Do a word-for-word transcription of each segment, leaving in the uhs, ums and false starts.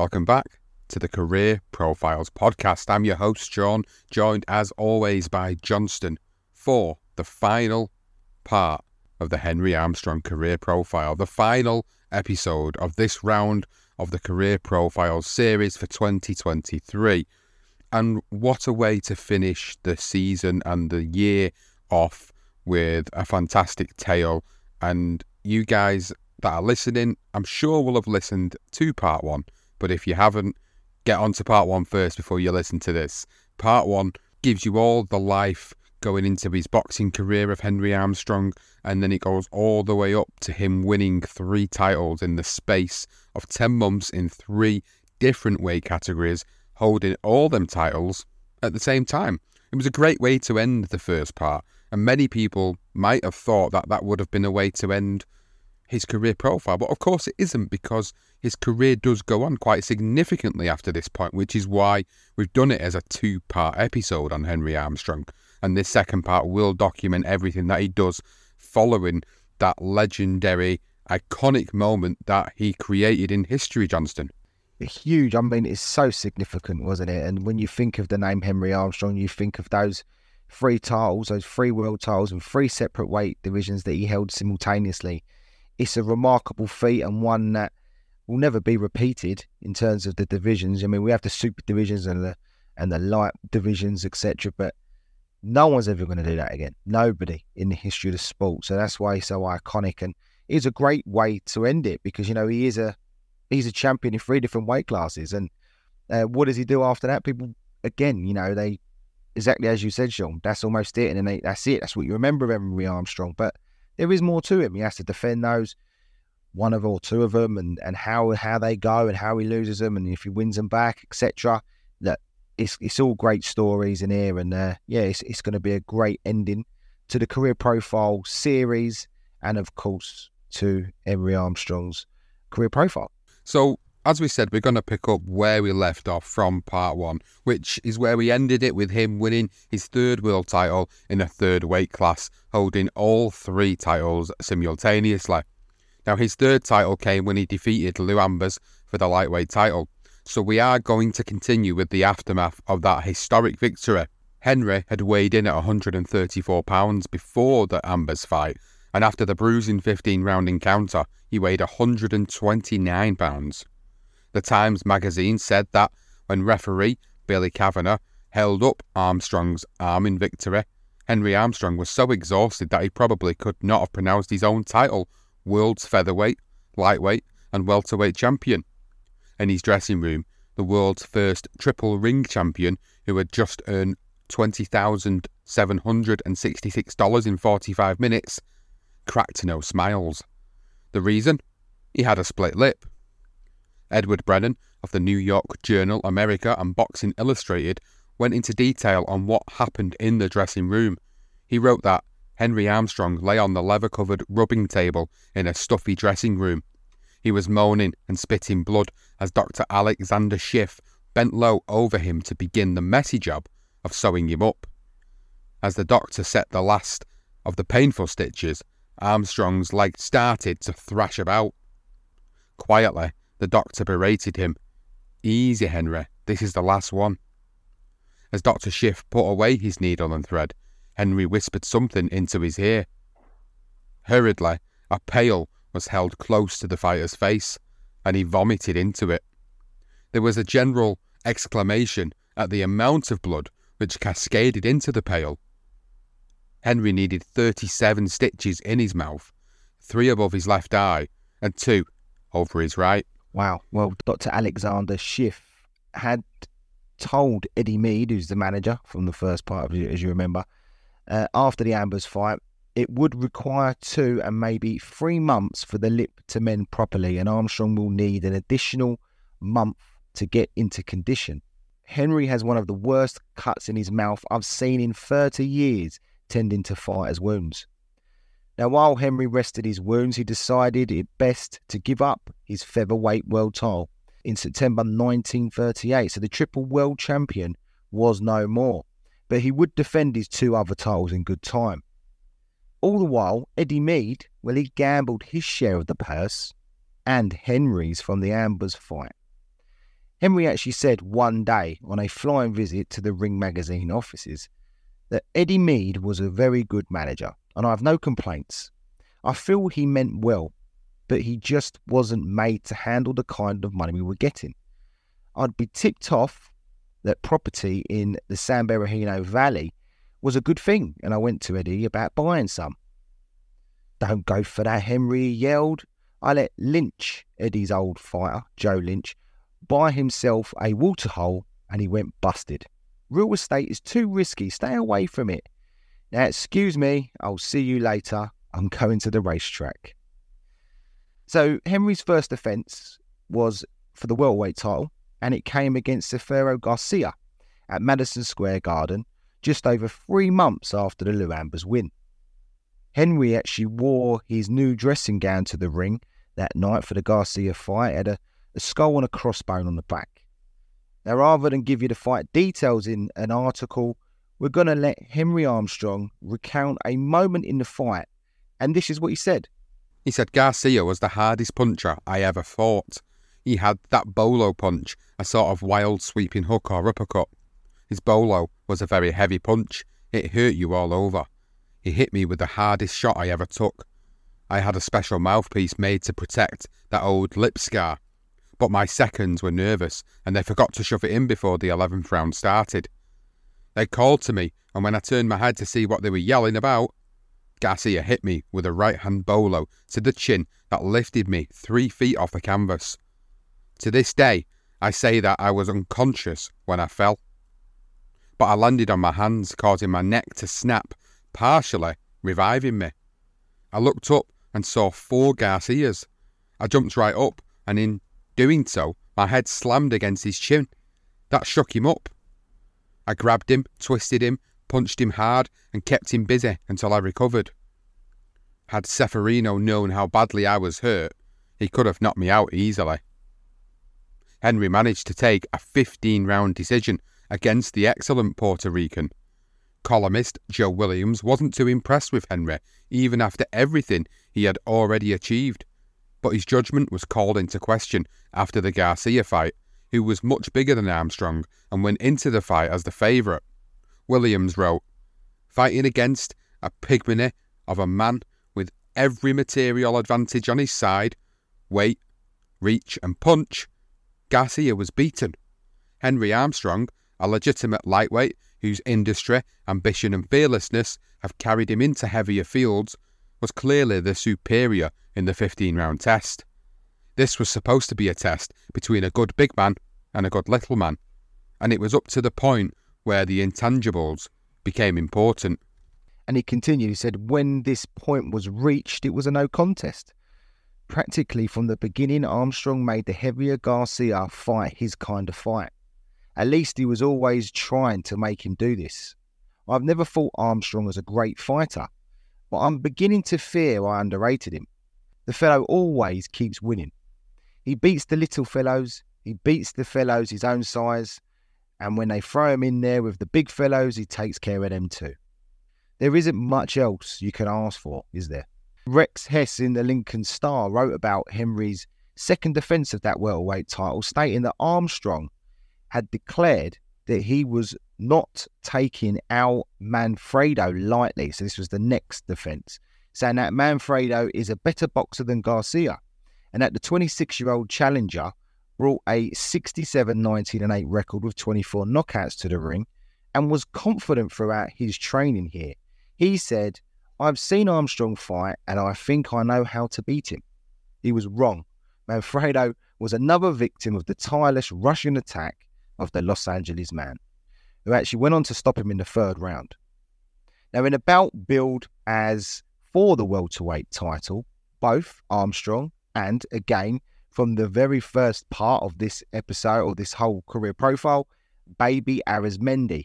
Welcome back to the Career Profiles podcast. I'm your host, John, joined as always by Johnston for the final part of the Henry Armstrong Career Profile, the final episode of this round of the Career Profiles series for twenty twenty-three. And what a way to finish the season and the year off with a fantastic tale. And you guys that are listening, I'm sure will have listened to part one. But if you haven't, get on to part one first before you listen to this. Part one gives you all the life going into his boxing career of Henry Armstrong, and then it goes all the way up to him winning three titles in the space of ten months in three different weight categories, holding all them titles at the same time. It was a great way to end the first part, and many people might have thought that that would have been a way to end his career profile, but of course it isn't, because his career does go on quite significantly after this point, which is why we've done it as a two-part episode on Henry Armstrong. And this second part will document everything that he does following that legendary, iconic moment that he created in history, Johnston. It's huge. I mean, it's so significant, wasn't it? And when you think of the name Henry Armstrong, you think of those three titles, those three world titles and three separate weight divisions that he held simultaneously. It's a remarkable feat, and one that will never be repeated in terms of the divisions. I mean, we have the super divisions and the and the light divisions, et cetera. But no one's ever going to do that again. Nobody in the history of the sport. So that's why he's so iconic, and it's a great way to end it, because you know he is a he's a champion in three different weight classes. And uh, what does he do after that? People again, you know, they exactly as you said, Sean. That's almost it, and then they, that's it. That's what you remember of Henry Armstrong, but. There is more to him. He has to defend those, one of or two of them, and, and how how they go and how he loses them, and if he wins them back, et cetera. That it's it's all great stories in here, and uh, yeah, it's it's going to be a great ending to the Career Profile series, and of course to Henry Armstrong's career profile. So as we said, we're going to pick up where we left off from part one, which is where we ended it with him winning his third world title in a third weight class, holding all three titles simultaneously. Now, his third title came when he defeated Lou Ambers for the lightweight title. So we are going to continue with the aftermath of that historic victory. Henry had weighed in at one hundred thirty-four pounds before the Ambers fight, and after the bruising fifteen round encounter, he weighed one hundred twenty-nine pounds. The Times magazine said that when referee Billy Kavanagh held up Armstrong's arm in victory, Henry Armstrong was so exhausted that he probably could not have pronounced his own title world's featherweight, lightweight and welterweight champion. In his dressing room, the world's first triple ring champion, who had just earned twenty thousand seven hundred sixty-six dollars in forty-five minutes, cracked no smiles. The reason? He had a split lip. Edward Brennan of the New York Journal America and Boxing Illustrated went into detail on what happened in the dressing room. He wrote that Henry Armstrong lay on the leather-covered rubbing table in a stuffy dressing room. He was moaning and spitting blood as Doctor Alexander Schiff bent low over him to begin the messy job of sewing him up. As the doctor set the last of the painful stitches, Armstrong's leg started to thrash about. Quietly, the doctor berated him. "Easy, Henry, this is the last one." As Doctor Schiff put away his needle and thread, Henry whispered something into his ear. Hurriedly, a pail was held close to the fighter's face, and he vomited into it. There was a general exclamation at the amount of blood which cascaded into the pail. Henry needed thirty-seven stitches in his mouth, three above his left eye and two over his right. Wow. Well, Doctor Alexander Schiff had told Eddie Mead, who's the manager from the first part, as you remember, uh, after the Ambers fight, it would require two and maybe three months for the lip to mend properly, and Armstrong will need an additional month to get into condition. Henry has one of the worst cuts in his mouth I've seen in thirty years, tending to fighters' wounds. Now, while Henry rested his wounds, he decided it best to give up his featherweight world title in September nineteen thirty-eight, so the triple world champion was no more, but he would defend his two other titles in good time. All the while, Eddie Mead, well, he gambled his share of the purse and Henry's from the Ambers fight. Henry actually said one day on a flying visit to the Ring magazine offices that Eddie Mead was a very good manager, and I have no complaints. I feel he meant well, but he just wasn't made to handle the kind of money we were getting. I'd be tipped off that property in the San Bernardino Valley was a good thing, and I went to Eddie about buying some. "Don't go for that, Henry," he yelled. I let Lynch, Eddie's old fighter, Joe Lynch, buy himself a waterhole, and he went busted. Real estate is too risky. Stay away from it. Now, excuse me. I'll see you later. I'm going to the racetrack. So Henry's first offence was for the welterweight title, and it came against Ceferino Garcia at Madison Square Garden just over three months after the Lou Ambers win. Henry actually wore his new dressing gown to the ring that night for the Garcia fight. It had a, a skull and a crossbone on the back. Now, rather than give you the fight details in an article, we're going to let Henry Armstrong recount a moment in the fight, and this is what he said. He said, "Garcia was the hardest puncher I ever fought. He had that bolo punch, a sort of wild sweeping hook or uppercut. His bolo was a very heavy punch. It hurt you all over. He hit me with the hardest shot I ever took. I had a special mouthpiece made to protect that old lip scar, but my seconds were nervous and they forgot to shove it in before the eleventh round started. They called to me, and when I turned my head to see what they were yelling about, Garcia hit me with a right-hand bolo to the chin that lifted me three feet off the canvas. To this day, I say that I was unconscious when I fell, but I landed on my hands, causing my neck to snap, partially reviving me. I looked up and saw four Garcias. I jumped right up, and in doing so, my head slammed against his chin. That shook him up. I grabbed him, twisted him, punched him hard, and kept him busy until I recovered. Had Ceferino known how badly I was hurt, he could have knocked me out easily." Henry managed to take a fifteen round decision against the excellent Puerto Rican. Columnist Joe Williams wasn't too impressed with Henry, even after everything he had already achieved, but his judgment was called into question after the Garcia fight, who was much bigger than Armstrong and went into the fight as the favourite. Williams wrote, "Fighting against a pigmy of a man with every material advantage on his side, weight, reach and punch, Garcia was beaten. Henry Armstrong, a legitimate lightweight, whose industry, ambition and fearlessness have carried him into heavier fields, was clearly the superior in the fifteen round test. This was supposed to be a test between a good big man and a good little man, and it was up to the point where the intangibles became important." And he continued, he said, "When this point was reached, it was a no contest. Practically from the beginning, Armstrong made the heavier Garcia fight his kind of fight. At least he was always trying to make him do this. I've never thought Armstrong as a great fighter, but I'm beginning to fear I underrated him. The fellow always keeps winning. He beats the little fellows, he beats the fellows his own size, and when they throw him in there with the big fellows, he takes care of them too. There isn't much else you can ask for, is there?" Rex Hess in the Lincoln Star wrote about Henry's second defence of that welterweight title, stating that Armstrong had declared that he was not taking Al Manfredo lightly. So this was the next defence, saying that Manfredo is a better boxer than Garcia, and that the twenty-six-year-old challenger brought a sixty-seven nineteen and eight record with twenty-four knockouts to the ring and was confident throughout his training here. He said, "I've seen Armstrong fight and I think I know how to beat him." He was wrong. Manfredo was another victim of the tireless Russian attack of the Los Angeles man, who actually went on to stop him in the third round. Now, in a bout billed as for the welterweight title, both Armstrong and, again, from the very first part of this episode or this whole career profile, Baby Arizmendi,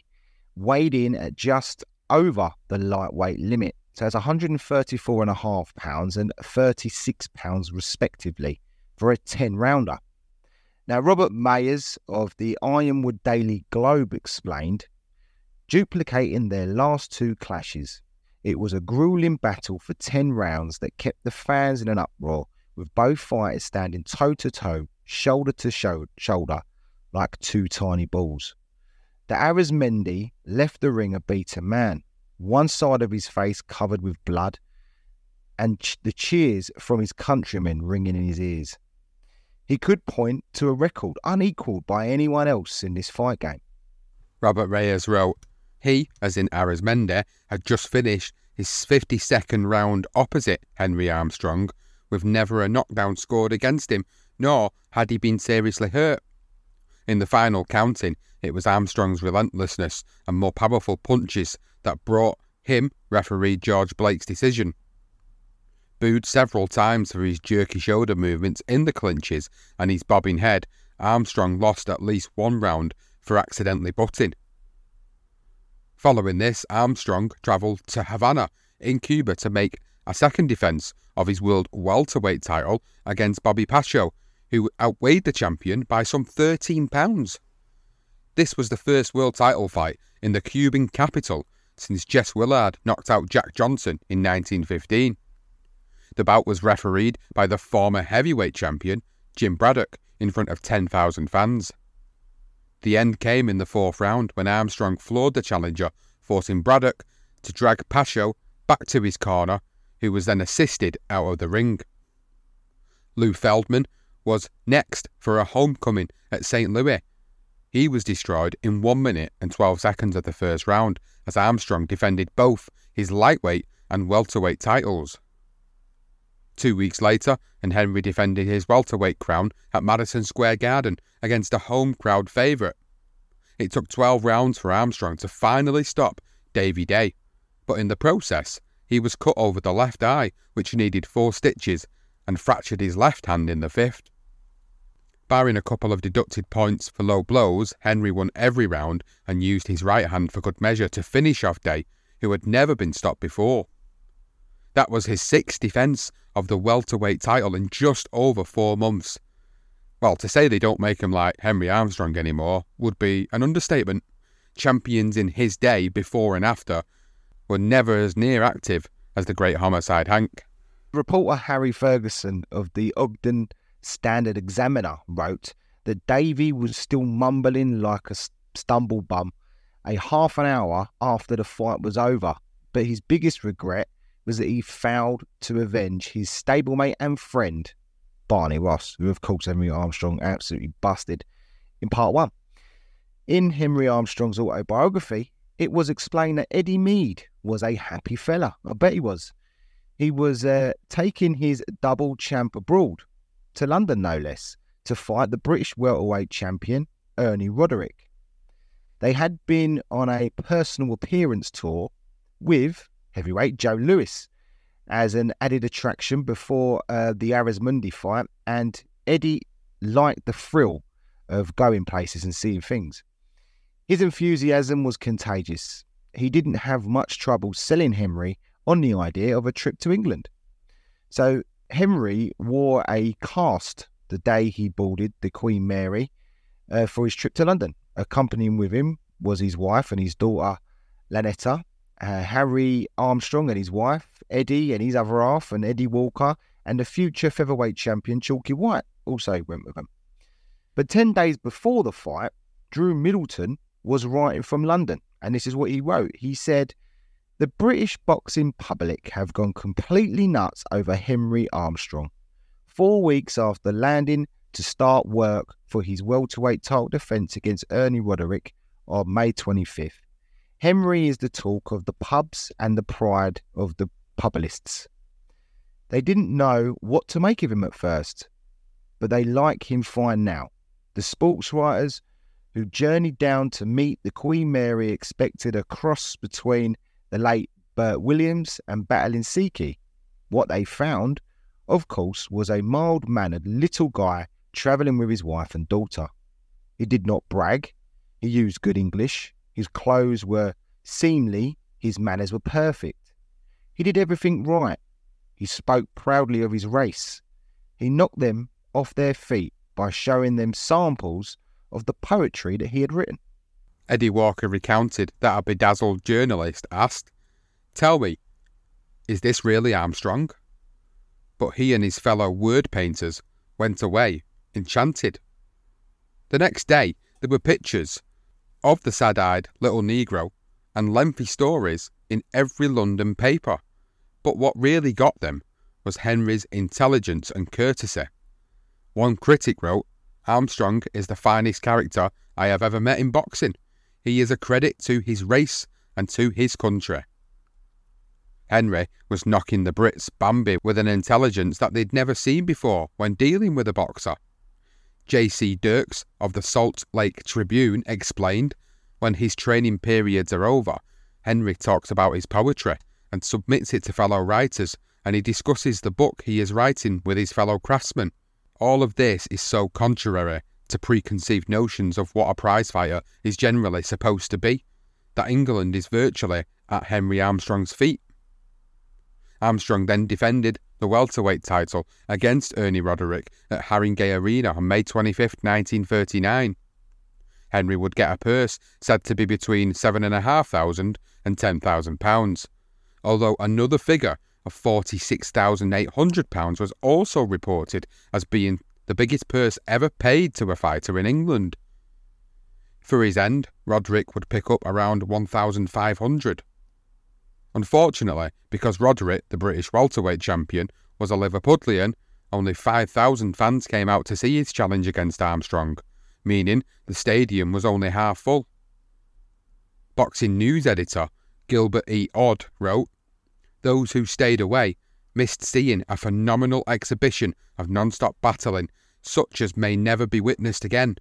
weighed in at just over the lightweight limit. So that's one hundred thirty-four and a half pounds and thirty-six pounds respectively for a ten rounder. Now, Robert Mayers of the Ironwood Daily Globe explained, "Duplicating their last two clashes, it was a grueling battle for ten rounds that kept the fans in an uproar, with both fighters standing toe-to-toe, shoulder-to-shoulder, like two tiny balls. The Arizmendi left the ring a beaten man, one side of his face covered with blood, and ch the cheers from his countrymen ringing in his ears. He could point to a record unequalled by anyone else in this fight game. Robert Reyes wrote, he, as in Arizmendi, had just finished his fifty-second round opposite Henry Armstrong, with never a knockdown scored against him, nor had he been seriously hurt. In the final counting, it was Armstrong's relentlessness and more powerful punches that brought him referee George Blake's decision. Booed several times for his jerky shoulder movements in the clinches and his bobbing head, Armstrong lost at least one round for accidentally butting. Following this, Armstrong travelled to Havana in Cuba to make a second defence of his world welterweight title against Bobby Pacho, who outweighed the champion by some thirteen pounds. This was the first world title fight in the Cuban capital since Jess Willard knocked out Jack Johnson in nineteen fifteen. The bout was refereed by the former heavyweight champion, Jim Braddock, in front of ten thousand fans. The end came in the fourth round when Armstrong floored the challenger, forcing Braddock to drag Pacho back to his corner, who was then assisted out of the ring. Lou Feldman was next for a homecoming at Saint Louis. He was destroyed in one minute and twelve seconds of the first round as Armstrong defended both his lightweight and welterweight titles. Two weeks later, and Henry defended his welterweight crown at Madison Square Garden against a home crowd favourite. It took twelve rounds for Armstrong to finally stop Davey Day, but in the process, he was cut over the left eye, which needed four stitches, and fractured his left hand in the fifth. Barring a couple of deducted points for low blows, Henry won every round and used his right hand for good measure to finish off Day, who had never been stopped before. That was his sixth defence of the welterweight title in just over four months. Well, to say they don't make him like Henry Armstrong anymore would be an understatement. Champions in his day, before and after, were never as near active as the great Homicide Hank. Reporter Harry Ferguson of the Ogden Standard Examiner wrote that Davey was still mumbling like a stumble bum a half an hour after the fight was over, but his biggest regret was that he failed to avenge his stablemate and friend, Barney Ross, who of course Henry Armstrong absolutely busted in part one. In Henry Armstrong's autobiography, it was explained that Eddie Mead was a happy fella. I bet he was. He was uh, taking his double champ abroad, to London no less, to fight the British welterweight champion, Ernie Roderick. They had been on a personal appearance tour with heavyweight Joe Louis as an added attraction before uh, the Arizmendi fight, and Eddie liked the thrill of going places and seeing things. His enthusiasm was contagious. He didn't have much trouble selling Henry on the idea of a trip to England. So Henry wore a cast the day he boarded the Queen Mary uh, for his trip to London. Accompanying with him was his wife and his daughter Lanetta, Uh, Harry Armstrong and his wife, Eddie and his other half, and Eddie Walker, and the future featherweight champion Chalky White also went with them. But ten days before the fight, Drew Middleton was writing from London, and this is what he wrote. He said, "The British boxing public have gone completely nuts over Henry Armstrong. Four weeks after landing to start work for his welterweight title defence against Ernie Roderick on May twenty-fifth, Henry is the talk of the pubs and the pride of the publicists. They didn't know what to make of him at first, but they like him fine now. The sports writers who journeyed down to meet the Queen Mary expected a cross between the late Bert Williams and Battling Siki. What they found, of course, was a mild-mannered little guy travelling with his wife and daughter. He did not brag. He used good English. His clothes were seemly, his manners were perfect. He did everything right. He spoke proudly of his race. He knocked them off their feet by showing them samples of the poetry that he had written." Eddie Walker recounted that a bedazzled journalist asked, "Tell me, is this really Armstrong?" But he and his fellow word painters went away enchanted. The next day, there were pictures of the sad-eyed little Negro and lengthy stories in every London paper. But what really got them was Henry's intelligence and courtesy. One critic wrote, "Armstrong is the finest character I have ever met in boxing. He is a credit to his race and to his country." Henry was knocking the Brits' Bambi with an intelligence that they'd never seen before when dealing with a boxer. J C Dirks of the Salt Lake Tribune explained, when his training periods are over, Henry talks about his poetry and submits it to fellow writers, and he discusses the book he is writing with his fellow craftsmen. All of this is so contrary to preconceived notions of what a prizefighter is generally supposed to be, that England is virtually at Henry Armstrong's feet. Armstrong then defended the welterweight title against Ernie Roderick at Haringey Arena on May twenty-fifth, nineteen thirty-nine. Henry would get a purse said to be between seven thousand five hundred pounds and ten thousand pounds, although another figure of forty-six thousand eight hundred pounds was also reported as being the biggest purse ever paid to a fighter in England. For his end, Roderick would pick up around one thousand five hundred pounds. Unfortunately, because Roderick, the British welterweight champion, was a Liverpudlian, only five thousand fans came out to see his challenge against Armstrong, meaning the stadium was only half full. Boxing news editor Gilbert E. Odd wrote, "Those who stayed away missed seeing a phenomenal exhibition of non-stop battling, such as may never be witnessed again.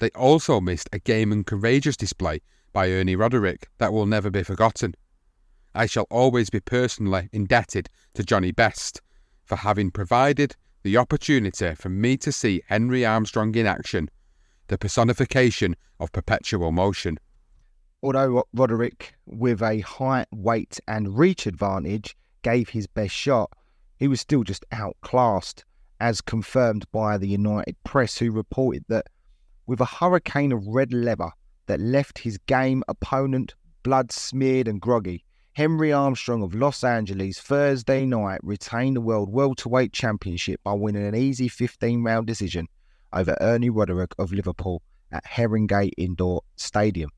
They also missed a game and courageous display by Ernie Roderick that will never be forgotten. I shall always be personally indebted to Johnny Best for having provided the opportunity for me to see Henry Armstrong in action, the personification of perpetual motion." Although Roderick, with a height, weight and reach advantage, gave his best shot, he was still just outclassed, as confirmed by the United Press, who reported that with a hurricane of red leather that left his game opponent blood-smeared and groggy, Henry Armstrong of Los Angeles Thursday night retained the World Welterweight Championship by winning an easy fifteen round decision over Ernie Roderick of Liverpool at Haringey Indoor Stadium.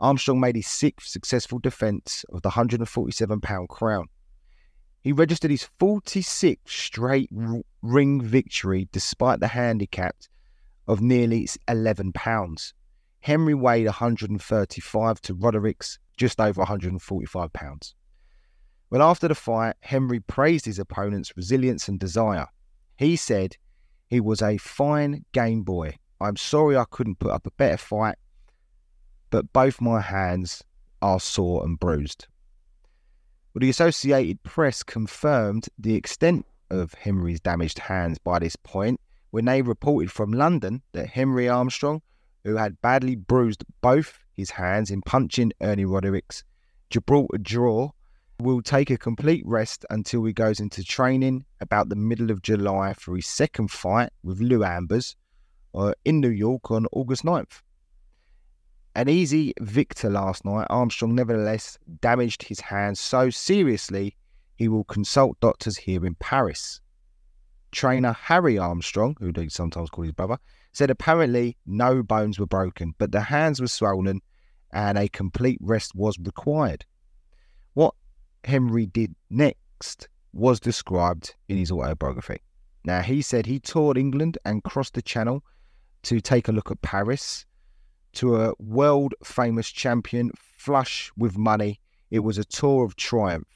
Armstrong made his sixth successful defence of the one hundred forty-seven pound crown. He registered his forty-sixth straight ring victory despite the handicap of nearly eleven pounds. Henry weighed one hundred thirty-five to Roderick's just over one hundred forty-five pounds. Well, after the fight, Henry praised his opponent's resilience and desire. He said, "He was a fine game boy. I'm sorry I couldn't put up a better fight, but both my hands are sore and bruised." Well, the Associated Press confirmed the extent of Henry's damaged hands by this point when they reported from London that Henry Armstrong, who had badly bruised both his hands in punching Ernie Roderick's Gibraltar draw, will take a complete rest until he goes into training about the middle of July for his second fight with Lou Ambers uh, in New York on August ninth. An easy victor last night, Armstrong nevertheless damaged his hands so seriously he will consult doctors here in Paris. Trainer Harry Armstrong, who they sometimes call his brother, said apparently no bones were broken, but the hands were swollen and a complete rest was required. What Henry did next was described in his autobiography. Now, he said he toured England and crossed the Channel to take a look at Paris. To a world-famous champion flush with money, it was a tour of triumph.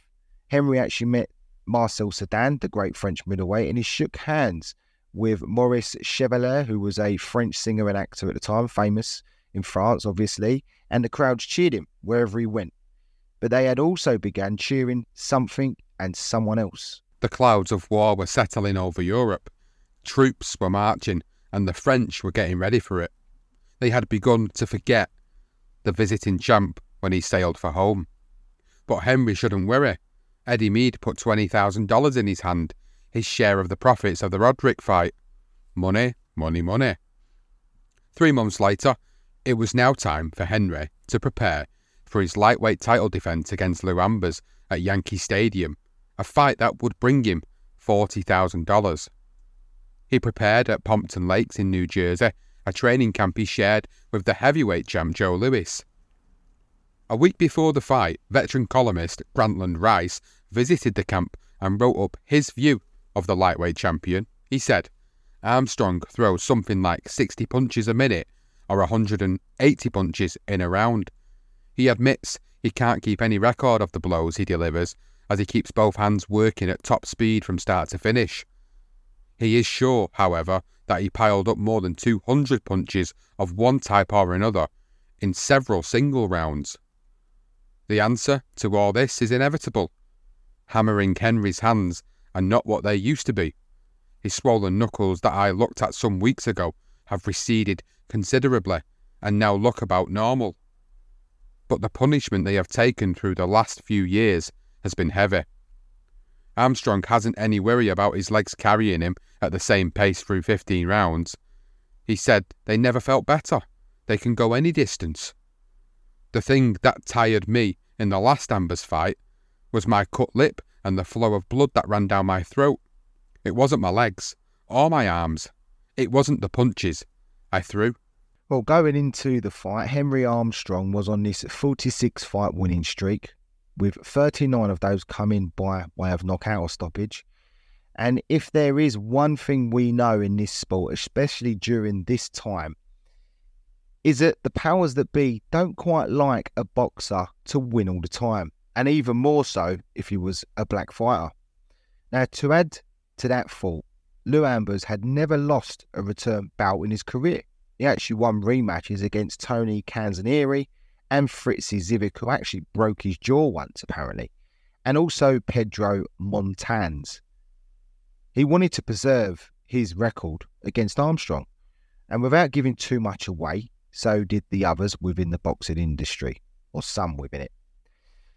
Henry actually met Marcel Sedan, the great French middleweight, and he shook hands with Maurice Chevalier, who was a French singer and actor at the time, famous in France, obviously, and the crowds cheered him wherever he went. But they had also began cheering something and someone else. The clouds of war were settling over Europe. Troops were marching, and the French were getting ready for it. They had begun to forget the visiting champ when he sailed for home. But Henry shouldn't worry. Eddie Mead put twenty thousand dollars in his hand, his share of the profits of the Roderick fight. Money, money, money. Three months later, it was now time for Henry to prepare for his lightweight title defence against Lou Ambers at Yankee Stadium, a fight that would bring him forty thousand dollars. He prepared at Pompton Lakes in New Jersey a training camp he shared with the heavyweight champ Joe Louis. A week before the fight, veteran columnist Grantland Rice visited the camp and wrote up his view of the lightweight champion. He said, "Armstrong throws something like sixty punches a minute or one hundred eighty punches in a round. He admits he can't keep any record of the blows he delivers, as he keeps both hands working at top speed from start to finish. He is sure, however, that he piled up more than two hundred punches of one type or another in several single rounds. The answer to all this is inevitable. Hammering Henry's hands are not what they used to be. His swollen knuckles that I looked at some weeks ago have receded considerably and now look about normal. But the punishment they have taken through the last few years has been heavy. Armstrong hasn't any worry about his legs carrying him at the same pace through fifteen rounds. He said they never felt better. They can go any distance. The thing that tired me in the last Ambers fight was my cut lip and the flow of blood that ran down my throat. It wasn't my legs or my arms. It wasn't the punches I threw." Well, going into the fight, Henry Armstrong was on this forty-six fight winning streak, with thirty-nine of those coming by way of knockout or stoppage. And if there is one thing we know in this sport, especially during this time, is that the powers that be don't quite like a boxer to win all the time, and even more so if he was a black fighter. Now, to add to that fault, Lou Ambers had never lost a return bout in his career. He actually won rematches against Tony Canzonieri and Fritzie Zivic, who actually broke his jaw once, apparently, and also Pedro Montañez. He wanted to preserve his record against Armstrong, and without giving too much away, so did the others within the boxing industry, or some within it.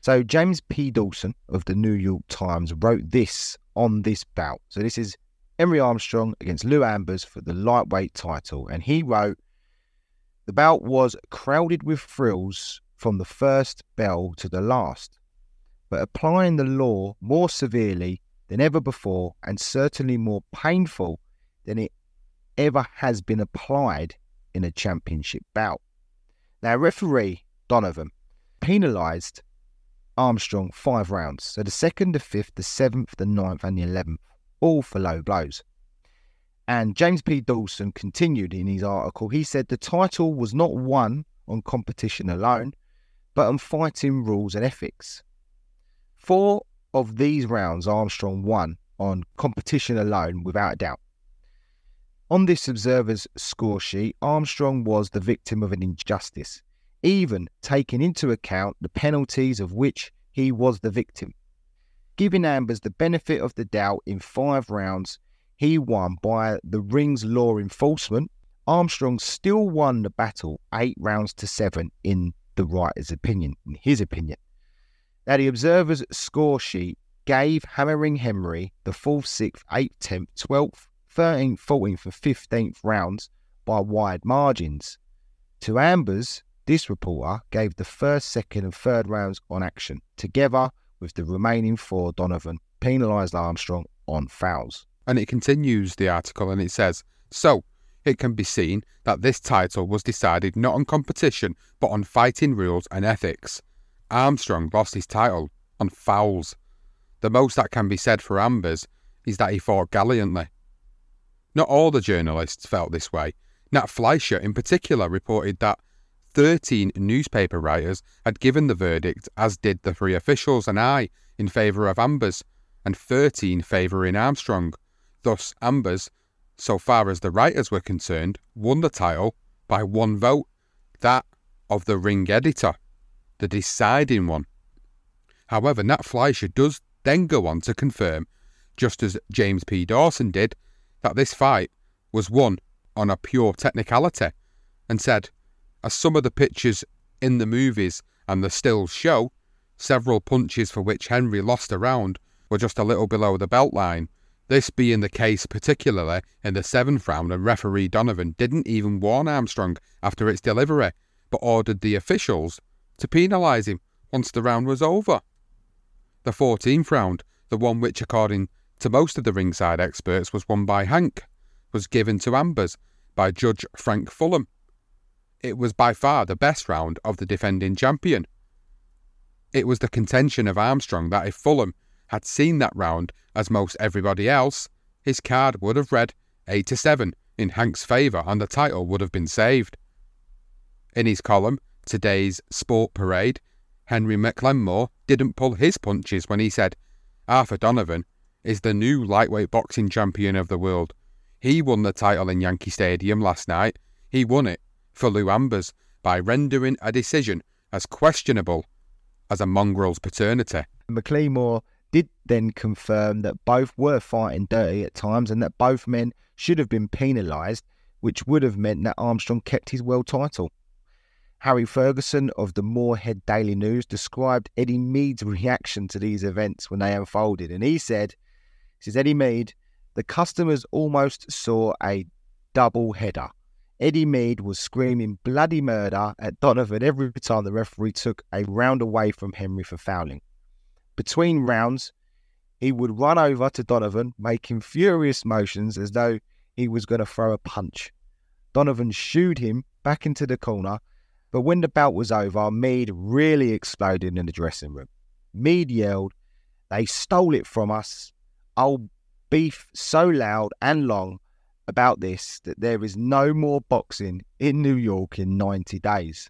So James P. Dawson of the New York Times wrote this on this bout. So this is Henry Armstrong against Lou Ambers for the lightweight title, and he wrote, "The bout was crowded with thrills from the first bell to the last, but applying the law more severely than ever before, and certainly more painful than it ever has been applied in a championship bout." Now, referee Donovan penalised Armstrong five rounds, so the second, the fifth, the seventh, the ninth and the eleventh, all for low blows. And James P. Dawson continued in his article. He said the title was not won on competition alone, but on fighting rules and ethics. Four of these rounds Armstrong won on competition alone, without a doubt. On this observer's score sheet, Armstrong was the victim of an injustice, even taking into account the penalties of which he was the victim. Giving Ambers the benefit of the doubt in five rounds he won by the ring's law enforcement, Armstrong still won the battle eight rounds to seven in the writer's opinion, in his opinion. Now, the observer's score sheet gave Hammering Henry the fourth, sixth, eighth, tenth, twelfth, thirteenth, fourteenth and fifteenth rounds by wide margins. To Ambers, this reporter gave the first, second and third rounds on action, together with the remaining four Donovan penalised Armstrong on fouls. And it continues, the article, and it says, "So, it can be seen that this title was decided not on competition, but on fighting rules and ethics. Armstrong lost his title on fouls. The most that can be said for Ambers is that he fought gallantly." Not all the journalists felt this way. Nat Fleischer, in particular, reported that thirteen newspaper writers had given the verdict, as did the three officials and I, in favour of Ambers, and thirteen favouring Armstrong. Thus, Ambers, so far as the writers were concerned, won the title by one vote, that of the ring editor, the deciding one. However, Nat Fleischer does then go on to confirm, just as James P. Dawson did, that this fight was won on a pure technicality, and said, "As some of the pictures in the movies and the stills show, several punches for which Henry lost a round were just a little below the belt line. This being the case particularly in the seventh round, and referee Donovan didn't even warn Armstrong after its delivery, but ordered the officials to penalise him once the round was over. The fourteenth round, the one which according to most of the ringside experts was won by Hank, was given to Ambers, by Judge Frank Fulham. It was by far the best round of the defending champion. It was the contention of Armstrong that if Fulham had seen that round as most everybody else, his card would have read eight to seven in Hank's favour and the title would have been saved. In his column, Today's Sport Parade, Henry McClemore didn't pull his punches when he said, "Arthur Donovan is the new lightweight boxing champion of the world. He won the title in Yankee Stadium last night. He won it for Lou Ambers by rendering a decision as questionable as a mongrel's paternity." McClemore did then confirm that both were fighting dirty at times and that both men should have been penalised, which would have meant that Armstrong kept his world title. Harry Ferguson of the Moorhead Daily News described Eddie Mead's reaction to these events when they unfolded, and he said, this is Eddie Mead, "The customers almost saw a double header. Eddie Mead was screaming bloody murder at Donovan every time the referee took a round away from Henry for fouling. Between rounds, he would run over to Donovan, making furious motions as though he was going to throw a punch. Donovan shooed him back into the corner, but when the bout was over, Mead really exploded in the dressing room. Mead yelled, 'They stole it from us. I'll beef so loud and long about this that there is no more boxing in New York in ninety days.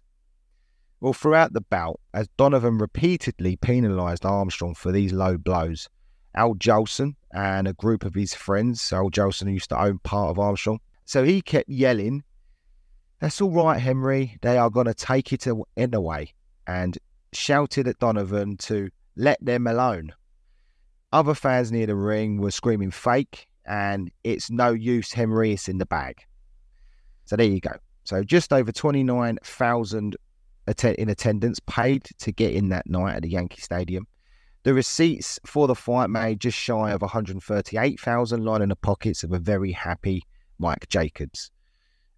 Well, throughout the bout, as Donovan repeatedly penalised Armstrong for these low blows, Al Jolson and a group of his friends, Al Jolson used to own part of Armstrong, so he kept yelling, "That's all right, Henry, they are going to take it anyway," and shouted at Donovan to let them alone. Other fans near the ring were screaming fake, and "It's no use, Henry, it's in the bag." So there you go. So just over twenty-nine thousand in attendance paid to get in that night at the Yankee Stadium. The receipts for the fight made just shy of one hundred thirty-eight thousand, lining the pockets of a very happy Mike Jacobs.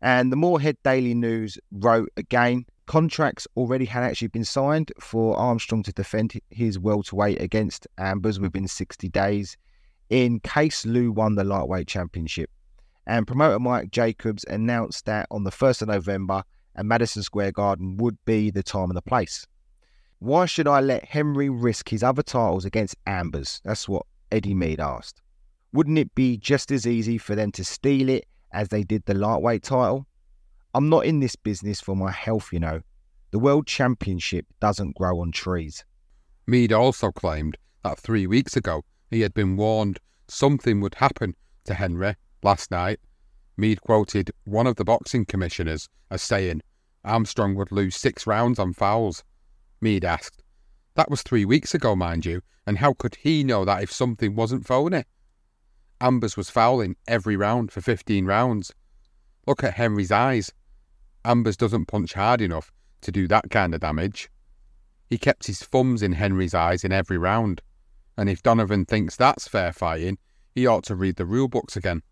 And the Moorhead Daily News wrote again, contracts already had actually been signed for Armstrong to defend his welterweight against Ambers within sixty days in case Lou won the lightweight championship. And promoter Mike Jacobs announced that on the first of November, and Madison Square Garden would be the time and the place. "Why should I let Henry risk his other titles against Ambers?" That's what Eddie Mead asked. "Wouldn't it be just as easy for them to steal it as they did the lightweight title? I'm not in this business for my health, you know. The world championship doesn't grow on trees." Mead also claimed that three weeks ago he had been warned something would happen to Henry last night. Mead quoted one of the boxing commissioners as saying, "Armstrong would lose six rounds on fouls." Mead asked, "That was three weeks ago, mind you, and how could he know that if something wasn't phony? Ambers was fouling every round for fifteen rounds. Look at Henry's eyes. Ambers doesn't punch hard enough to do that kind of damage. He kept his thumbs in Henry's eyes in every round, and if Donovan thinks that's fair fighting, he ought to read the rule books again."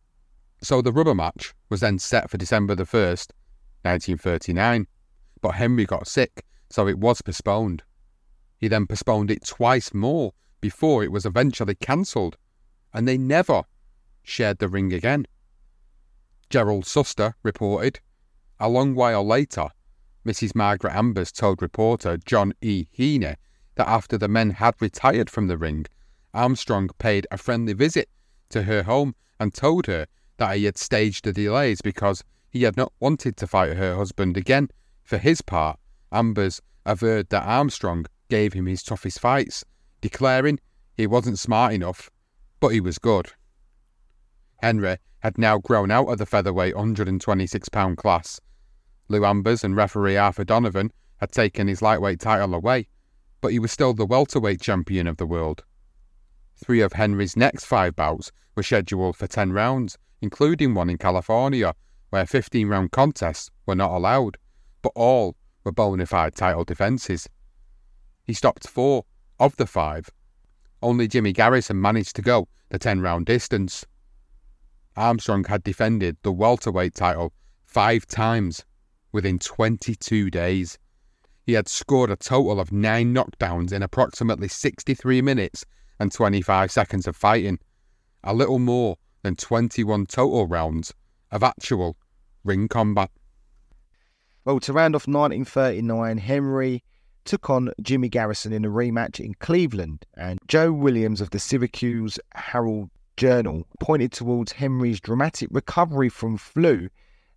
So the rubber match was then set for December the first, nineteen thirty-nine, but Henry got sick, so it was postponed. He then postponed it twice more before it was eventually cancelled, and they never shared the ring again. Gerald Suster reported, a long while later, Missus Margaret Ambers told reporter John E. Heaney that after the men had retired from the ring, Armstrong paid a friendly visit to her home and told her that he had staged the delays because he had not wanted to fight her husband again. For his part, Ambers averred that Armstrong gave him his toughest fights, declaring he wasn't smart enough, but he was good. Henry had now grown out of the featherweight one hundred twenty-six pound class. Lou Ambers and referee Arthur Donovan had taken his lightweight title away, but he was still the welterweight champion of the world. Three of Henry's next five bouts were scheduled for ten rounds, including one in California, where fifteen round contests were not allowed, but all were bona fide title defences. He stopped four of the five. Only Jimmy Garrison managed to go the ten round distance. Armstrong had defended the welterweight title five times within twenty-two days. He had scored a total of nine knockdowns in approximately sixty-three minutes and twenty-five seconds of fighting, a little more than twenty-one total rounds of actual ring combat. Well, to round off nineteen thirty-nine, Henry took on Jimmy Garrison in a rematch in Cleveland, and Joe Williams of the Syracuse Herald Journal pointed towards Henry's dramatic recovery from flu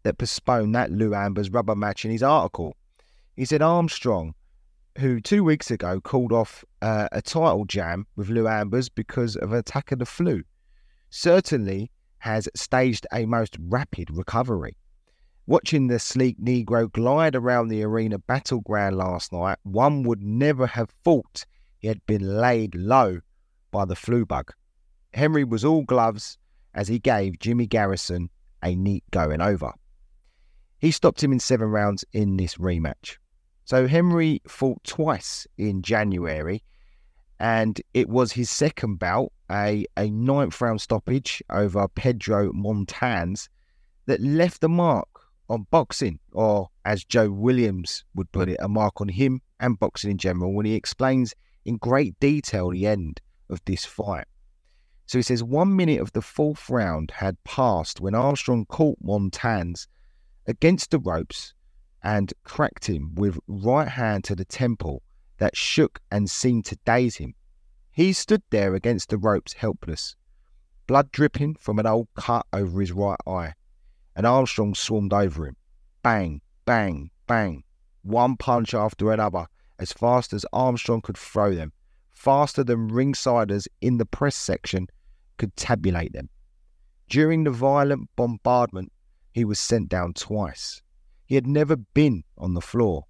that postponed that Lou Ambers rubber match in his article. He said Armstrong, who two weeks ago called off uh, a title jam with Lou Ambers because of an attack of the flu, certainly has staged a most rapid recovery. Watching the sleek Negro glide around the arena battleground last night, one would never have thought he had been laid low by the flu bug. Henry was all gloves as he gave Jimmy Garrison a neat going over. He stopped him in seven rounds in this rematch. So Henry fought twice in January, and it was his second bout, a, a ninth round stoppage over Pedro Montañez, that left the mark on boxing, or as Joe Williams would put it, a mark on him and boxing in general, when he explains in great detail the end of this fight. So he says, one minute of the fourth round had passed when Armstrong caught Montañez against the ropes and cracked him with right hand to the temple that shook and seemed to daze him. He stood there against the ropes helpless, blood dripping from an old cut over his right eye, and Armstrong swarmed over him. Bang, bang, bang. One punch after another, as fast as Armstrong could throw them, faster than ringsiders in the press section could tabulate them. During the violent bombardment, he was sent down twice. He had never been on the floor,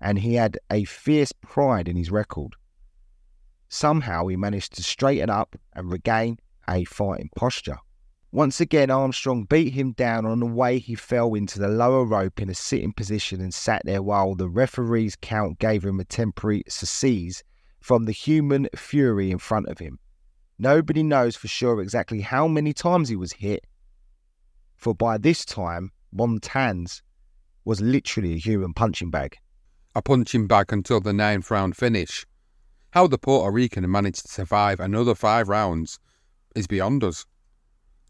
and he had a fierce pride in his record. Somehow he managed to straighten up and regain a fighting posture. Once again, Armstrong beat him down on the way he fell into the lower rope in a sitting position and sat there while the referee's count gave him a temporary surcease from the human fury in front of him. Nobody knows for sure exactly how many times he was hit, for by this time, Montañez was literally a human punching bag. A punching bag until the ninth round finish. How the Puerto Rican managed to survive another five rounds is beyond us.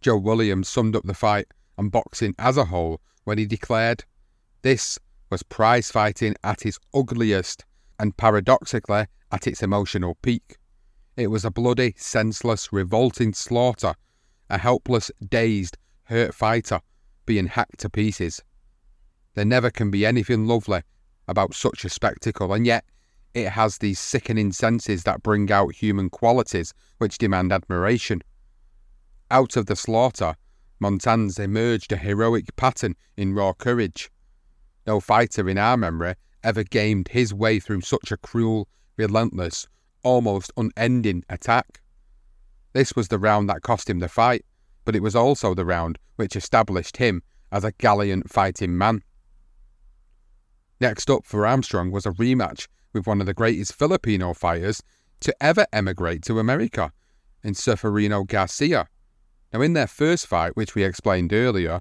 Joe Williams summed up the fight and boxing as a whole when he declared, "This was prize fighting at its ugliest and paradoxically at its emotional peak. It was a bloody, senseless, revolting slaughter, a helpless, dazed, hurt fighter being hacked to pieces. There never can be anything lovely about such a spectacle, and yet it has these sickening senses that bring out human qualities which demand admiration. Out of the slaughter, Montañez emerged a heroic pattern in raw courage. No fighter in our memory ever gamed his way through such a cruel, relentless, almost unending attack. This was the round that cost him the fight, but it was also the round which established him as a gallant fighting man." Next up for Armstrong was a rematch with one of the greatest Filipino fighters to ever emigrate to America, in Ceferino Garcia. Now, in their first fight, which we explained earlier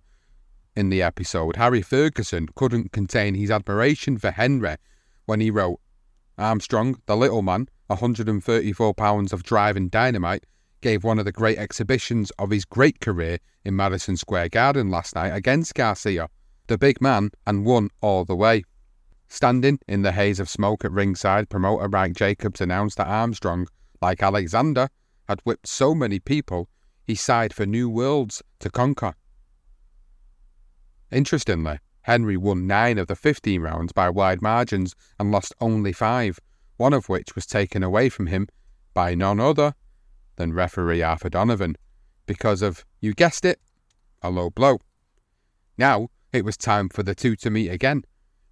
in the episode, Harry Ferguson couldn't contain his admiration for Henry when he wrote, "Armstrong, the little man, one hundred thirty-four pounds of driving dynamite, gave one of the great exhibitions of his great career in Madison Square Garden last night against Garcia, the big man, and won all the way." Standing in the haze of smoke at ringside, promoter Mike Jacobs announced that Armstrong, like Alexander, had whipped so many people he sighed for new worlds to conquer. Interestingly, Henry won nine of the fifteen rounds by wide margins and lost only five, one of which was taken away from him by none other than referee Arthur Donovan, because of, you guessed it, a low blow. Now it was time for the two to meet again,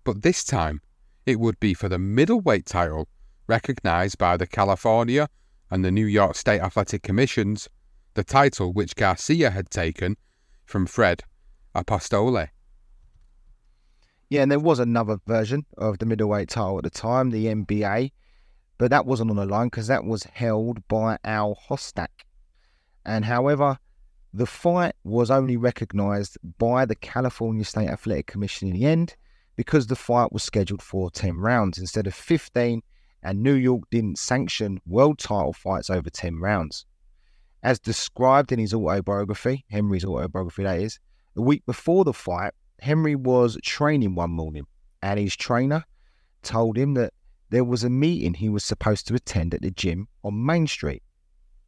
but this time it would be for the middleweight title, recognised by the California and the New York State Athletic Commissions, the title which Garcia had taken from Fred Apostole. Yeah, and there was another version of the middleweight title at the time, the N B A, but that wasn't on the line because that was held by Al Hostak. And however, the fight was only recognised by the California State Athletic Commission in the end because the fight was scheduled for ten rounds instead of fifteen, and New York didn't sanction world title fights over ten rounds. As described in his autobiography, Henry's autobiography that is, a week before the fight, Henry was training one morning and his trainer told him that there was a meeting he was supposed to attend at the gym on Main Street.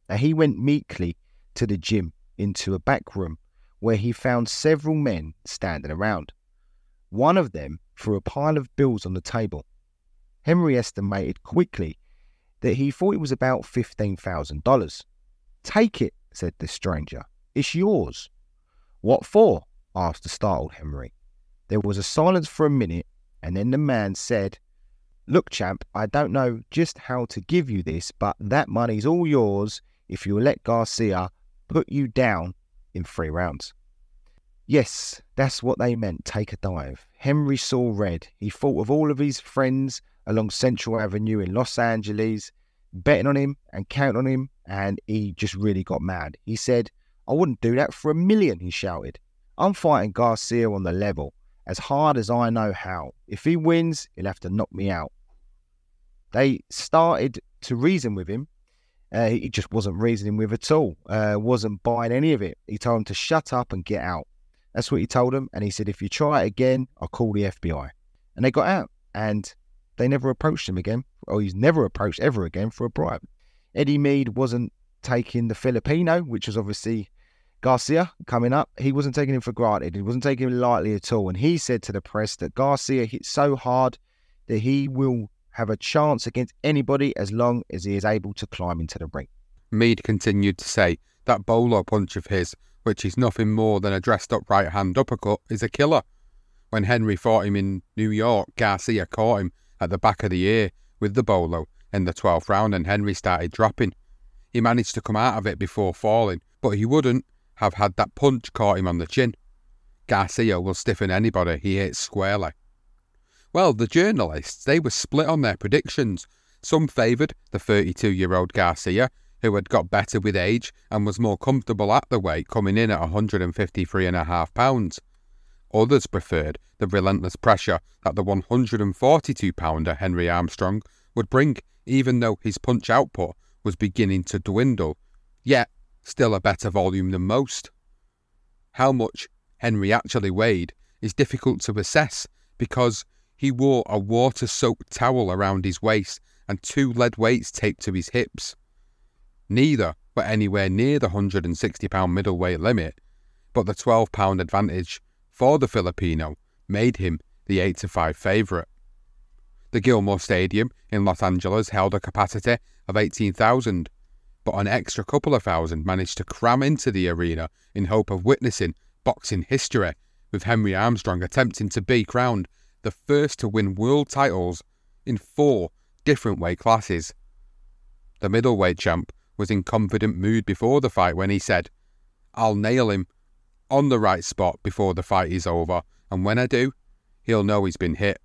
Now, he went meekly to the gym into a back room where he found several men standing around. One of them threw a pile of bills on the table. Henry estimated quickly that he thought it was about fifteen thousand dollars. "Take it," said the stranger. "It's yours." "What for?" asked the startled Henry. There was a silence for a minute, and then the man said, "Look, champ, I don't know just how to give you this, but that money's all yours if you'll let Garcia put you down in three rounds." Yes, that's what they meant, take a dive. Henry saw red. He thought of all of his friends along Central Avenue in Los Angeles, betting on him and counting on him, and he just really got mad. He said, "I wouldn't do that for a million," he shouted. "I'm fighting Garcia on the level, as hard as I know how. If he wins, he'll have to knock me out." They started to reason with him. Uh, he just wasn't reasoning with at all. Uh, wasn't buying any of it. He told him to shut up and get out. That's what he told him. And he said, "If you try it again, I'll call the F B I." And they got out, and they never approached him again, or he's never approached ever again for a bribe. Eddie Mead wasn't taking the Filipino, which was obviously Garcia coming up. He wasn't taking him for granted. He wasn't taking him lightly at all. And he said to the press that Garcia hit so hard that he will have a chance against anybody as long as he is able to climb into the ring. Mead continued to say, "That bowler punch of his, which is nothing more than a dressed-up right-hand uppercut, is a killer." When Henry fought him in New York, Garcia caught him at the back of the ear with the bolo in the twelfth round, and Henry started dropping. He managed to come out of it before falling, but he wouldn't have had that punch caught him on the chin. Garcia will stiffen anybody he hits squarely. Well, the journalists, they were split on their predictions. Some favoured the thirty-two-year-old Garcia, who had got better with age and was more comfortable at the weight, coming in at one hundred fifty-three and a half pounds. Others preferred the relentless pressure that the one hundred forty-two-pounder Henry Armstrong would bring, even though his punch output was beginning to dwindle. Yet, still a better volume than most. How much Henry actually weighed is difficult to assess because he wore a water-soaked towel around his waist and two lead weights taped to his hips. Neither were anywhere near the one hundred sixty pound middleweight limit, but the twelve pound advantage for the Filipino made him the eight to five favourite. The Gilmore Stadium in Los Angeles held a capacity of eighteen thousand, but an extra couple of thousand managed to cram into the arena in hope of witnessing boxing history, with Henry Armstrong attempting to be crowned the first to win world titles in four different weight classes. The middleweight champ was in confident mood before the fight when he said, "I'll nail him on the right spot before the fight is over, and when I do, he'll know he's been hit.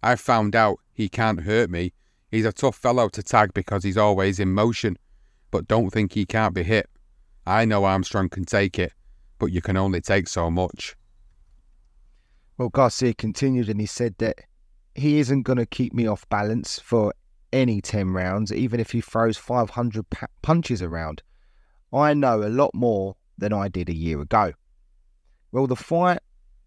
I've found out he can't hurt me. He's a tough fellow to tag because he's always in motion, but don't think he can't be hit. I know Armstrong can take it, but you can only take so much." Well, Garcia continued and he said that he isn't going to keep me off balance for any ten rounds, even if he throws five hundred punches around. I know a lot more than I did a year ago. Well, the fight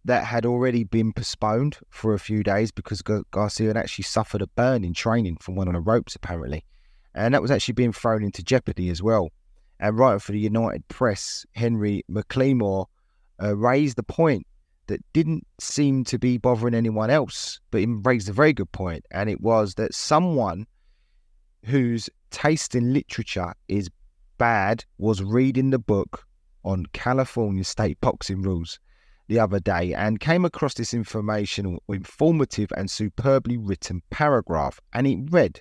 that had already been postponed for a few days because Garcia had actually suffered a burn in training from one on the ropes, apparently. And that was actually being thrown into jeopardy as well. And writing for the United Press, Henry McClemore uh, raised the point that didn't seem to be bothering anyone else, but he raised a very good point, and it was that someone whose taste in literature is bad was reading the book on California state boxing rules the other day and came across this informational, informative and superbly written paragraph, and it read,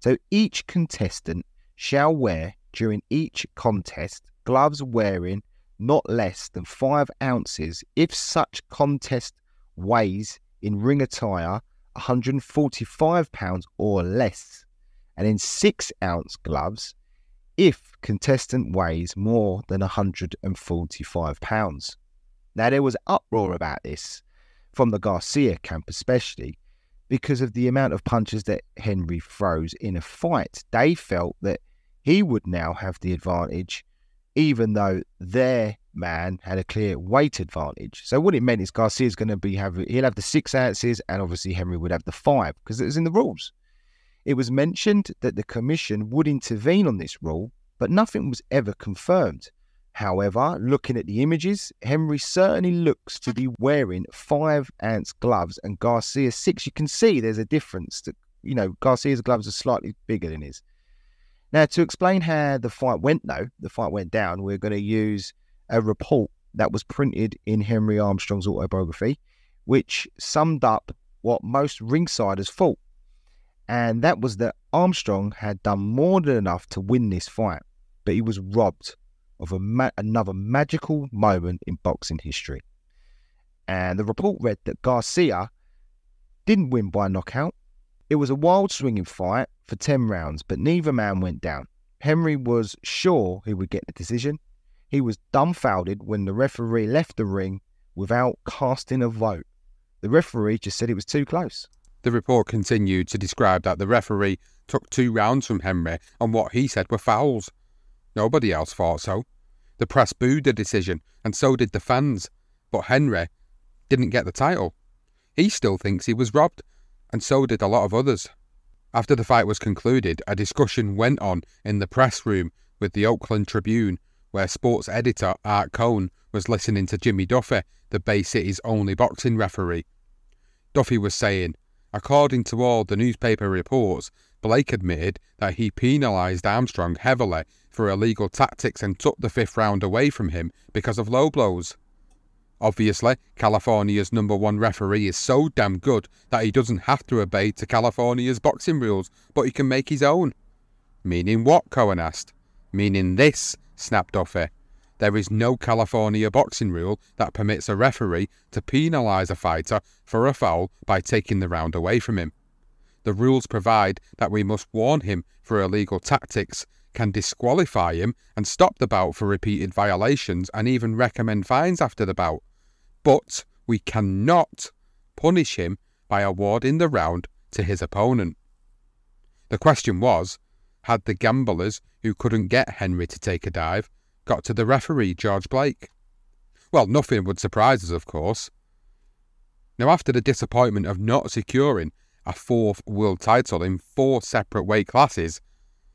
"So each contestant shall wear, during each contest, gloves wearing not less than five ounces if such contest weighs in ring attire one hundred forty-five pounds or less, and in six ounce gloves if contestant weighs more than one hundred forty-five pounds. Now, there was uproar about this from the Garcia camp, especially because of the amount of punches that Henry throws in a fight. They felt that he would now have the advantage, even though their man had a clear weight advantage. So what it meant is Garcia's going to be have he'll have the six ounces, and obviously Henry would have the five, because it was in the rules. It was mentioned that the commission would intervene on this rule, but nothing was ever confirmed. However, looking at the images, Henry certainly looks to be wearing five-ounce gloves and Garcia six. You can see there's a difference. That, you know, Garcia's gloves are slightly bigger than his. Now, to explain how the fight went, though, the fight went down, we're going to use a report that was printed in Henry Armstrong's autobiography, which summed up what most ringsiders thought. And that was that Armstrong had done more than enough to win this fight, but he was robbed of a ma another magical moment in boxing history. And the report read that Garcia didn't win by knockout. It was a wild swinging fight for ten rounds, but neither man went down. Henry was sure he would get the decision. He was dumbfounded when the referee left the ring without casting a vote. The referee just said it was too close. The report continued to describe that the referee took two rounds from Henry on what he said were fouls. Nobody else thought so. The press booed the decision, and so did the fans. But Henry didn't get the title. He still thinks he was robbed, and so did a lot of others. After the fight was concluded, a discussion went on in the press room with the Oakland Tribune, where sports editor Art Cohn was listening to Jimmy Duffy, the Bay City's only boxing referee. Duffy was saying, according to all the newspaper reports, Blake admitted that he penalised Armstrong heavily for illegal tactics and took the fifth round away from him because of low blows. Obviously, California's number one referee is so damn good that he doesn't have to obey to California's boxing rules, but he can make his own. Meaning what, Cohen asked. Meaning this, snapped Duffy. There is no California boxing rule that permits a referee to penalise a fighter for a foul by taking the round away from him. The rules provide that we must warn him for illegal tactics, can disqualify him and stop the bout for repeated violations and even recommend fines after the bout. But we cannot punish him by awarding the round to his opponent. The question was, had the gamblers who couldn't get Henry to take a dive got to the referee George Blake? Well, nothing would surprise us, of course. Now, after the disappointment of not securing a fourth world title in four separate weight classes,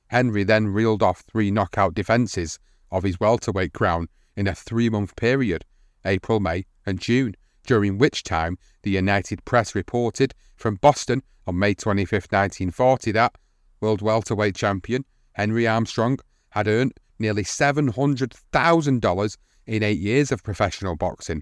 Henry then reeled off three knockout defences of his welterweight crown in a three-month period, April, May and June, during which time the United Press reported from Boston on May twenty-fifth, nineteen forty that world welterweight champion Henry Armstrong had earned nearly seven hundred thousand dollars in eight years of professional boxing.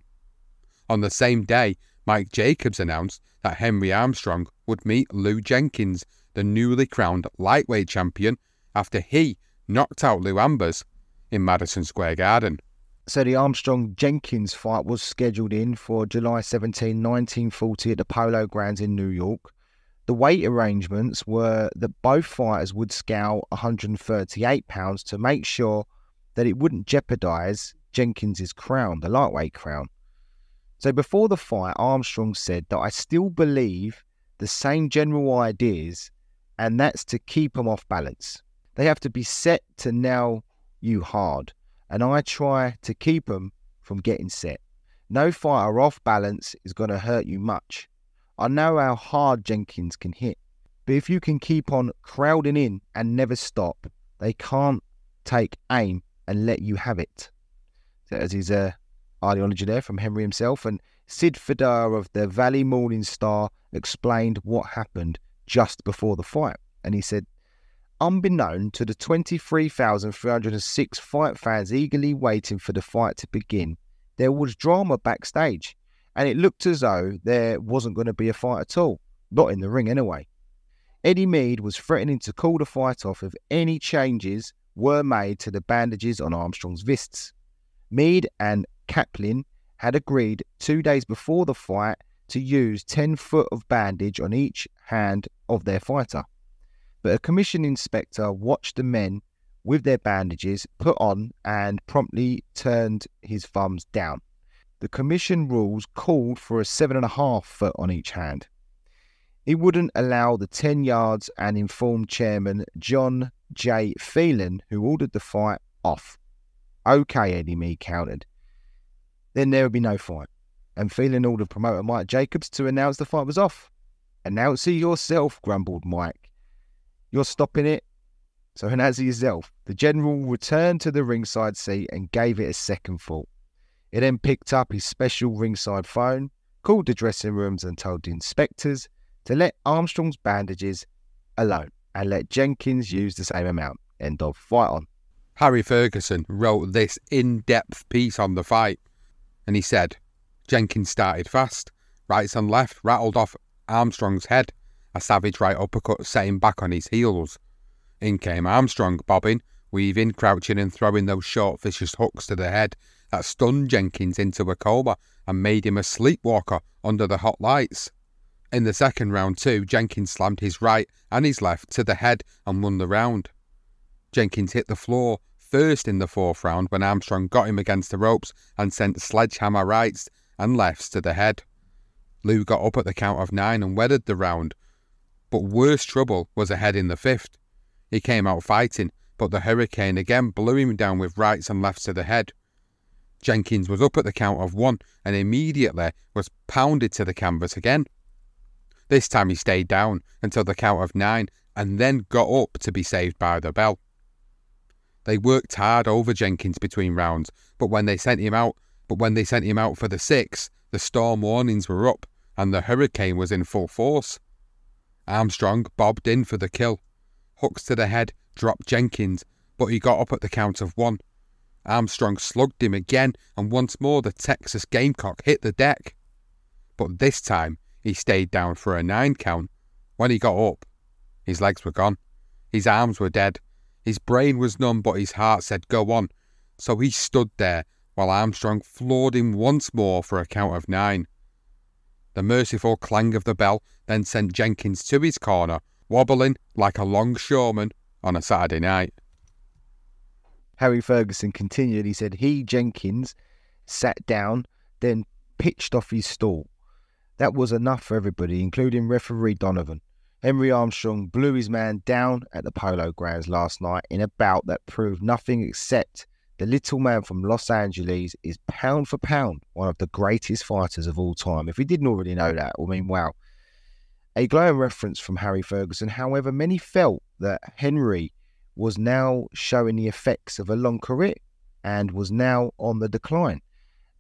On the same day, Mike Jacobs announced that Henry Armstrong would meet Lew Jenkins, the newly crowned lightweight champion, after he knocked out Lou Ambers in Madison Square Garden. So the Armstrong-Jenkins fight was scheduled in for July seventeenth, nineteen forty at the Polo Grounds in New York. The weight arrangements were that both fighters would scale one hundred thirty-eight pounds to make sure that it wouldn't jeopardise Jenkins's crown, the lightweight crown. So before the fight, Armstrong said that I still believe the same general ideas, and that's to keep them off balance. They have to be set to nail you hard, and I try to keep them from getting set. No fighter off balance is going to hurt you much. I know how hard Jenkins can hit, but if you can keep on crowding in and never stop, they can't take aim and let you have it. That is a ideology there from Henry himself, and Sid Fedor of the Valley Morning Star explained what happened just before the fight, and he said, unbeknown to the twenty-three thousand three hundred six fight fans eagerly waiting for the fight to begin, there was drama backstage, and it looked as though there wasn't going to be a fight at all, not in the ring anyway. Eddie Mead was threatening to call the fight off if any changes were made to the bandages on Armstrong's wrists. Mead and Kaplan had agreed two days before the fight to use ten foot of bandage on each hand of their fighter. But a commission inspector watched the men with their bandages put on and promptly turned his thumbs down. The commission rules called for a seven and a half foot on each hand. He wouldn't allow the ten yards and informed chairman John J Phelan, who ordered the fight off. Okay, Eddie Mead countered. then there would be no fight. And Phelan ordered promoter Mike Jacobs to announce the fight was off. Announce it yourself, grumbled Mike. You're stopping it. So announce it yourself. The general returned to the ringside seat and gave it a second thought. He then picked up his special ringside phone, called the dressing rooms and told the inspectors to let Armstrong's bandages alone and let Jenkins use the same amount. End of fight on. Harry Ferguson wrote this in-depth piece on the fight, and he said, Jenkins started fast, rights and left, rattled off Armstrong's head, a savage right uppercut set him back on his heels. In came Armstrong, bobbing, weaving, crouching and throwing those short vicious hooks to the head that stunned Jenkins into a coma and made him a sleepwalker under the hot lights. In the second round too, Jenkins slammed his right and his left to the head and won the round. Jenkins hit the floor first in the fourth round when Armstrong got him against the ropes and sent sledgehammer rights and lefts to the head. Lew got up at the count of nine and weathered the round, but worse trouble was ahead in the fifth. He came out fighting, but the hurricane again blew him down with rights and lefts to the head. Jenkins was up at the count of one and immediately was pounded to the canvas again. This time he stayed down until the count of nine and then got up to be saved by the bell. They worked hard over Jenkins between rounds, but when they sent him out, but when they sent him out for the sixth, the storm warnings were up and the hurricane was in full force. Armstrong bobbed in for the kill. Hooks to the head dropped Jenkins, but he got up at the count of one. Armstrong slugged him again, and once more the Texas Gamecock hit the deck. But this time he stayed down for a nine count. When he got up, his legs were gone, his arms were dead, his brain was numb, but his heart said go on. So he stood there while Armstrong floored him once more for a count of nine. The merciful clang of the bell then sent Jenkins to his corner, wobbling like a longshoreman on a Saturday night. Harry Ferguson continued. He said he, Jenkins, sat down, then pitched off his stool. That was enough for everybody, including referee Donovan. Henry Armstrong blew his man down at the Polo Grounds last night in a bout that proved nothing except the little man from Los Angeles is pound for pound one of the greatest fighters of all time. If we didn't already know that, I mean, wow. A glowing reference from Harry Ferguson. However, many felt that Henry was now showing the effects of a long career and was now on the decline.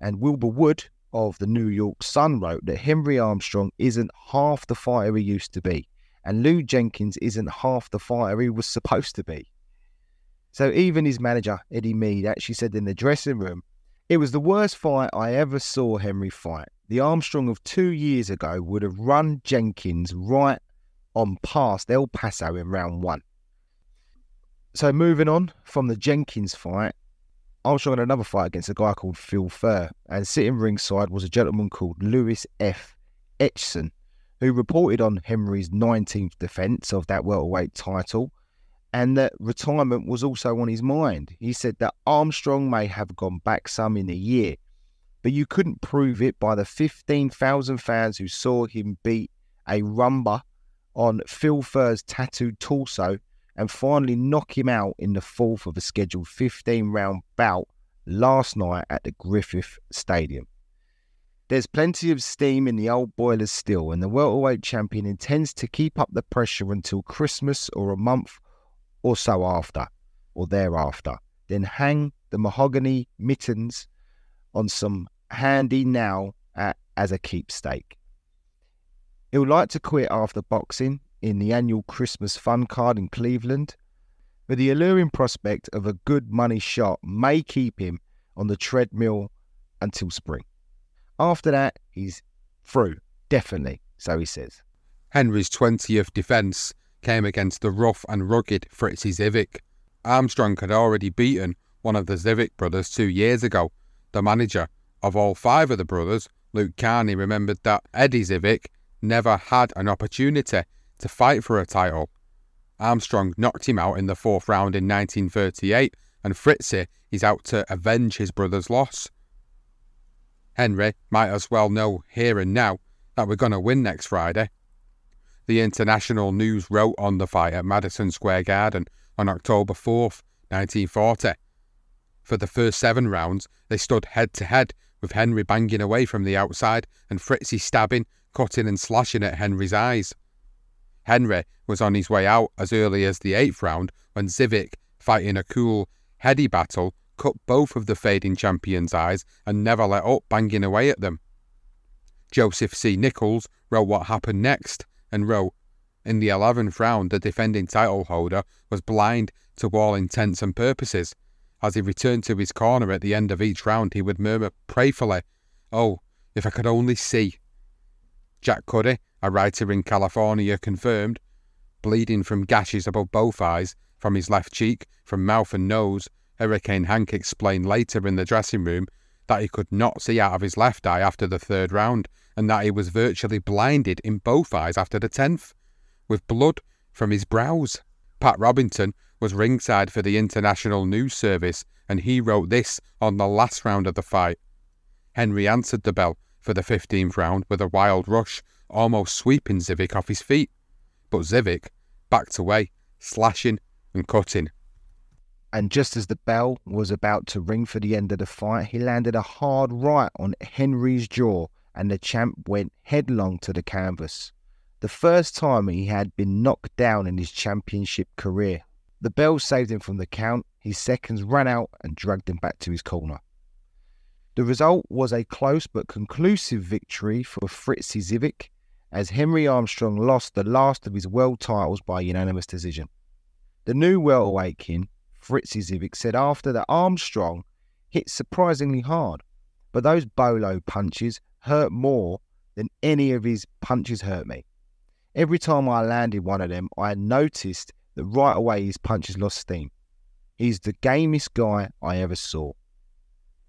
And Wilbur Wood of the New York Sun wrote that Henry Armstrong isn't half the fighter he used to be, and Lew Jenkins isn't half the fighter he was supposed to be. So even his manager, Eddie Mead, actually said in the dressing room, it was the worst fight I ever saw Henry fight. The Armstrong of two years ago would have run Jenkins right on past El Paso in round one. So moving on from the Jenkins fight, Armstrong had another fight against a guy called Phil Furr, and sitting ringside was a gentleman called Louis F. Etchison, who reported on Henry's nineteenth defence of that welterweight title, and that retirement was also on his mind. He said that Armstrong may have gone back some in a year, but you couldn't prove it by the fifteen thousand fans who saw him beat a rumba on Phil Furr's tattooed torso and finally knock him out in the fourth of a scheduled fifteen round bout last night at the Griffith Stadium. There's plenty of steam in the old boilers still, and the welterweight champion intends to keep up the pressure until Christmas or a month or so after, or thereafter. Then hang the mahogany mittens on some handy now at, as a keepstake. He'll like to quit after boxing in the annual Christmas fun card in Cleveland, but the alluring prospect of a good money shot may keep him on the treadmill until spring. After that, he's through, definitely, so he says. Henry's twentieth defence came against the rough and rugged Fritzie Zivic. Armstrong had already beaten one of the Zivic brothers two years ago. The manager of all five of the brothers, Luke Carney, remembered that Eddie Zivic never had an opportunity to fight for a title. Armstrong knocked him out in the fourth round in nineteen thirty-eight, and Fritzie is out to avenge his brother's loss. Henry might as well know here and now that we're going to win next Friday. The International News wrote on the fight at Madison Square Garden on October fourth, nineteen forty. For the first seven rounds, they stood head-to-head with Henry banging away from the outside and Fritzie stabbing, cutting and slashing at Henry's eyes. Henry was on his way out as early as the eighth round when Zivic, fighting a cool, heady battle, cut both of the fading champions' eyes and never let up banging away at them. Joseph C. Nichols wrote what happened next and wrote, "In the eleventh round the defending title holder was blind to all intents and purposes. As he returned to his corner at the end of each round he would murmur prayerfully, 'Oh, if I could only see.'" Jack Cuddy, a writer in California, confirmed, "Bleeding from gashes above both eyes, from his left cheek, from mouth and nose, Hurricane Hank explained later in the dressing room that he could not see out of his left eye after the third round, and that he was virtually blinded in both eyes after the tenth, with blood from his brows." Pat Robinson was ringside for the International News Service, and he wrote this on the last round of the fight. "Henry answered the bell for the fifteenth round with a wild rush, almost sweeping Zivic off his feet. But Zivic backed away, slashing and cutting. And just as the bell was about to ring for the end of the fight, he landed a hard right on Henry's jaw and the champ went headlong to the canvas. The first time he had been knocked down in his championship career. The bell saved him from the count, his seconds ran out and dragged him back to his corner. The result was a close but conclusive victory for Fritzie Zivic, as Henry Armstrong lost the last of his world titles by unanimous decision. The new welterweight king, Fritzie Zivic, said after that Armstrong hit surprisingly hard, but those bolo punches hurt more than any of his punches hurt me. "Every time I landed one of them, I noticed that right away his punches lost steam. He's the gamest guy I ever saw."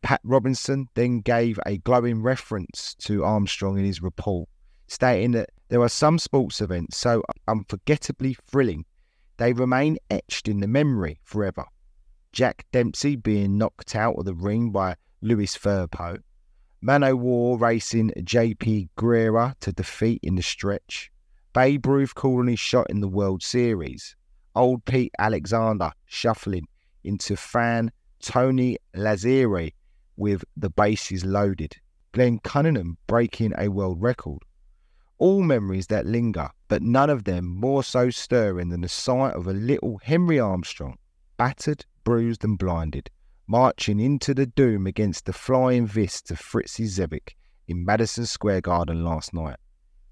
Pat Robinson then gave a glowing reference to Armstrong in his report, stating that there are some sports events so unforgettably thrilling, they remain etched in the memory forever. Jack Dempsey being knocked out of the ring by Louis Furpo, Man-O-War racing J P Guerra to defeat in the stretch, Babe Ruth calling his shot in the World Series, old Pete Alexander shuffling into fan Tony Lazzari with the bases loaded, Glenn Cunningham breaking a world record. All memories that linger, but none of them more so stirring than the sight of a little Henry Armstrong, battered, bruised and blinded, marching into the doom against the flying fists of Fritzie Zivic in Madison Square Garden last night.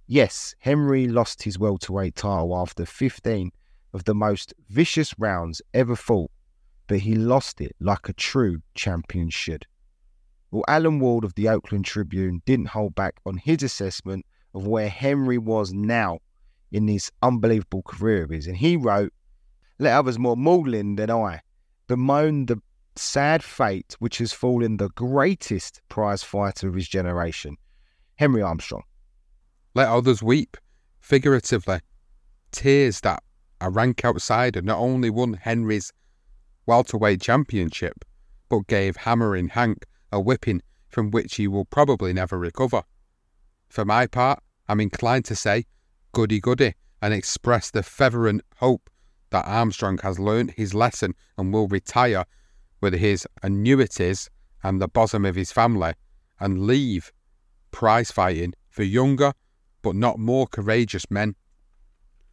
Yes, Henry lost his welterweight title after fifteen of the most vicious rounds ever fought, but he lost it like a true champion should. Well, Alan Ward of the Oakland Tribune didn't hold back on his assessment of where Henry was now in this unbelievable career of his, and he wrote, "Let others more maudlin than I bemoan the sad fate which has fallen the greatest prize fighter of his generation, Henry Armstrong." Let others weep, figuratively. Tears that a rank outsider not only won Henry's welterweight championship, but gave Hammering Hank a whipping from which he will probably never recover. For my part, I'm inclined to say, goody goody, and express the fervent hope that Armstrong has learnt his lesson and will retire with his annuities and the bosom of his family, and leave prize fighting for younger, but not more courageous men.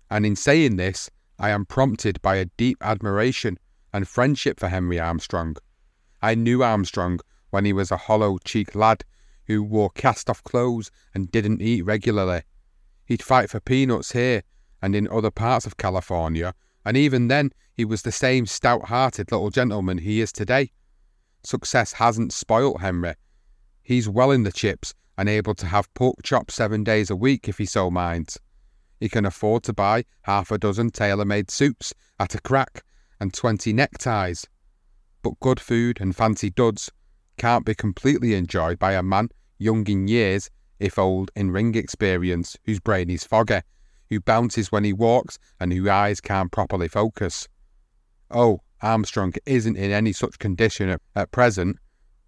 And in saying this, I am prompted by a deep admiration and friendship for Henry Armstrong. I knew Armstrong when he was a hollow-cheeked lad who wore cast-off clothes and didn't eat regularly. He'd fight for peanuts here and in other parts of California, and even then he was the same stout-hearted little gentleman he is today. Success hasn't spoilt Henry. He's well in the chips and able to have pork chops seven days a week if he so minds. He can afford to buy half a dozen tailor-made suits at a crack and twenty neckties. But good food and fancy duds can't be completely enjoyed by a man young in years, if old in ring experience, whose brain is foggy, who bounces when he walks and whose eyes can't properly focus. Oh, Armstrong isn't in any such condition at, at present,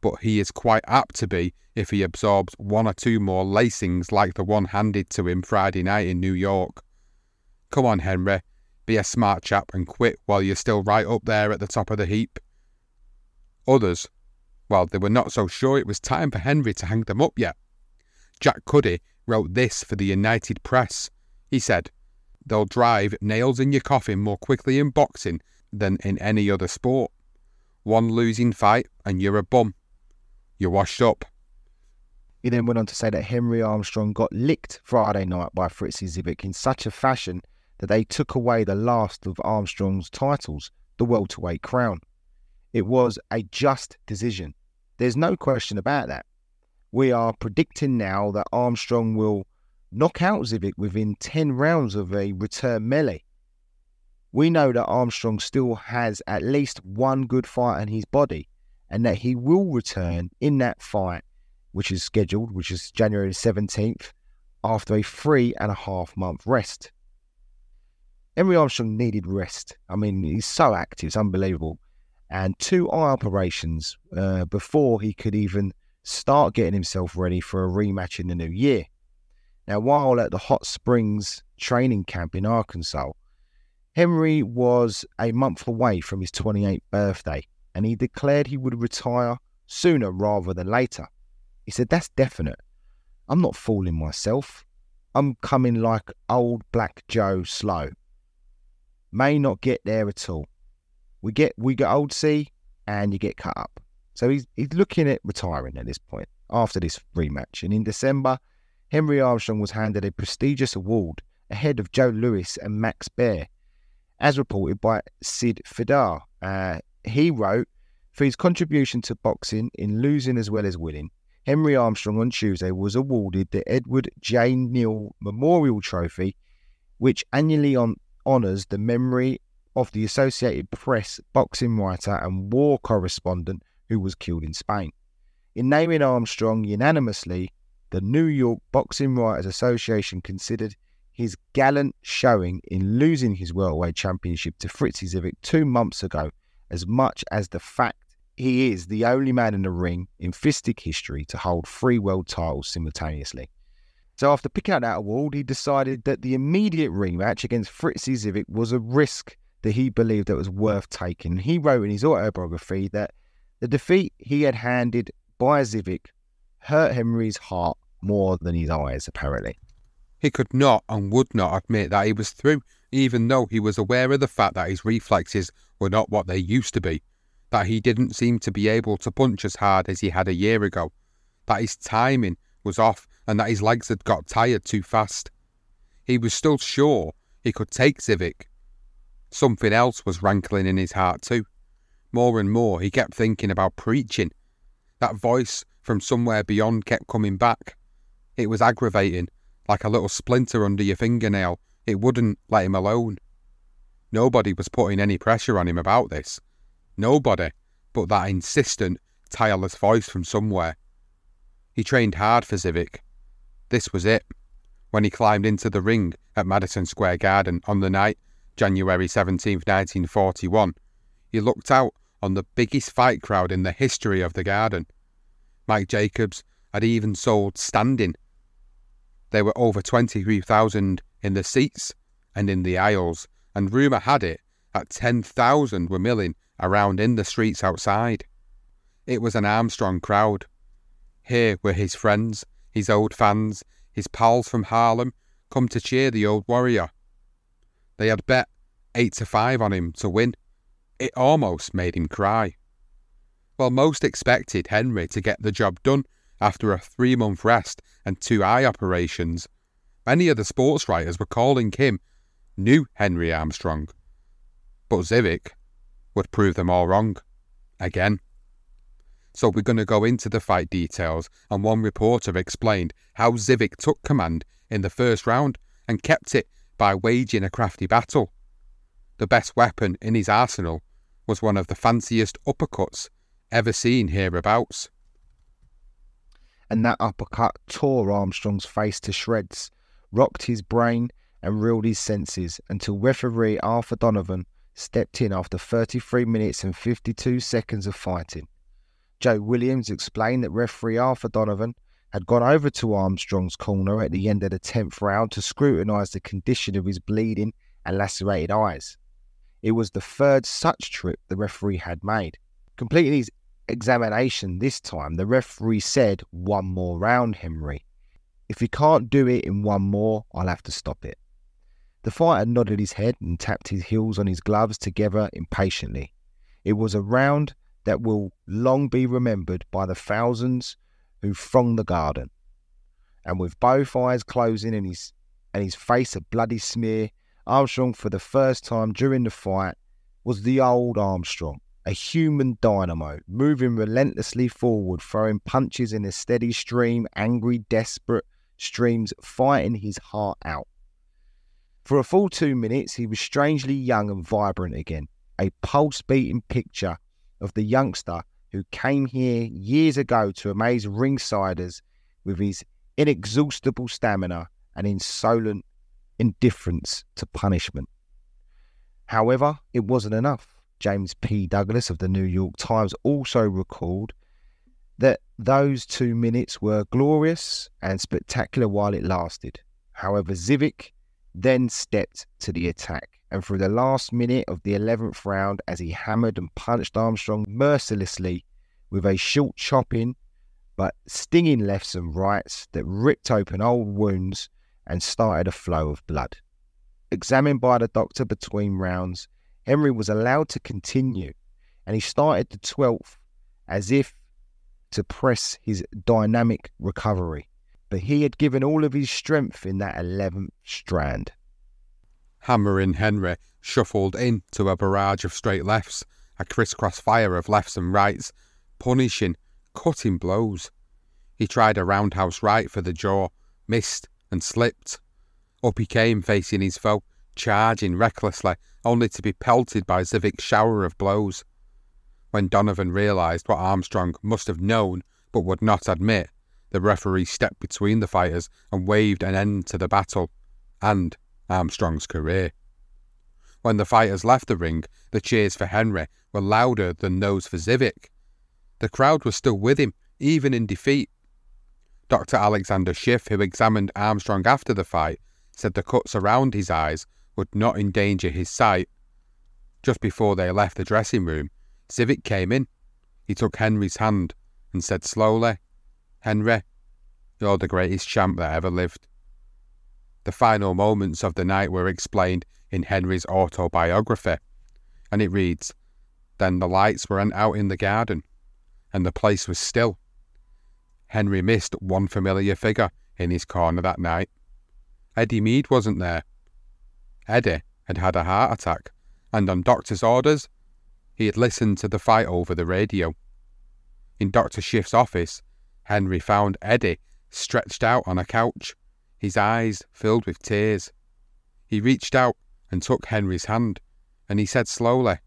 but he is quite apt to be if he absorbs one or two more lacings like the one handed to him Friday night in New York. Come on, Henry, be a smart chap and quit while you're still right up there at the top of the heap. Others, while they were not so sure it was time for Henry to hang them up yet. Jack Cuddy wrote this for the United Press. He said, "They'll drive nails in your coffin more quickly in boxing than in any other sport. One losing fight and you're a bum. You're washed up." He then went on to say that Henry Armstrong got licked Friday night by Fritzie Zivic in such a fashion that they took away the last of Armstrong's titles, the welterweight crown. It was a just decision. There's no question about that. We are predicting now that Armstrong will knock out Zivic within ten rounds of a return melee. We know that Armstrong still has at least one good fight in his body and that he will return in that fight, which is scheduled, which is January seventeenth, after a three and a half month rest. Henry Armstrong needed rest. I mean, he's so active, it's unbelievable. And two eye operations uh, before he could even start getting himself ready for a rematch in the new year. Now, while at the Hot Springs training camp in Arkansas, Henry was a month away from his twenty-eighth birthday, and he declared he would retire sooner rather than later. He said, "That's definite. I'm not fooling myself. I'm coming like old Black Joe slow. May not get there at all. We get we get old C and you get cut up." So he's, he's looking at retiring at this point after this rematch. And in December, Henry Armstrong was handed a prestigious award ahead of Joe Louis and Max Baer, as reported by Sid Fidar. Uh, he wrote, "For his contribution to boxing in losing as well as winning, Henry Armstrong on Tuesday was awarded the Edward J. Neal Memorial Trophy, which annually on, honours the memory of the Associated Press boxing writer and war correspondent who was killed in Spain. In naming Armstrong unanimously, the New York Boxing Writers Association considered his gallant showing in losing his welterweight championship to Fritzie Zivic two months ago as much as the fact he is the only man in the ring in fistic history to hold three world titles simultaneously." So after picking out that award, he decided that the immediate rematch against Fritzie Zivic was a risk that he believed that was worth taking. He wrote in his autobiography that the defeat he had handed by Zivic hurt Henry's heart more than his eyes, apparently. He could not and would not admit that he was through, even though he was aware of the fact that his reflexes were not what they used to be, that he didn't seem to be able to punch as hard as he had a year ago, that his timing was off and that his legs had got tired too fast. He was still sure he could take Zivic. Something else was rankling in his heart too. More and more he kept thinking about preaching. That voice from somewhere beyond kept coming back. It was aggravating, like a little splinter under your fingernail. It wouldn't let him alone. Nobody was putting any pressure on him about this. Nobody but that insistent, tireless voice from somewhere. He trained hard for Zivic. This was it. When he climbed into the ring at Madison Square Garden on the night, January seventeenth, nineteen forty-one, he looked out on the biggest fight crowd in the history of the Garden. Mike Jacobs had even sold standing. There were over twenty-three thousand in the seats and in the aisles, and rumour had it that ten thousand were milling around in the streets outside. It was an Armstrong crowd. Here were his friends, his old fans, his pals from Harlem, come to cheer the old warrior. They had bet eight to five on him to win. It almost made him cry. Well, most expected Henry to get the job done after a three-month rest and two eye operations. Many of the sports writers were calling him new Henry Armstrong. But Zivic would prove them all wrong. Again. So we're going to go into the fight details, and one reporter explained how Zivic took command in the first round and kept it by waging a crafty battle. The best weapon in his arsenal was one of the fanciest uppercuts ever seen hereabouts. And that uppercut tore Armstrong's face to shreds, rocked his brain and reeled his senses until referee Arthur Donovan stepped in after thirty-three minutes and fifty-two seconds of fighting. Joe Williams explained that referee Arthur Donovan had gone over to Armstrong's corner at the end of the tenth round to scrutinise the condition of his bleeding and lacerated eyes. It was the third such trip the referee had made. Completing his examination this time, the referee said, "One more round, Henry. If you can't do it in one more, I'll have to stop it." The fighter nodded his head and tapped his heels on his gloves together impatiently. It was a round that will long be remembered by the thousands who thronged the garden. And with both eyes closing and his, and his face a bloody smear, Armstrong, for the first time during the fight, was the old Armstrong, a human dynamo, moving relentlessly forward, throwing punches in a steady stream, angry, desperate streams, fighting his heart out. For a full two minutes, he was strangely young and vibrant again, a pulse-beating picture of the youngster who came here years ago to amaze ringsiders with his inexhaustible stamina and insolent indifference to punishment. However, it wasn't enough. James P. Douglas of the New York Times also recalled that those two minutes were glorious and spectacular while it lasted. However, Zivic then stepped to the attack, and through the last minute of the eleventh round, as he hammered and punched Armstrong mercilessly with a short chopping but stinging lefts and rights that ripped open old wounds and started a flow of blood. Examined by the doctor between rounds, Henry was allowed to continue, and he started the twelfth as if to press his dynamic recovery. But he had given all of his strength in that eleventh strand. Hammering Henry shuffled into a barrage of straight lefts, a crisscross fire of lefts and rights, punishing, cutting blows. He tried a roundhouse right for the jaw, missed and slipped. Up he came facing his foe, charging recklessly, only to be pelted by Zivic's shower of blows. When Donovan realised what Armstrong must have known but would not admit, the referee stepped between the fighters and waved an end to the battle and Armstrong's career. When the fighters left the ring, the cheers for Henry were louder than those for Zivic. The crowd was still with him, even in defeat. Doctor Alexander Schiff, who examined Armstrong after the fight, said the cuts around his eyes would not endanger his sight. Just before they left the dressing room, Zivic came in. He took Henry's hand and said slowly, "Henry, you're the greatest champ that ever lived." The final moments of the night were explained in Henry's autobiography, and it reads, "Then the lights were out in the garden, and the place was still. Henry missed one familiar figure in his corner that night. Eddie Mead wasn't there. Eddie had had a heart attack, and on doctor's orders, he had listened to the fight over the radio. In Doctor Schiff's office, Henry found Eddie stretched out on a couch, his eyes filled with tears. He reached out and took Henry's hand, and he said slowly,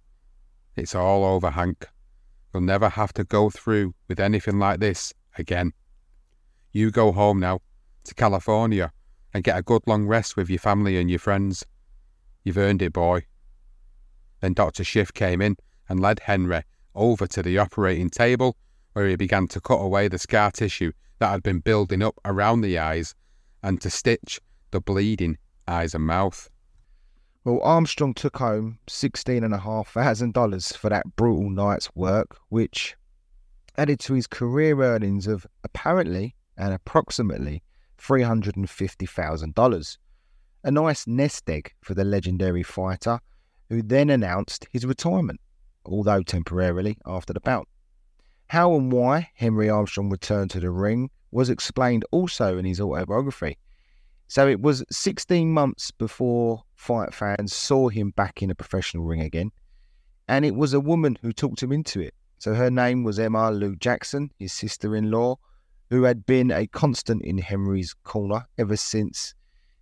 'It's all over, Hank. You'll never have to go through with anything like this again. You go home now, to California, and get a good long rest with your family and your friends. You've earned it, boy.'" Then Doctor Schiff came in and led Henry over to the operating table, where he began to cut away the scar tissue that had been building up around the eyes and to stitch the bleeding eyes and mouth. Well, Armstrong took home sixteen thousand five hundred dollars for that brutal night's work, which added to his career earnings of apparently and approximately three hundred fifty thousand dollars, a nice nest egg for the legendary fighter, who then announced his retirement, although temporarily after the bout. How and why Henry Armstrong returned to the ring was explained also in his autobiography. So it was sixteen months before fight fans saw him back in a professional ring again, and it was a woman who talked him into it. So her name was Emma Lou Jackson, his sister-in-law, who had been a constant in Henry's corner ever since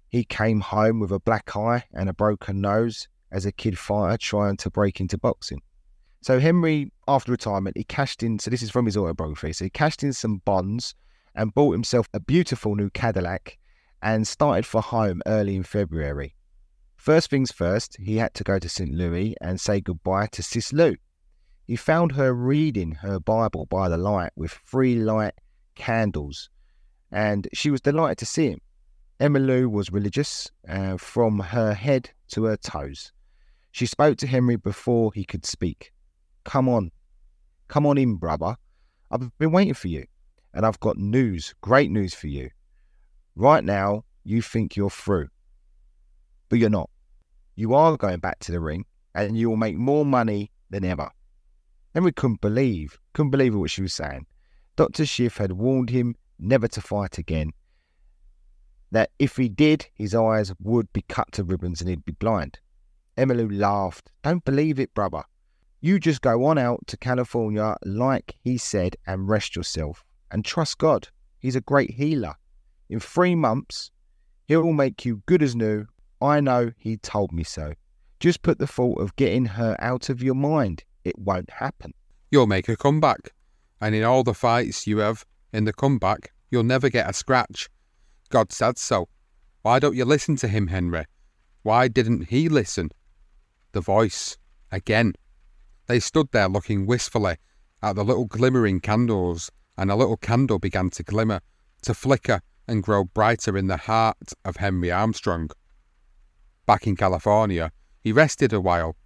he came home with a black eye and a broken nose as a kid fighter trying to break into boxing. So Henry, after retirement, he cashed in, so this is from his autobiography, so he cashed in some bonds and bought himself a beautiful new Cadillac and started for home early in February. First things first, he had to go to Saint Louis and say goodbye to Sis Lou. He found her reading her Bible by the light with three light candles, and she was delighted to see him. Emma Lou was religious uh, from her head to her toes. She spoke to Henry before he could speak. "Come on, Come on in, brother. I've been waiting for you. And I've got news, great news for you. Right now, you think you're through, but you're not. You are going back to the ring and you will make more money than ever. Henry couldn't believe, couldn't believe what she was saying. Doctor Schiff had warned him never to fight again, that if he did, his eyes would be cut to ribbons and he'd be blind. Emmylou laughed. Don't believe it, brother. You just go on out to California like he said and rest yourself and trust God. He's a great healer. In three months, he'll make you good as new. I know he told me so. Just put the thought of getting her out of your mind. It won't happen. You'll make a comeback. And in all the fights you have in the comeback, you'll never get a scratch. God said so. Why don't you listen to him, Henry? Why didn't he listen? The voice. Again. They stood there looking wistfully at the little glimmering candles, and a little candle began to glimmer, to flicker and grow brighter in the heart of Henry Armstrong. Back in California, he rested a while.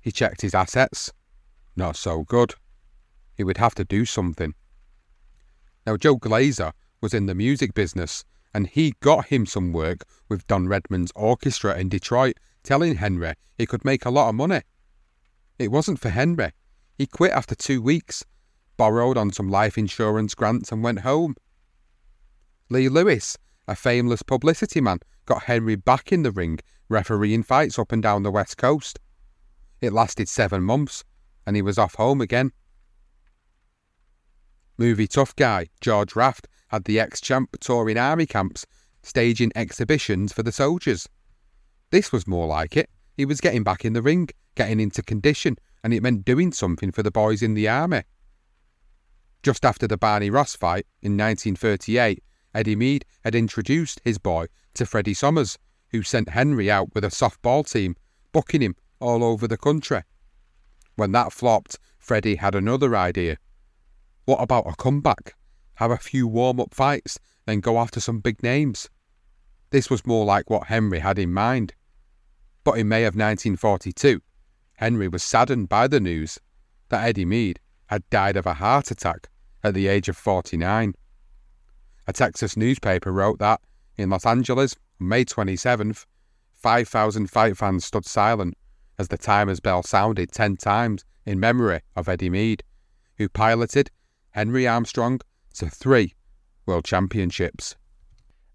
He checked his assets. Not so good. He would have to do something. Now, Joe Glazer was in the music business, and he got him some work with Don Redman's orchestra in Detroit, telling Henry he could make a lot of money. It wasn't for Henry. He quit after two weeks, borrowed on some life insurance grants and went home. Lew Lewis, a fameless publicity man, got Henry back in the ring, refereeing fights up and down the West Coast. It lasted seven months, and he was off home again. Movie tough guy George Raft had the ex-champ touring army camps, staging exhibitions for the soldiers. This was more like it. He was getting back in the ring, getting into condition, and it meant doing something for the boys in the army. Just after the Barney Ross fight in nineteen thirty-eight, Eddie Mead had introduced his boy to Freddie Sommers, who sent Henry out with a softball team, booking him all over the country. When that flopped, Freddie had another idea. What about a comeback? Have a few warm-up fights, then go after some big names. This was more like what Henry had in mind. But in May of nineteen forty-two, Henry was saddened by the news that Eddie Mead had died of a heart attack at the age of forty-nine. A Texas newspaper wrote that, in Los Angeles, on May twenty-seventh, five thousand fight fans stood silent as the timer's bell sounded ten times in memory of Eddie Mead, who piloted Henry Armstrong to three world championships.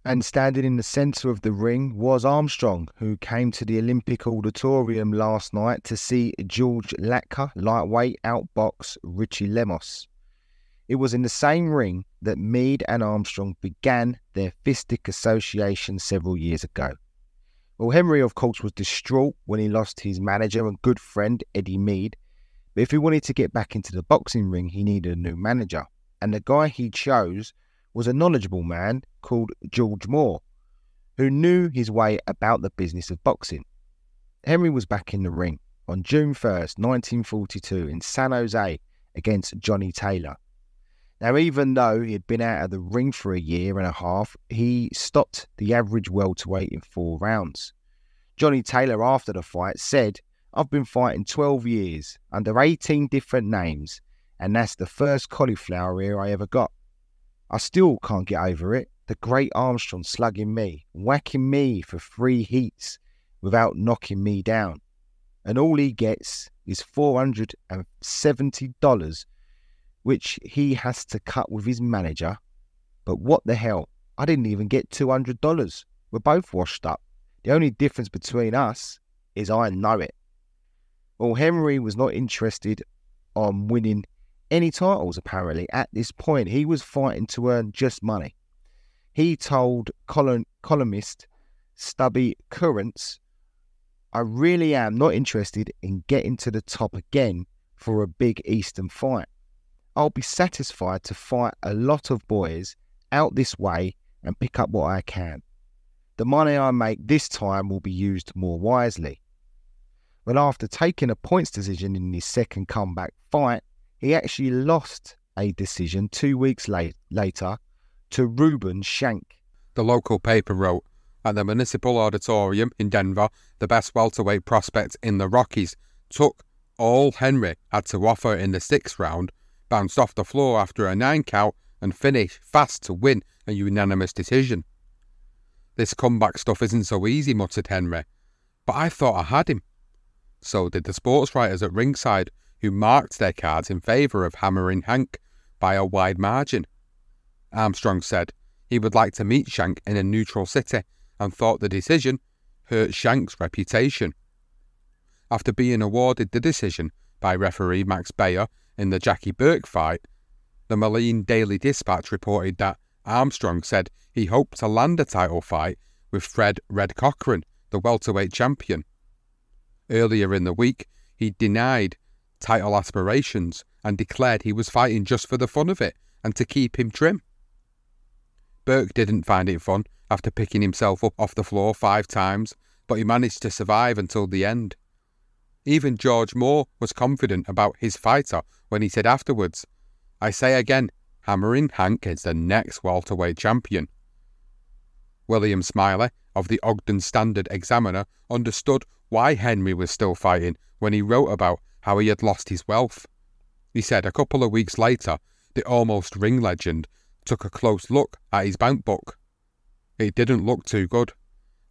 And standing in the centre of the ring was Armstrong, who came to the Olympic Auditorium last night to see George Latka lightweight outbox Richie Lemos. It was in the same ring that Mead and Armstrong began their fistic association several years ago. Well, Henry, of course, was distraught when he lost his manager and good friend, Eddie Mead. But if he wanted to get back into the boxing ring, he needed a new manager. And the guy he chose was a knowledgeable man called George Moore, who knew his way about the business of boxing. Henry was back in the ring on June first, nineteen forty-two in San Jose against Johnny Taylor. Now, even though he had been out of the ring for a year and a half, he stopped the average welterweight in four rounds. Johnny Taylor, after the fight, said, "I've been fighting twelve years under eighteen different names, and that's the first cauliflower ear I ever got. I still can't get over it. The great Armstrong slugging me, whacking me for three heats without knocking me down. And all he gets is four hundred seventy dollars, which he has to cut with his manager. But what the hell? I didn't even get two hundred dollars. We're both washed up. The only difference between us is I know it." Well, Henry was not interested on winning any titles, apparently. At this point, he was fighting to earn just money. He told column, columnist Stubby Currents, "I really am not interested in getting to the top again for a big Eastern fight. I'll be satisfied to fight a lot of boys out this way and pick up what I can. The money I make this time will be used more wisely." Well, after taking a points decision in his second comeback fight, he actually lost a decision two weeks late, later to Reuben Shank. The local paper wrote, "At the Municipal Auditorium in Denver, the best welterweight prospect in the Rockies took all Henry had to offer in the sixth round bounced off the floor after a nine count and finished fast to win a unanimous decision. This comeback stuff isn't so easy, muttered Henry, but I thought I had him. So did the sports writers at ringside, who marked their cards in favour of hammering Hank by a wide margin. Armstrong said he would like to meet Shank in a neutral city and thought the decision hurt Shank's reputation. After being awarded the decision by referee Max Bayer in the Jackie Burke fight, the Moline Daily Dispatch reported that Armstrong said he hoped to land a title fight with Fred Red Cochran, the welterweight champion. Earlier in the week, he denied title aspirations and declared he was fighting just for the fun of it and to keep him trim. Burke didn't find it fun after picking himself up off the floor five times, but he managed to survive until the end. Even George Moore was confident about his fighter when he said afterwards, "I say again, hammering Hank is the next welterweight champion." William Smiley of the Ogden Standard Examiner understood why Henry was still fighting when he wrote about how he had lost his wealth. He said a couple of weeks later, the almost ring legend took a close look at his bank book. It didn't look too good.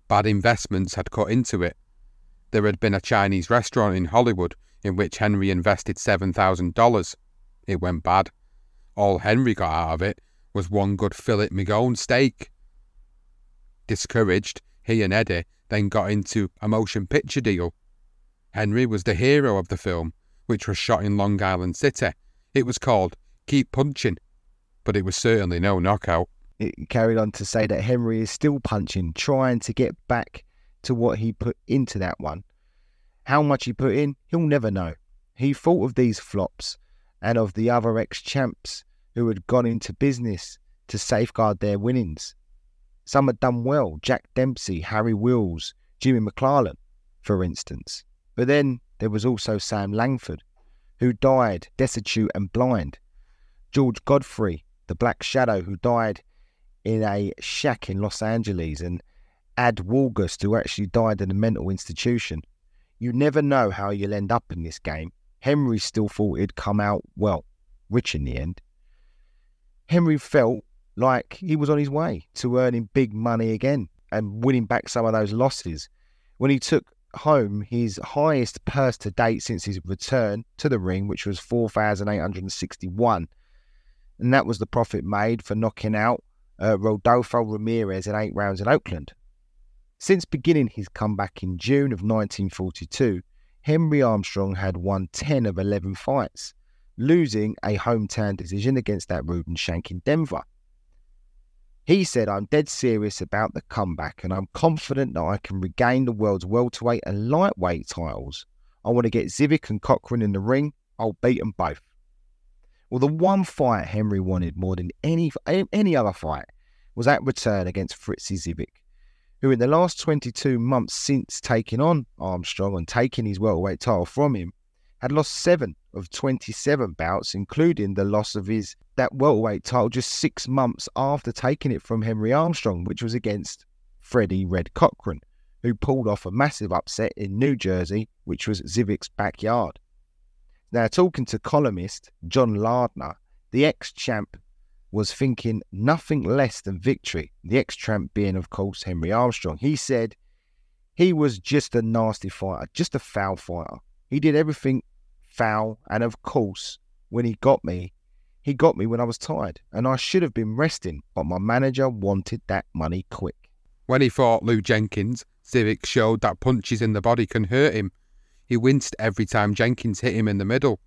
Bad investments had cut into it. There had been a Chinese restaurant in Hollywood in which Henry invested seven thousand dollars. It went bad. All Henry got out of it was one good Philip Migone steak. Discouraged, he and Eddie then got into a motion picture deal. Henry was the hero of the film, which was shot in Long Island City. It was called Keep Punching, but it was certainly no knockout. It carried on to say that Henry is still punching, trying to get back to what he put into that one. How much he put in, he'll never know. He thought of these flops and of the other ex-champs who had gone into business to safeguard their winnings. Some had done well, Jack Dempsey, Harry Wills, Jimmy McClellan, for instance. But then there was also Sam Langford, who died destitute and blind. George Godfrey, the Black Shadow, who died in a shack in Los Angeles. And Ad Walgust, who actually died in a mental institution. You never know how you'll end up in this game. Henry still thought he'd come out, well, rich in the end. Henry felt like he was on his way to earning big money again and winning back some of those losses. When he took home his highest purse to date since his return to the ring, which was four thousand eight hundred sixty-one, and that was the profit made for knocking out uh, Rodolfo Ramirez in eight rounds in Oakland. Since beginning his comeback in June of nineteen forty-two, Henry Armstrong had won ten of eleven fights, losing a hometown decision against that Reuben Shank in Denver. He said, "I'm dead serious about the comeback and I'm confident that I can regain the world's welterweight and lightweight titles. I want to get Zivic and Cochran in the ring. I'll beat them both." Well, the one fight Henry wanted more than any, any other fight was that return against Fritzie Zivic, who in the last twenty-two months since taking on Armstrong and taking his welterweight title from him, had lost seven of twenty-seven bouts, including the loss of his that welterweight title just six months after taking it from Henry Armstrong, which was against Freddie Red Cochran, who pulled off a massive upset in New Jersey, which was Zivic's backyard. Now, talking to columnist John Lardner, the ex-champ was thinking nothing less than victory, the ex-champ being, of course, Henry Armstrong. He said he was just a nasty fighter, just a foul fighter. He did everything foul, and of course, when he got me, he got me when I was tired, and I should have been resting, but my manager wanted that money quick. When he fought Lew Jenkins, Zivic showed that punches in the body can hurt him. He winced every time Jenkins hit him in the middle.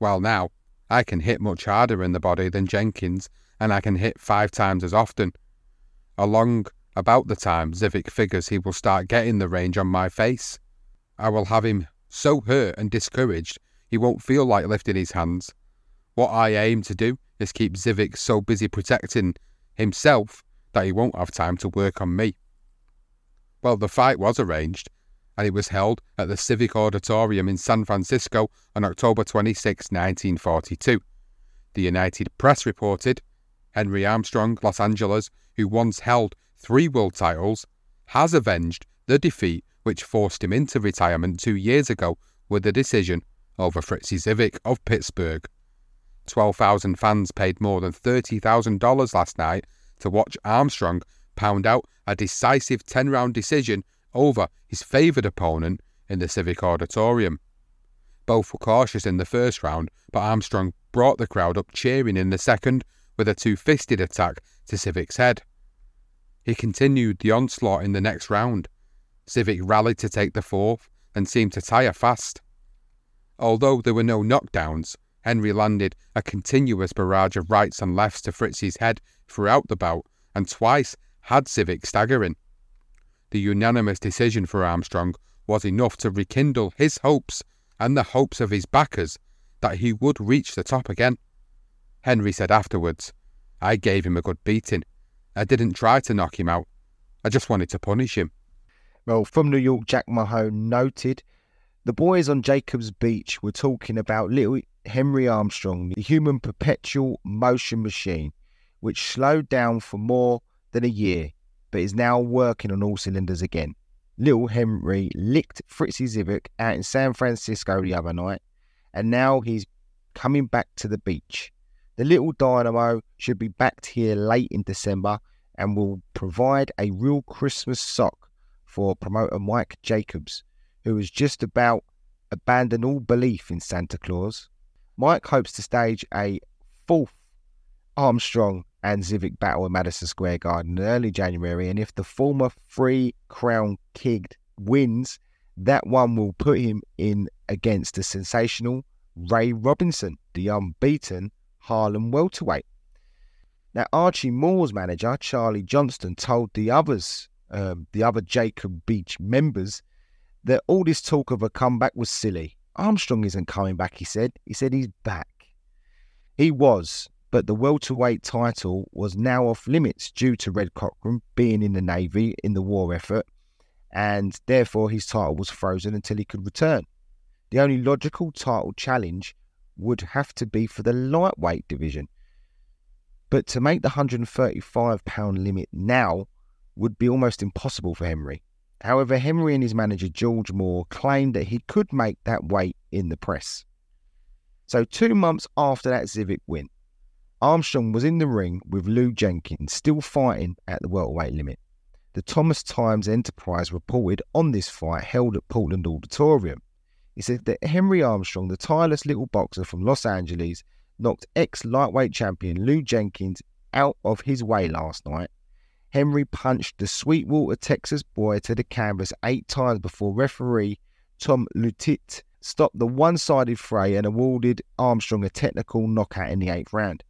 Well now, I can hit much harder in the body than Jenkins, and I can hit five times as often. Along about the time, Zivic figures he will start getting the range on my face. I will have him so hurt and discouraged, he won't feel like lifting his hands. What I aim to do is keep Zivic so busy protecting himself that he won't have time to work on me. Well, the fight was arranged, and it was held at the Civic Auditorium in San Francisco on October twenty-sixth, nineteen forty-two. The United Press reported, "Henry Armstrong, Los Angeles, who once held three world titles, has avenged the defeat which forced him into retirement two years ago with a decision over Fritzie Zivic of Pittsburgh. twelve thousand fans paid more than thirty thousand dollars last night to watch Armstrong pound out a decisive ten round decision over his favoured opponent in the Civic Auditorium. Both were cautious in the first round, but Armstrong brought the crowd up cheering in the second with a two-fisted attack to Civic's head. He continued the onslaught in the next round. Civic rallied to take the fourth and seemed to tire fast. Although there were no knockdowns, Henry landed a continuous barrage of rights and lefts to Fritzie's head throughout the bout and twice had Civic staggering. The unanimous decision for Armstrong was enough to rekindle his hopes and the hopes of his backers that he would reach the top again. Henry said afterwards, "I gave him a good beating. I didn't try to knock him out. I just wanted to punish him." Well, from New York, Jack Mahone noted, "The boys on Jacobs Beach were talking about little Henry Armstrong, the human perpetual motion machine, which slowed down for more than a year, but is now working on all cylinders again. Little Henry licked Fritzie Zivic out in San Francisco the other night, and now he's coming back to the beach. The little dynamo should be backed here late in December and will provide a real Christmas sock for promoter Mike Jacobs, who has just about abandoned all belief in Santa Claus. Mike hopes to stage a fourth Armstrong and Zivic battle in Madison Square Garden in early January, and if the former three crown kid wins, that one will put him in against the sensational Ray Robinson, the unbeaten Harlem welterweight." Now, Archie Moore's manager, Charlie Johnston, told the others, um, the other Jacob Beach members, that all this talk of a comeback was silly. "Armstrong isn't coming back," he said. He said he's back. He was, but the welterweight title was now off limits due to Red Cochran being in the Navy in the war effort, and therefore his title was frozen until he could return. The only logical title challenge would have to be for the lightweight division, but to make the one hundred thirty-five pound limit now would be almost impossible for Henry. However, Henry and his manager George Moore claimed that he could make that weight in the press. So two months after that Zivic win, Armstrong was in the ring with Lew Jenkins, still fighting at the welterweight limit. The Thomas Times Enterprise reported on this fight held at Portland Auditorium. It said that Henry Armstrong, the tireless little boxer from Los Angeles, knocked ex-lightweight champion Lew Jenkins out of his way last night. Henry punched the Sweetwater, Texas boy to the canvas eight times before referee Tom Lutit stopped the one-sided fray and awarded Armstrong a technical knockout in the eighth round.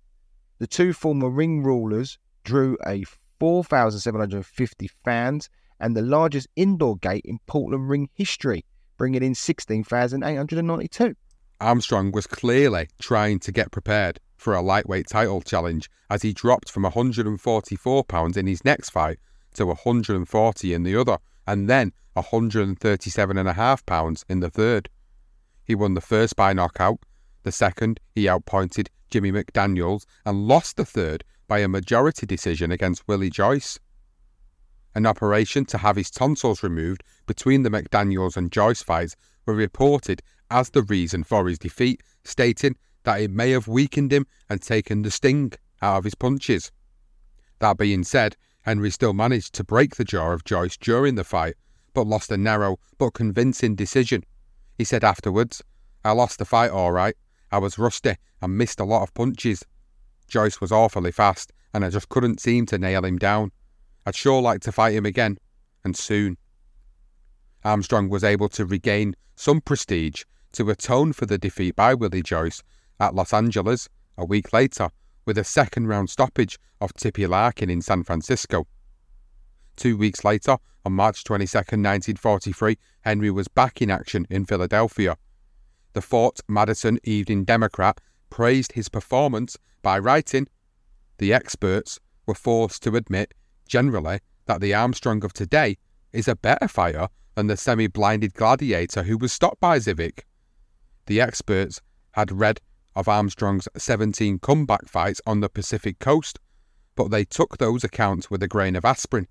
The two former ring rulers drew a four thousand seven hundred fifty fans and the largest indoor gate in Portland ring history, bringing in sixteen thousand eight hundred ninety-two. Armstrong was clearly trying to get prepared for a lightweight title challenge, as he dropped from one hundred forty-four pounds in his next fight to one hundred forty in the other, and then one hundred thirty-seven and a half pounds in the third. He won the first by knockout, the second he outpointed Jimmy McDaniels, and lost the third by a majority decision against Willie Joyce. An operation to have his tonsils removed between the McDaniels and Joyce fights were reported as the reason for his defeat, stating that it may have weakened him and taken the sting out of his punches. That being said, Henry still managed to break the jaw of Joyce during the fight, but lost a narrow but convincing decision. He said afterwards, "I lost the fight all right. I was rusty and missed a lot of punches. Joyce was awfully fast and I just couldn't seem to nail him down. I'd sure like to fight him again, and soon." Armstrong was able to regain some prestige to atone for the defeat by Willie Joyce at Los Angeles a week later, with a second round stoppage of Tippy Larkin in San Francisco. Two weeks later, on March twenty-second, nineteen forty-three, Henry was back in action in Philadelphia. The Fort Madison Evening Democrat praised his performance by writing, "The experts were forced to admit generally that the Armstrong of today is a better fighter than the semi-blinded gladiator who was stopped by Zivic. The experts had read of Armstrong's seventeen comeback fights on the Pacific coast, but they took those accounts with a grain of aspirin.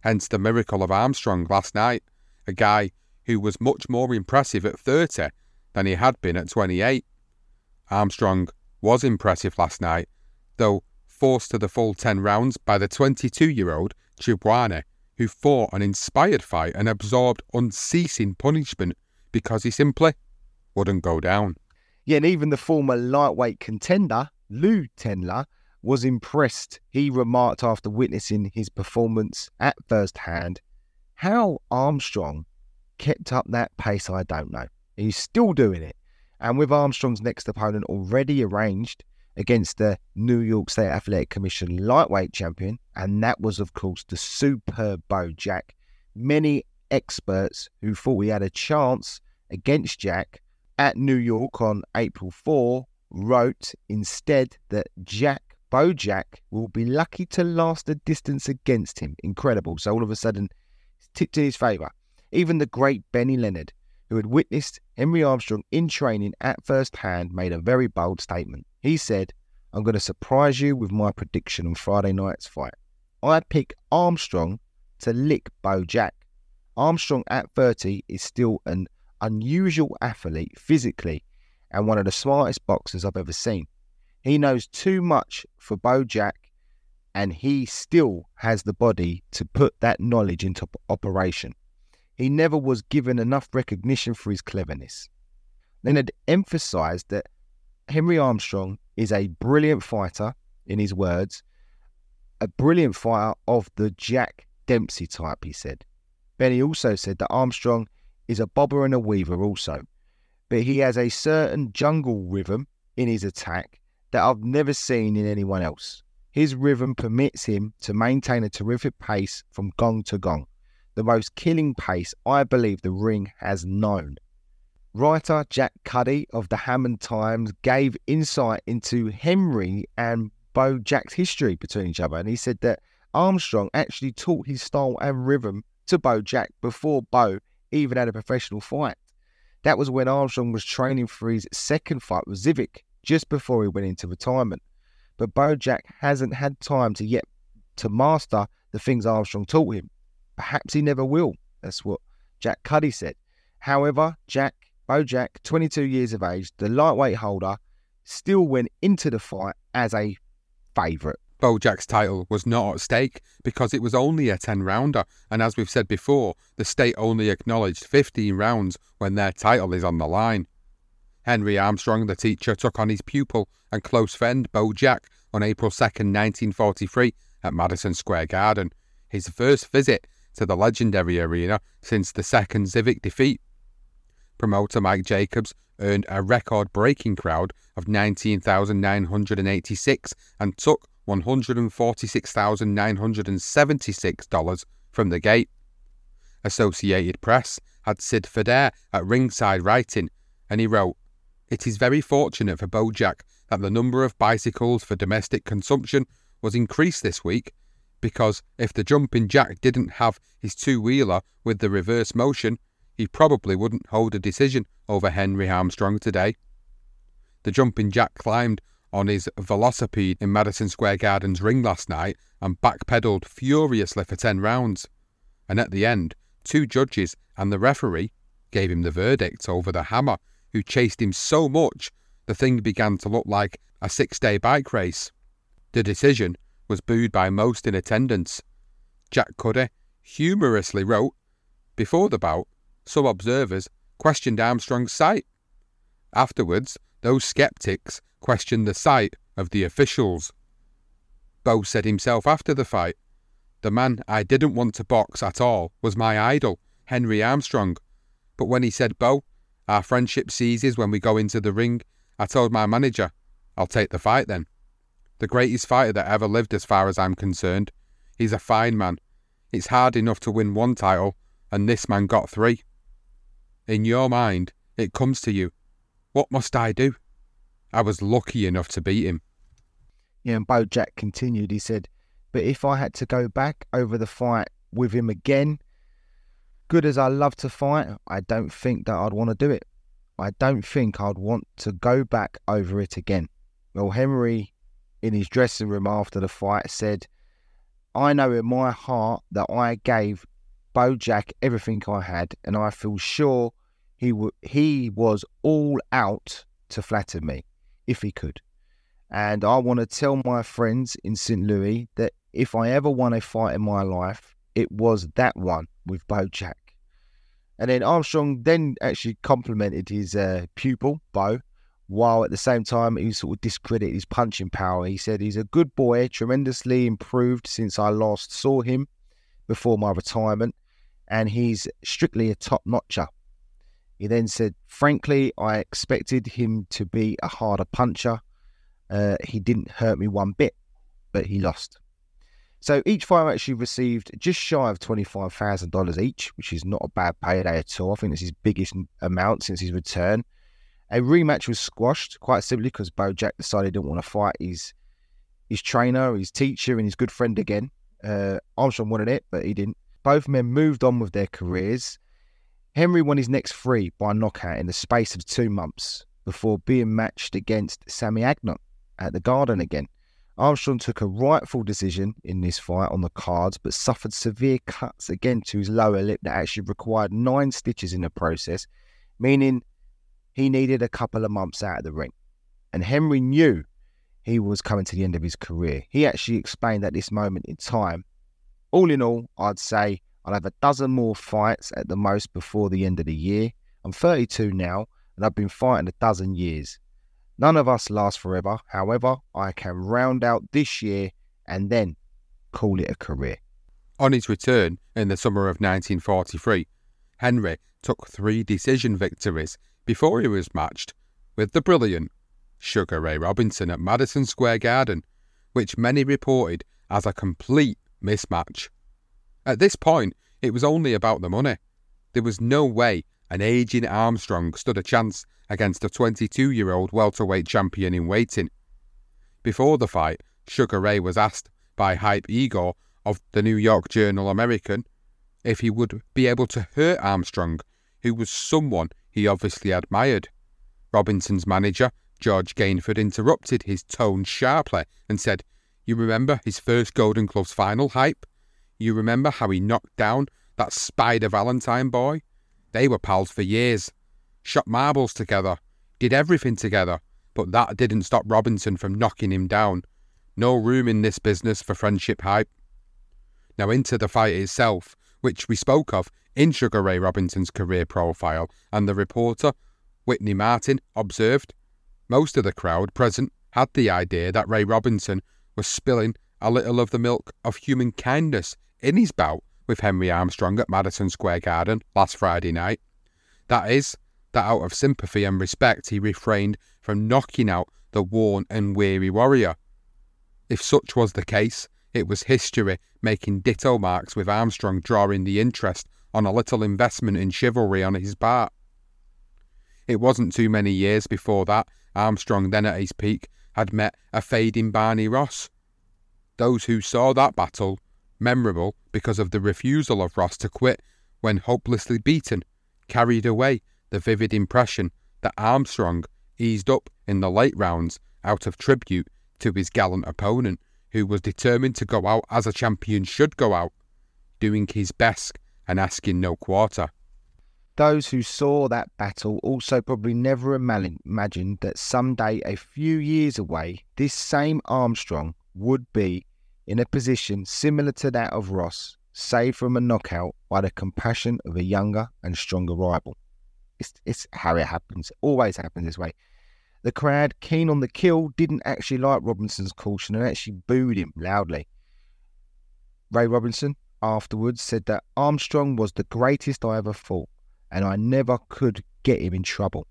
Hence the miracle of Armstrong last night, a guy who was much more impressive at thirty than he had been at twenty-eight. Armstrong was impressive last night, though forced to the full ten rounds by the twenty-two-year-old Chibwane, who fought an inspired fight and absorbed unceasing punishment because he simply wouldn't go down. Yeah, and even the former lightweight contender, Lou Tenler, was impressed. He remarked after witnessing his performance at first hand, how Armstrong kept up that pace, I don't know. He's still doing it. And with Armstrong's next opponent already arranged against the New York State Athletic Commission lightweight champion, and that was, of course, the superb Bo Jack. Many experts who thought we had a chance against Jack at New York on April fourth wrote instead that Jack, Bo Jack, will be lucky to last the distance against him. Incredible. So all of a sudden, it's tipped in his favour. Even the great Benny Leonard, who had witnessed Henry Armstrong in training at first hand, made a very bold statement. He said, "I'm going to surprise you with my prediction on Friday night's fight. I pick Armstrong to lick Bo Jack. Armstrong at thirty is still an unusual athlete physically and one of the smartest boxers I've ever seen. He knows too much for Bo Jack, and he still has the body to put that knowledge into operation. He never was given enough recognition for his cleverness." Leonard emphasised that Henry Armstrong is a brilliant fighter, in his words, a brilliant fighter of the Jack Dempsey type, he said. Benny also said that Armstrong is a bobber and a weaver also, but he has a certain jungle rhythm in his attack that I've never seen in anyone else. His rhythm permits him to maintain a terrific pace from gong to gong, the most killing pace I believe the ring has known. Writer Jack Cuddy of the Hammond Times gave insight into Henry and Bo Jack's history between each other, and he said that Armstrong actually taught his style and rhythm to Bo Jack before Bo even had a professional fight. That was when Armstrong was training for his second fight with Zivic, just before he went into retirement. But Bo Jack hasn't had time to yet to master the things Armstrong taught him. Perhaps he never will. That's what Jack Cuddy said. However, Jack, Bo Jack, twenty-two years of age, the lightweight holder, still went into the fight as a favourite. Bo Jack's title was not at stake because it was only a ten-rounder, and as we've said before, the state only acknowledged fifteen rounds when their title is on the line. Henry Armstrong, the teacher, took on his pupil and close friend Bo Jack on April second, nineteen forty-three at Madison Square Garden, his first visit to the legendary arena since the second Zivic defeat. Promoter Mike Jacobs earned a record-breaking crowd of nineteen thousand nine hundred eighty-six and took one hundred forty-six thousand nine hundred seventy-six dollars from the gate. Associated Press had Sid Feder at ringside writing, and he wrote, "It is very fortunate for Bo Jack that the number of bicycles for domestic consumption was increased this week, because if the jumping jack didn't have his two-wheeler with the reverse motion, he probably wouldn't hold a decision over Henry Armstrong today." The jumping jack climbed on his velocipede in Madison Square Garden's ring last night and backpedalled furiously for ten rounds. And at the end, two judges and the referee gave him the verdict over the hammer, who chased him so much the thing began to look like a six-day bike race. The decision was booed by most in attendance. Jack Cuddy humorously wrote, "Before the bout, some observers questioned Armstrong's sight. Afterwards, those sceptics questioned the sight of the officials." Bo said himself after the fight, "The man I didn't want to box at all was my idol, Henry Armstrong. But when he said, 'Bo, our friendship ceases when we go into the ring,' I told my manager, 'I'll take the fight then.' The greatest fighter that ever lived as far as I'm concerned. He's a fine man. It's hard enough to win one title, and this man got three. In your mind, it comes to you, what must I do? I was lucky enough to beat him." Yeah, and Bo Jack continued, he said, "But if I had to go back over the fight with him again, good as I love to fight, I don't think that I'd want to do it. I don't think I'd want to go back over it again." Well, Henry, in his dressing room after the fight, said, "I know in my heart that I gave Bo Jack everything I had, and I feel sure he, w he was all out to flatter me, if he could. And I want to tell my friends in Saint Louis that if I ever won a fight in my life, it was that one with Bo Jack. And then Armstrong then actually complimented his uh, pupil, Bo, while at the same time he sort of discredited his punching power. He said, "He's a good boy, tremendously improved since I last saw him before my retirement, and he's strictly a top-notcher." He then said, "Frankly, I expected him to be a harder puncher. Uh, he didn't hurt me one bit, but he lost." So each fighter actually received just shy of twenty-five thousand dollars each, which is not a bad payday at all. I think it's his biggest amount since his return. A rematch was squashed quite simply because Bo Jack decided he didn't want to fight his his trainer, his teacher, and his good friend again. Uh, Armstrong wanted it, but he didn't. Both men moved on with their careers. Henry won his next three by knockout in the space of two months before being matched against Sammy Agnon at the Garden again. Armstrong took a rightful decision in this fight on the cards, but suffered severe cuts again to his lower lip that actually required nine stitches in the process, meaning he needed a couple of months out of the ring. And Henry knew he was coming to the end of his career. He actually explained at this moment in time, "All in all, I'd say I'll have a dozen more fights at the most before the end of the year. I'm thirty-two now, and I've been fighting a dozen years. None of us last forever. However, I can round out this year and then call it a career." On his return in the summer of nineteen forty-three, Henry took three decision victories before he was matched with the brilliant Sugar Ray Robinson at Madison Square Garden, which many reported as a complete mismatch. At this point, it was only about the money. There was no way an ageing Armstrong stood a chance against a twenty-two-year-old welterweight champion in waiting. Before the fight, Sugar Ray was asked by Hype Igor of the New York Journal-American if he would be able to hurt Armstrong, who was someone he obviously admired. Robinson's manager, George Gainford, interrupted his tone sharply and said, "You remember his first Golden Gloves final, Hype? You remember how he knocked down that Spider Valentine boy? They were pals for years. Shot marbles together. Did everything together. But that didn't stop Robinson from knocking him down. No room in this business for friendship, Hype." Now into the fight itself, which we spoke of in Sugar Ray Robinson's career profile, and the reporter Whitney Martin observed, "Most of the crowd present had the idea that Ray Robinson was spilling a little of the milk of human kindness in his bout with Henry Armstrong at Madison Square Garden last Friday night. That is, that out of sympathy and respect he refrained from knocking out the worn and weary warrior. If such was the case, it was history making ditto marks with Armstrong drawing the interest on a little investment in chivalry on his part." It wasn't too many years before that Armstrong, then at his peak, had met a fading Barney Ross. Those who saw that battle, memorable because of the refusal of Ross to quit when hopelessly beaten, carried away the vivid impression that Armstrong eased up in the late rounds out of tribute to his gallant opponent, who was determined to go out as a champion should go out, doing his best and asking no quarter. Those who saw that battle also probably never imagined that someday, a few years away, this same Armstrong would be in a position similar to that of Ross, saved from a knockout by the compassion of a younger and stronger rival. It's, it's how it happens. It always happens this way. The crowd, keen on the kill, didn't actually like Robinson's caution and actually booed him loudly. Ray Robinson afterwards said that Armstrong was the greatest I ever fought, and I never could get him in trouble.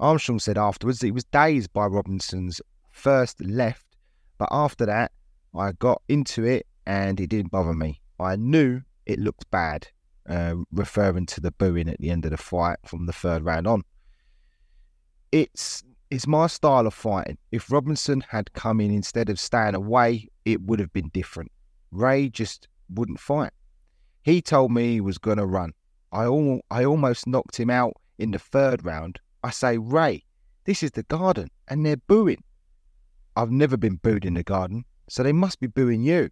Armstrong said afterwards that he was dazed by Robinson's first left, but after that, I got into it and it didn't bother me. I knew it looked bad, uh, referring to the booing at the end of the fight from the third round on. It's It's my style of fighting. If Robinson had come in instead of staying away, it would have been different. Ray just wouldn't fight. He told me he was going to run. I, al I almost knocked him out in the third round. I say, Ray, this is the Garden, and they're booing. I've never been booed in the Garden, so they must be booing you.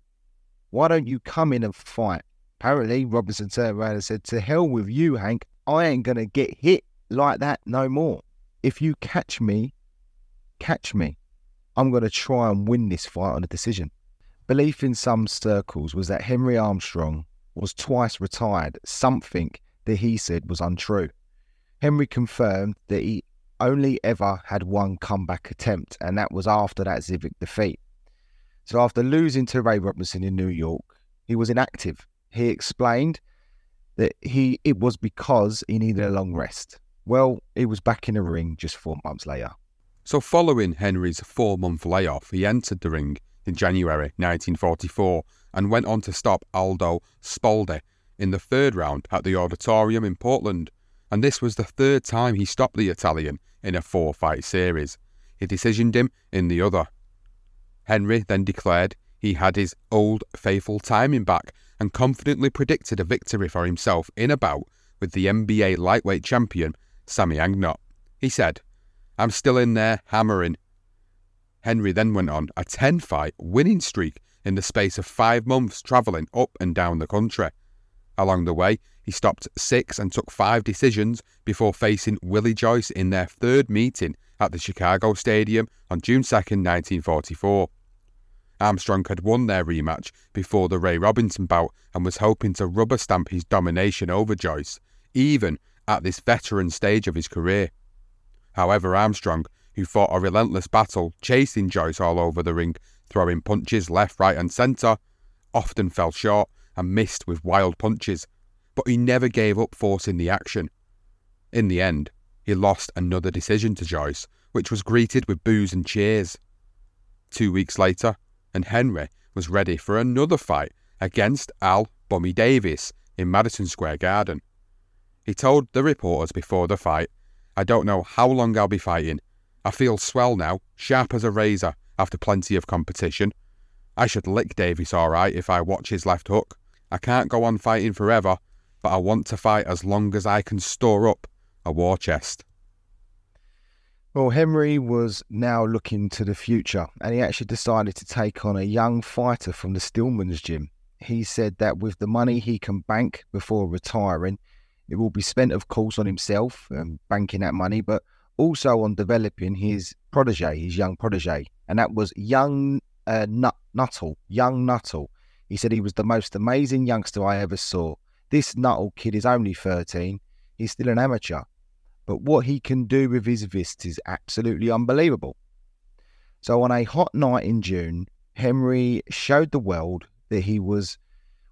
Why don't you come in and fight? Apparently, Robinson turned around and said, to hell with you, Hank. I ain't going to get hit like that no more. If you catch me, catch me. I'm going to try and win this fight on a decision. Belief in some circles was that Henry Armstrong was twice retired, something that he said was untrue. Henry confirmed that he only ever had one comeback attempt, and that was after that Zivic defeat. So after losing to Ray Robinson in New York, he was inactive. He explained that he it was because he needed a long rest. Well, he was back in the ring just four months later. So following Henry's four-month layoff, he entered the ring in January nineteen forty-four and went on to stop Aldo Spoldi in the third round at the Auditorium in Portland. And this was the third time he stopped the Italian in a four-fight series. He decisioned him in the other. Henry then declared he had his old faithful timing back and confidently predicted a victory for himself in a bout with the N B A lightweight champion Sammy Aghnot. He said, "I'm still in there hammering." Henry then went on a ten-fight winning streak in the space of five months, travelling up and down the country. Along the way, he stopped six and took five decisions before facing Willie Joyce in their third meeting at the Chicago Stadium on June second, nineteen forty-four. Armstrong had won their rematch before the Ray Robinson bout and was hoping to rubber stamp his domination over Joyce, even at this veteran stage of his career. However, Armstrong, who fought a relentless battle chasing Joyce all over the ring, throwing punches left, right and centre, often fell short and missed with wild punches, but he never gave up forcing the action. In the end, he lost another decision to Joyce, which was greeted with boos and cheers. Two weeks later, and Henry was ready for another fight against Al Bummy Davis in Madison Square Garden. He told the reporters before the fight, "I don't know how long I'll be fighting. I feel swell now, sharp as a razor after plenty of competition. I should lick Davis all right if I watch his left hook. I can't go on fighting forever, but I want to fight as long as I can store up a war chest." Well, Henry was now looking to the future, and he actually decided to take on a young fighter from the Stillman's gym. He said that with the money he can bank before retiring, it will be spent, of course, on himself and banking that money, but also on developing his protege, his young protege, and that was young uh, Nut Nuttall, young Nuttall. He said he was the most amazing youngster I ever saw. This Nuttall kid is only thirteen. He's still an amateur, but what he can do with his fists is absolutely unbelievable. So on a hot night in June, Henry showed the world that he was,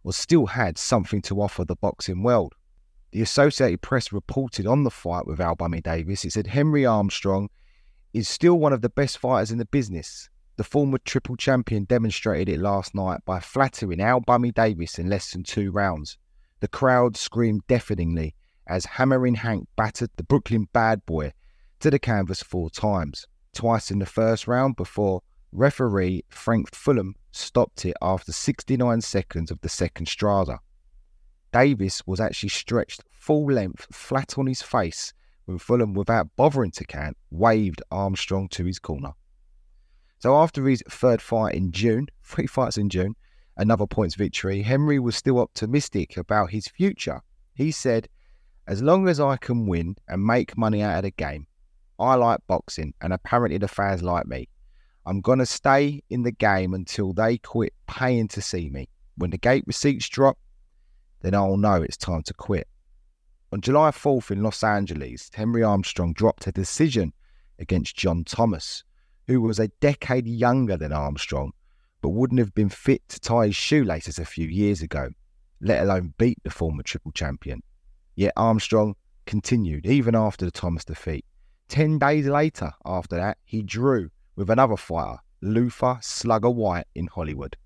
or still had, something to offer the boxing world. The Associated Press reported on the fight with Al Bummy Davis. It said Henry Armstrong is still one of the best fighters in the business. The former triple champion demonstrated it last night by flattering Al Bummy Davis in less than two rounds. The crowd screamed deafeningly as Hammering Hank battered the Brooklyn Bad Boy to the canvas four times, twice in the first round before referee Frank Fulham stopped it after sixty-nine seconds of the second strata. Davis was actually stretched full length flat on his face when Fulham, without bothering to count, waved Armstrong to his corner. So after his third fight in June, three fights in June, another points victory, Henry was still optimistic about his future. He said, "As long as I can win and make money out of the game, I like boxing and apparently the fans like me. I'm going to stay in the game until they quit paying to see me. When the gate receipts drop, then I'll know it's time to quit." On July fourth in Los Angeles, Henry Armstrong dropped a decision against John Thomas, who was a decade younger than Armstrong, but wouldn't have been fit to tie his shoelaces a few years ago, let alone beat the former triple champion. Yet Armstrong continued, even after the Thomas defeat. Ten days later, after that, he drew with another fighter, Luther Slugger White, in Hollywood.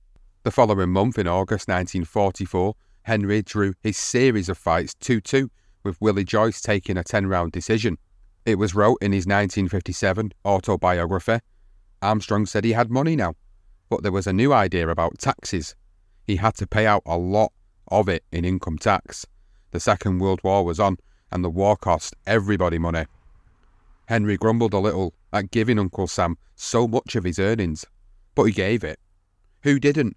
The following month, in August nineteen forty-four, Henry drew his series of fights two two, with Willie Joyce taking a ten-round decision. It was wrote in his nineteen fifty-seven autobiography. Armstrong said he had money now, but there was a new idea about taxes. He had to pay out a lot of it in income tax. The Second World War was on, and the war cost everybody money. Henry grumbled a little at giving Uncle Sam so much of his earnings, but he gave it. Who didn't?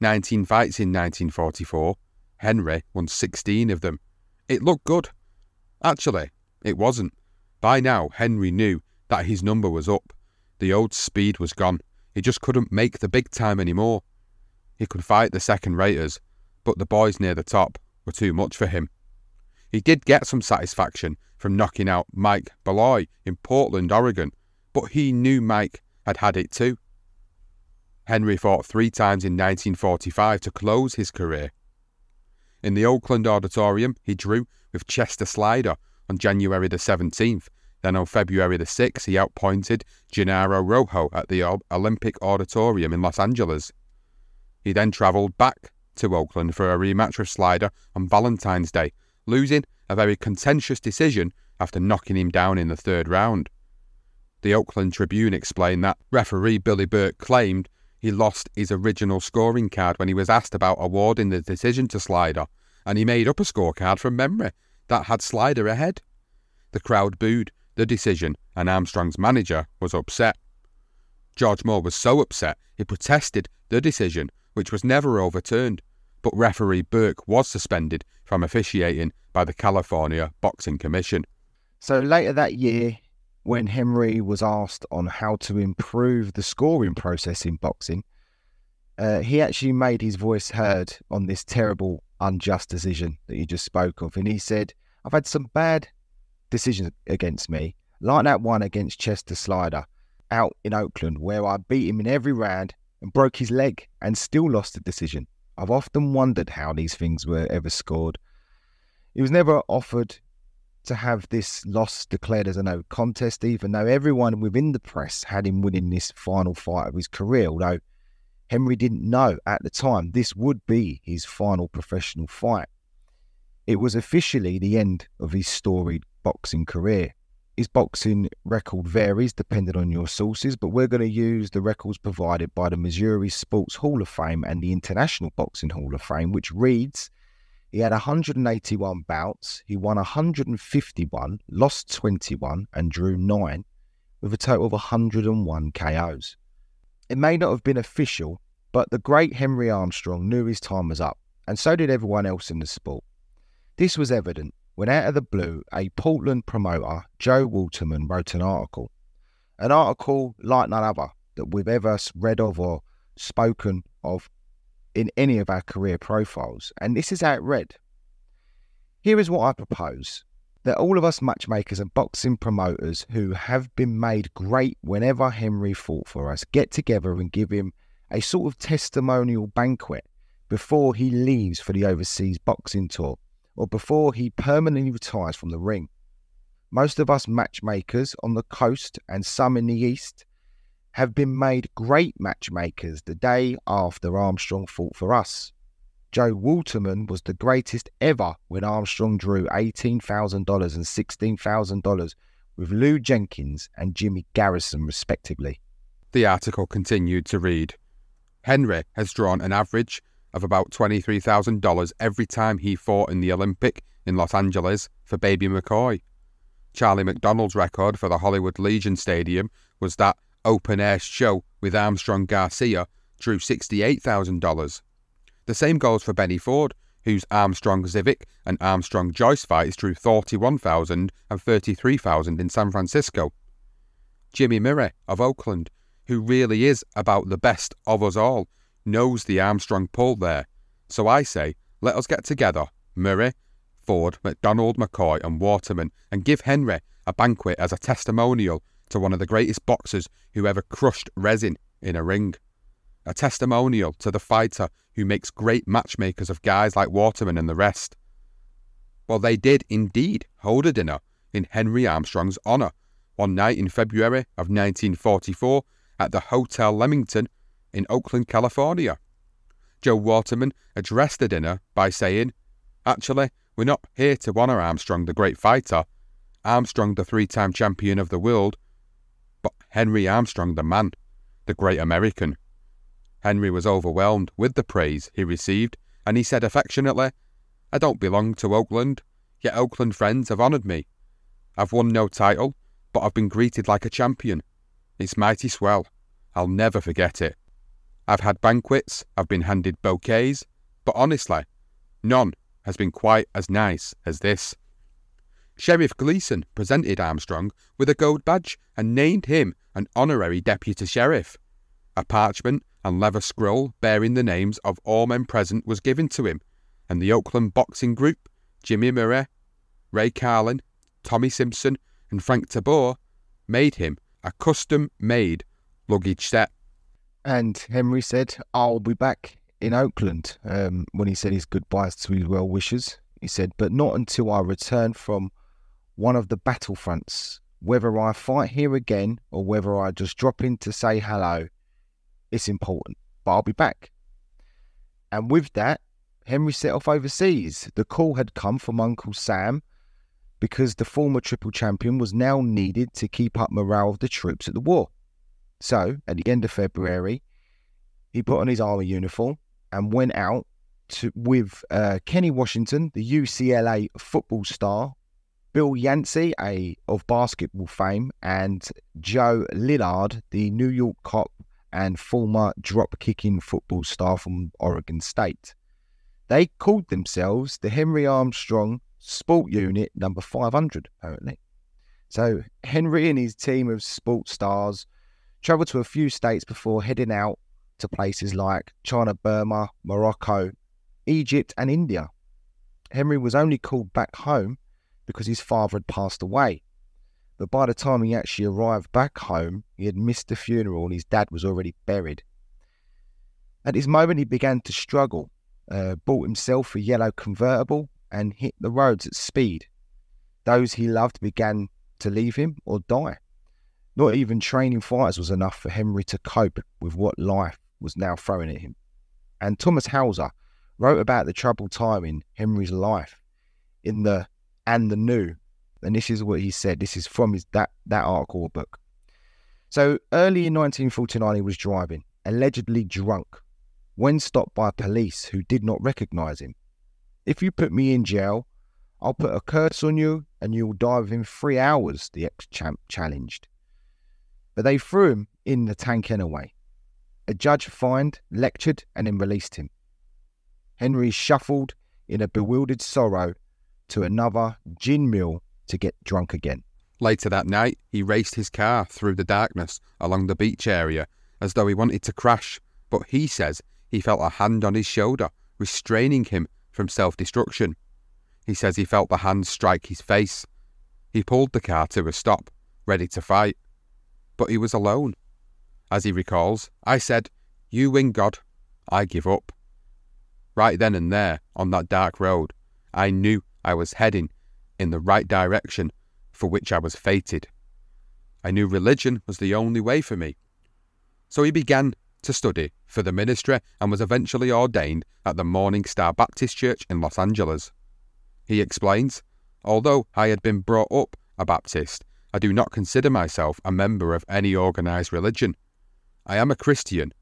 nineteen fights in nineteen forty-four, Henry won sixteen of them. It looked good. Actually, it wasn't. By now, Henry knew that his number was up, The old speed was gone. He just couldn't make the big time anymore. He could fight the second-raters, but the boys near the top were too much for him. He did get some satisfaction from knocking out Mike Beloy in Portland, Oregon, but he knew Mike had had it too. Henry fought three times in nineteen forty-five to close his career. In the Oakland Auditorium, he drew with Chester Slider on January the seventeenth, then on February the sixth he outpointed Gennaro Rojo at the Olympic Auditorium in Los Angeles. He then travelled back to Oakland for a rematch with Slider on Valentine's Day, losing a very contentious decision after knocking him down in the third round. The Oakland Tribune explained that referee Billy Burke claimed he lost his original scoring card when he was asked about awarding the decision to Slider, and he made up a scorecard from memory that had Slider ahead. The crowd booed the decision, and Armstrong's manager was upset. George Moore was so upset he protested the decision, which was never overturned, but referee Burke was suspended from officiating by the California Boxing Commission. So later that year, when Henry was asked on how to improve the scoring process in boxing, uh, he actually made his voice heard on this terrible, unjust decision that you just spoke of. And he said, "I've had some bad decisions against me, like that one against Chester Slider out in Oakland, where I beat him in every round and broke his leg and still lost the decision. I've often wondered how these things were ever scored." He was never offered to have this loss declared as a no contest, even though everyone within the press had him winning this final fight of his career, although Henry didn't know at the time this would be his final professional fight. It was officially the end of his storied boxing career. His boxing record varies depending on your sources, but we're going to use the records provided by the Missouri Sports Hall of Fame and the International Boxing Hall of Fame, which reads, he had one hundred eighty-one bouts, he won one hundred fifty-one, lost twenty-one and drew nine, with a total of one hundred and one K Os. It may not have been official, but the great Henry Armstrong knew his time was up, and so did everyone else in the sport. This was evident when, out of the blue, a Portland promoter, Joe Williams, wrote an article. An article like none other that we've ever read of or spoken of in any of our career profiles. And this is how it read. "Here is what I propose, that all of us matchmakers and boxing promoters who have been made great whenever Henry fought for us get together and give him a sort of testimonial banquet before he leaves for the overseas boxing tour, or before he permanently retires from the ring. Most of us matchmakers on the coast and some in the east have been made great matchmakers the day after Armstrong fought for us. Joe Williams was the greatest ever when Armstrong drew eighteen thousand dollars and sixteen thousand dollars with Lew Jenkins and Jimmy Garrison respectively." The article continued to read, "Henry has drawn an average of about twenty-three thousand dollars every time he fought in the Olympic in Los Angeles for Baby McCoy. Charlie McDonald's record for the Hollywood Legion Stadium was that open-air show with Armstrong Garcia drew sixty-eight thousand dollars. The same goes for Benny Ford, whose Armstrong Zivic and Armstrong Joyce fights drew forty-one thousand dollars and thirty-three thousand dollars in San Francisco. Jimmy Murray of Oakland, who really is about the best of us all, knows the Armstrong pull there, so I say, let us get together, Murray, Ford, McDonald, McCoy and Waterman, and give Henry a banquet as a testimonial to one of the greatest boxers who ever crushed resin in a ring. A testimonial to the fighter who makes great matchmakers of guys like Waterman and the rest." Well, they did indeed hold a dinner in Henry Armstrong's honour one night in February of nineteen forty-four at the Hotel Leamington in Oakland, California. Joe Waterman addressed the dinner by saying, "Actually, we're not here to honour Armstrong the great fighter, Armstrong the three-time champion of the world, but Henry Armstrong the man, the great American." Henry was overwhelmed with the praise he received, and he said affectionately, "I don't belong to Oakland, yet Oakland friends have honoured me. I've won no title, but I've been greeted like a champion. It's mighty swell. I'll never forget it. I've had banquets, I've been handed bouquets, but honestly, none has been quite as nice as this." Sheriff Gleason presented Armstrong with a gold badge and named him an honorary deputy sheriff. A parchment and leather scroll bearing the names of all men present was given to him, and the Oakland Boxing Group, Jimmy Murray, Ray Carlin, Tommy Simpson and Frank Tabor made him a custom-made luggage set. And Henry said, "I'll be back in Oakland," um, when he said his goodbyes to his well wishers. He said, "But not until I return from one of the battlefronts. Whether I fight here again or whether I just drop in to say hello, it's important, but I'll be back." And with that, Henry set off overseas. The call had come from Uncle Sam because the former triple champion was now needed to keep up morale of the troops at the war. So, at the end of February, he put on his army uniform and went out to, with uh, Kenny Washington, the U C L A football star, Bill Yancey, a of basketball fame, and Joe Lillard, the New York cop and former drop-kicking football star from Oregon State. They called themselves the Henry Armstrong Sport Unit number five hundred, apparently. So Henry and his team of sport stars travelled to a few states before heading out to places like China, Burma, Morocco, Egypt and India. Henry was only called back home because his father had passed away. But by the time he actually arrived back home, he had missed the funeral and his dad was already buried. At this moment, he began to struggle, uh, bought himself a yellow convertible and hit the roads at speed. Those he loved began to leave him or die. Not even training fighters was enough for Henry to cope with what life was now throwing at him. And Thomas Hauser wrote about the troubled time in Henry's life in the and the new. And this is what he said. This is from his, that, that article or book. So early in nineteen forty-nine, he was driving, allegedly drunk, when stopped by police who did not recognise him. "If you put me in jail, I'll put a curse on you and you'll die within three hours, the ex-champ challenged. But they threw him in the tank anyway. A judge fined, lectured and then released him. Henry shuffled in a bewildered sorrow to another gin mill to get drunk again." Later that night, he raced his car through the darkness along the beach area as though he wanted to crash, but he says he felt a hand on his shoulder restraining him from self-destruction. He says he felt the hand strike his face. He pulled the car to a stop, ready to fight, but he was alone. As he recalls, "I said, 'You win, God, I give up.' Right then and there, on that dark road, I knew I was heading in the right direction for which I was fated. I knew religion was the only way for me." So he began to study for the ministry and was eventually ordained at the Morning Star Baptist Church in Los Angeles. He explains, "Although I had been brought up a Baptist, I do not consider myself a member of any organised religion. I am a Christian,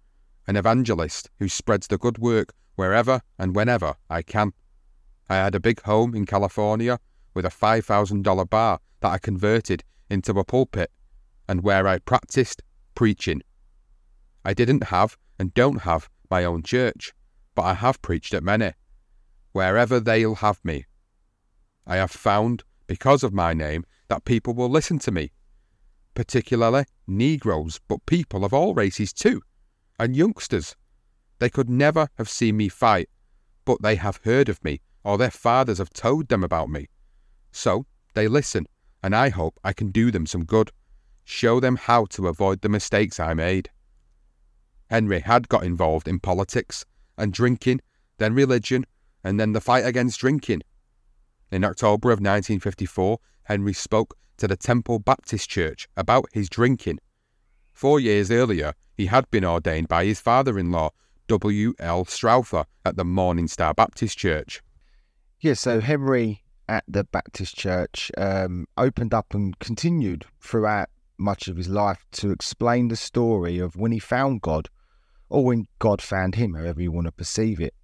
an evangelist who spreads the good work wherever and whenever I can. I had a big home in California with a five thousand dollar bar that I converted into a pulpit and where I practiced preaching. I didn't have and don't have my own church, but I have preached at many, wherever they'll have me. I have found, because of my name, that people will listen to me, particularly Negroes, but people of all races too, and youngsters. They could never have seen me fight, but they have heard of me or their fathers have told them about me. So they listen, and I hope I can do them some good, show them how to avoid the mistakes I made." Henry had got involved in politics and drinking, then religion, and then the fight against drinking. In October of nineteen fifty-four, Henry spoke to the Temple Baptist Church about his drinking. Four years earlier, he had been ordained by his father-in-law, W L Strouther, at the Morning Star Baptist Church. Yes, yeah, so Henry at the Baptist Church um, opened up and continued throughout much of his life to explain the story of when he found God, or when God found him, however you want to perceive it.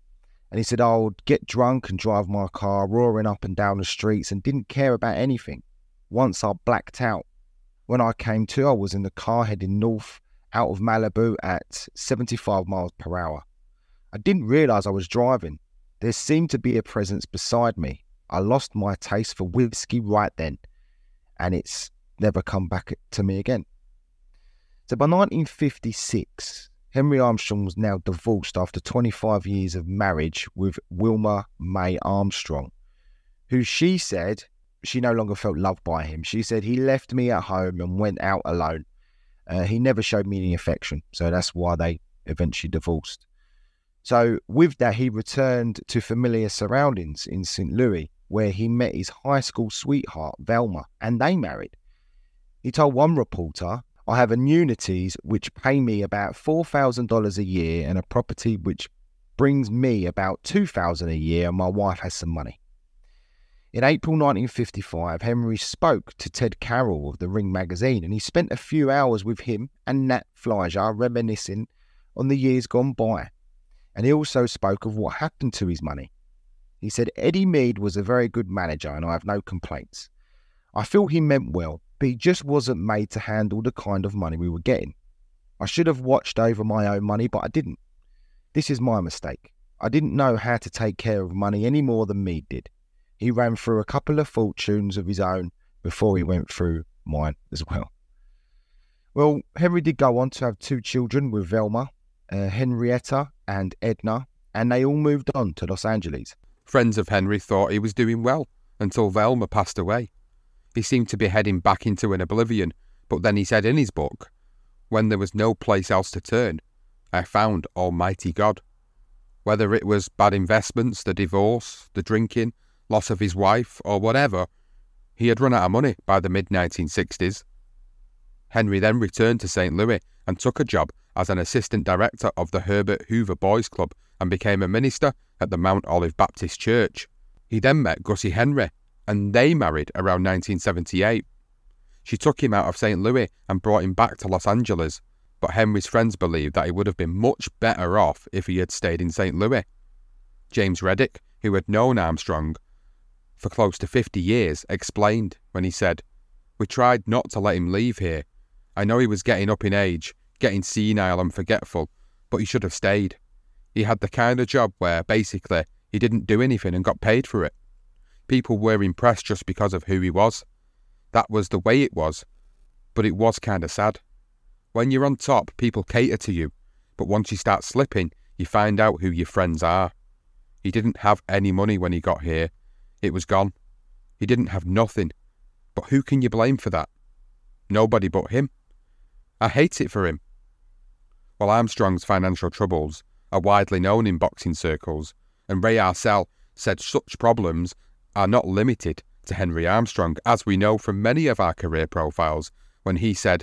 And he said, "I would get drunk and drive my car, roaring up and down the streets and didn't care about anything. Once I blacked out. When I came to, I was in the car heading north out of Malibu at seventy-five miles per hour. I didn't realise I was driving. There seemed to be a presence beside me. I lost my taste for whiskey right then, and it's never come back to me again. So by nineteen fifty-six, Henry Armstrong was now divorced after twenty-five years of marriage with Wilma May Armstrong, who she said she no longer felt loved by him. She said, he left me at home and went out alone. Uh, he never showed me any affection. So that's why they eventually divorced. So with that, he returned to familiar surroundings in Saint Louis, where he met his high school sweetheart, Velma, and they married. He told one reporter, I have annuities which pay me about four thousand dollars a year and a property which brings me about two thousand dollars a year, and my wife has some money. In April nineteen fifty-five, Henry spoke to Ted Carroll of the Ring magazine, and he spent a few hours with him and Nat Fleischer reminiscing on the years gone by. And he also spoke of what happened to his money. He said, Eddie Mead was a very good manager and I have no complaints. I feel he meant well, but he just wasn't made to handle the kind of money we were getting. I should have watched over my own money, but I didn't. This is my mistake. I didn't know how to take care of money any more than Mead did. He ran through a couple of fortunes of his own before he went through mine as well. Well, Henry did go on to have two children with Velma, uh, Henrietta and Edna, and they all moved on to Los Angeles. Friends of Henry thought he was doing well until Velma passed away. He seemed to be heading back into an oblivion, but then he said in his book, when there was no place else to turn, I found Almighty God. Whether it was bad investments, the divorce, the drinking, loss of his wife, or whatever, he had run out of money by the mid nineteen sixties. Henry then returned to Saint Louis and took a job as an assistant director of the Herbert Hoover Boys Club and became a minister at the Mount Olive Baptist Church. He then met Gussie Henry, and they married around nineteen seventy-eight. She took him out of Saint Louis and brought him back to Los Angeles, but Henry's friends believed that he would have been much better off if he had stayed in Saint Louis. James Reddick, who had known Armstrong for close to fifty years, explained when he said, we tried not to let him leave here. I know he was getting up in age, getting senile and forgetful, but he should have stayed. He had the kind of job where, basically, he didn't do anything and got paid for it. People were impressed just because of who he was. That was the way it was, but it was kind of sad. When you're on top, people cater to you, but once you start slipping, you find out who your friends are. He didn't have any money when he got here. It was gone. He didn't have nothing. But who can you blame for that? Nobody but him. I hate it for him. Well, Armstrong's financial troubles are widely known in boxing circles, and Ray Arcel said such problems are not limited to Henry Armstrong, as we know from many of our career profiles, when he said,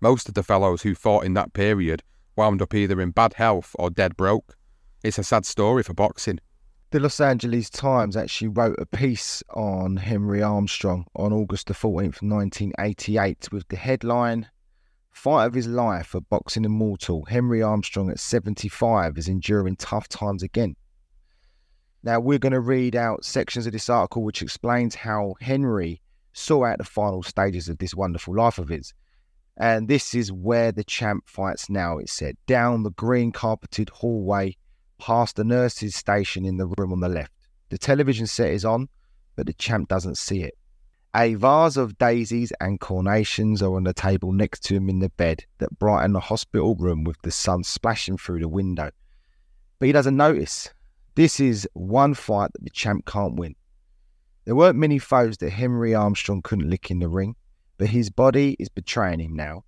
most of the fellows who fought in that period wound up either in bad health or dead broke. It's a sad story for boxing. The Los Angeles Times actually wrote a piece on Henry Armstrong on August the fourteenth, nineteen eighty-eight, with the headline, Fight of His Life, a Boxing Immortal. Henry Armstrong at seventy-five is enduring tough times again. Now, we're going to read out sections of this article which explains how Henry saw out the final stages of this wonderful life of his. And this is where the champ fights now, it said, down the green carpeted hallway, past the nurse's station in the room on the left. The television set is on, but the champ doesn't see it. A vase of daisies and carnations are on the table next to him in the bed that brighten the hospital room with the sun splashing through the window. But he doesn't notice. This is one fight that the champ can't win. There weren't many foes that Henry Armstrong couldn't lick in the ring, but his body is betraying him now.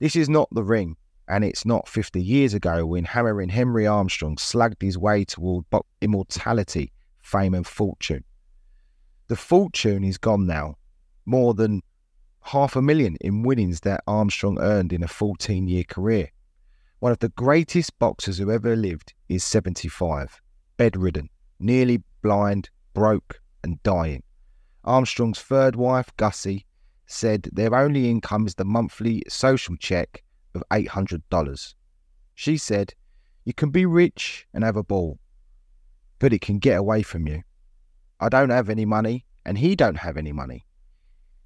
This is not the ring. And it's not fifty years ago when Hammer and Henry Armstrong slugged his way toward immortality, fame and fortune. The fortune is gone now. More than half a million in winnings that Armstrong earned in a fourteen-year career. One of the greatest boxers who ever lived is seventy-five, bedridden, nearly blind, broke and dying. Armstrong's third wife, Gussie, said their only income is the monthly social check of eight hundred dollars. She said, you can be rich and have a ball, but it can get away from you. I don't have any money, and he don't have any money.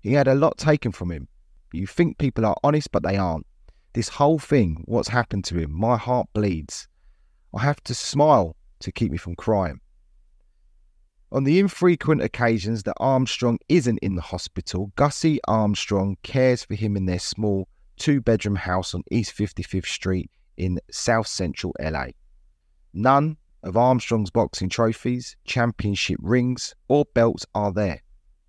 He had a lot taken from him. You think people are honest, but they aren't. This whole thing, what's happened to him, my heart bleeds. I have to smile to keep me from crying. On the infrequent occasions that Armstrong isn't in the hospital, Gussie Armstrong cares for him in their small two-bedroom house on East fifty-fifth Street in South Central L A. None of Armstrong's boxing trophies, championship rings or belts are there.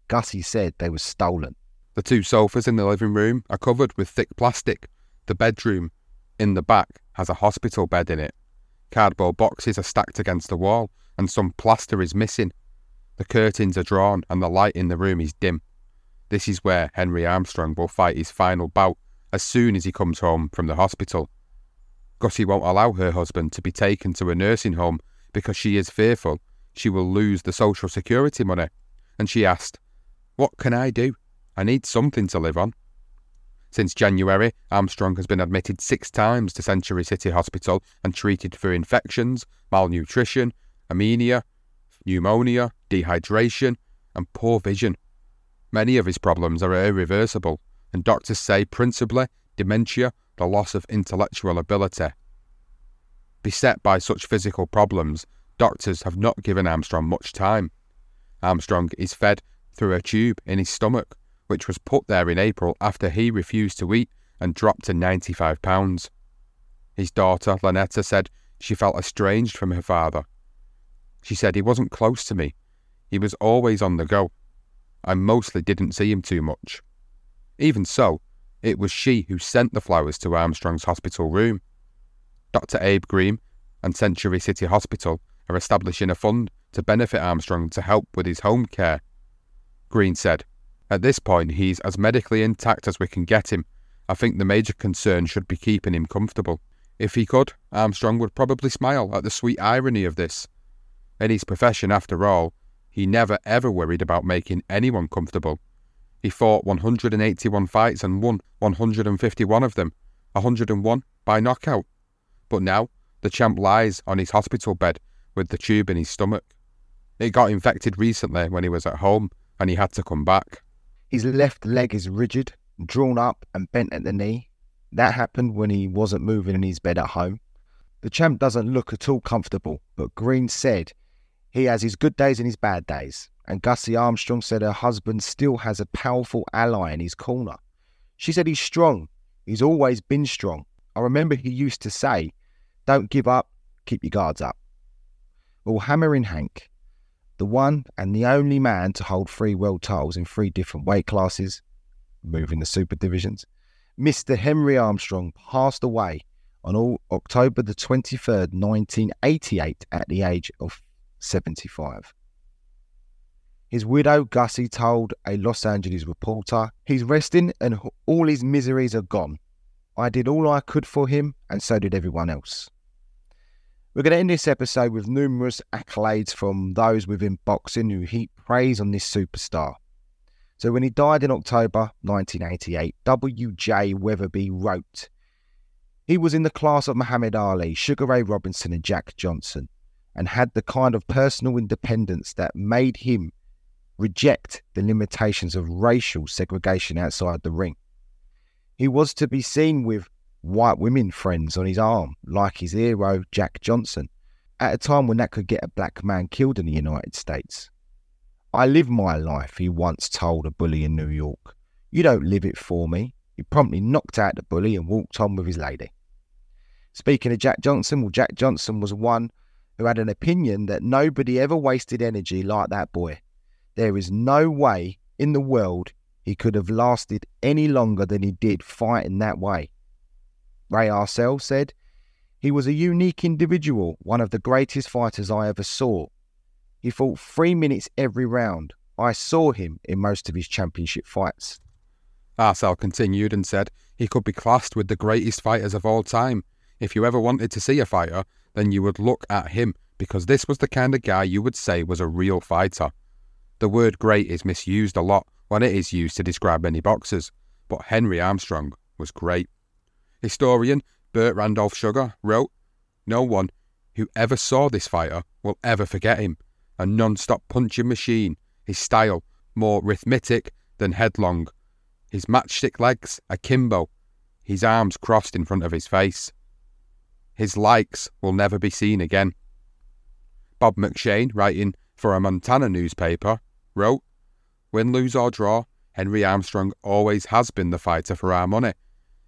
Gussie said they were stolen. The two sofas in the living room are covered with thick plastic. The bedroom in the back has a hospital bed in it. Cardboard boxes are stacked against the wall and some plaster is missing. The curtains are drawn and the light in the room is dim. This is where Henry Armstrong will fight his final bout as soon as he comes home from the hospital. Gussie won't allow her husband to be taken to a nursing home because she is fearful she will lose the social security money, and she asked, "What can I do? I need something to live on." Since January, Armstrong has been admitted six times to Century City Hospital and treated for infections, malnutrition, anemia, pneumonia, dehydration and poor vision. Many of his problems are irreversible, and doctors say principally dementia, the loss of intellectual ability. Beset by such physical problems, doctors have not given Armstrong much time. Armstrong is fed through a tube in his stomach, which was put there in April after he refused to eat and dropped to ninety-five pounds. His daughter, Lanetta, said she felt estranged from her father. She said, "He wasn't close to me. He was always on the go. I mostly didn't see him too much." Even so, it was she who sent the flowers to Armstrong's hospital room. Doctor Abe Green and Century City Hospital are establishing a fund to benefit Armstrong to help with his home care. Green said, "At this point, he's as medically intact as we can get him. I think the major concern should be keeping him comfortable." If he could, Armstrong would probably smile at the sweet irony of this. In his profession, after all, he never ever worried about making anyone comfortable. He fought one hundred eighty-one fights and won one hundred fifty-one of them, one hundred and one by knockout. But now, the champ lies on his hospital bed with the tube in his stomach. It got infected recently when he was at home and he had to come back. His left leg is rigid, drawn up and bent at the knee. That happened when he wasn't moving in his bed at home. The champ doesn't look at all comfortable, but Green said he has his good days and his bad days. And Gussie Armstrong said her husband still has a powerful ally in his corner. She said he's strong. He's always been strong. I remember he used to say, "Don't give up, keep your guards up." Well, Hammering Hank, the one and the only man to hold three world titles in three different weight classes, moving the super divisions, Mister Henry Armstrong passed away on all October the twenty-third, nineteen eighty-eight, at the age of seventy-five. His widow, Gussie, told a Los Angeles reporter, "He's resting and all his miseries are gone. I did all I could for him and so did everyone else." We're going to end this episode with numerous accolades from those within boxing who heap praise on this superstar. So when he died in October nineteen eighty-eight, W J Weatherby wrote, "He was in the class of Muhammad Ali, Sugar Ray Robinson and Jack Johnson, and had the kind of personal independence that made him reject the limitations of racial segregation outside the ring. He was to be seen with white women friends on his arm, like his hero Jack Johnson, at a time when that could get a black man killed in the United States. 'I live my life,' he once told a bully in New York. 'You don't live it for me.' He promptly knocked out the bully and walked on with his lady." Speaking of Jack Johnson, well, Jack Johnson was one who had an opinion that nobody ever wasted energy like that boy. There is no way in the world he could have lasted any longer than he did fighting that way. Ray Arcel said, "He was a unique individual, one of the greatest fighters I ever saw. He fought three minutes every round. I saw him in most of his championship fights." Arcel continued and said, "He could be classed with the greatest fighters of all time. If you ever wanted to see a fighter, then you would look at him, because this was the kind of guy you would say was a real fighter." The word "great" is misused a lot when it is used to describe many boxers, but Henry Armstrong was great. Historian Bert Randolph Sugar wrote, "No one who ever saw this fighter will ever forget him. A non-stop punching machine, his style more rhythmic than headlong, his matchstick legs akimbo, his arms crossed in front of his face. His likes will never be seen again." Bob McShane, writing for a Montana newspaper, wrote, "Win, lose or draw, Henry Armstrong always has been the fighter for our money.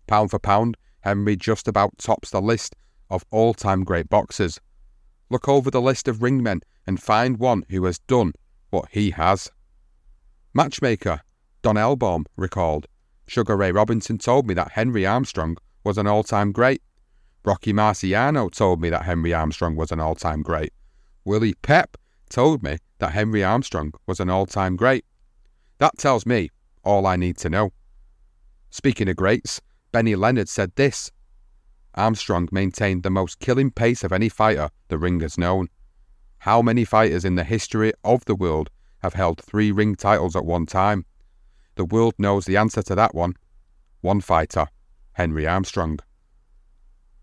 Pound for pound, Henry just about tops the list of all-time great boxers. Look over the list of ringmen and find one who has done what he has." Matchmaker Don Elbaum recalled, "Sugar Ray Robinson told me that Henry Armstrong was an all-time great. Rocky Marciano told me that Henry Armstrong was an all-time great. Willie Pep told me that Henry Armstrong was an all-time great. That tells me all I need to know." Speaking of greats, Benny Leonard said this, "Armstrong maintained the most killing pace of any fighter the ring has known. How many fighters in the history of the world have held three ring titles at one time? The world knows the answer to that one. One fighter, Henry Armstrong."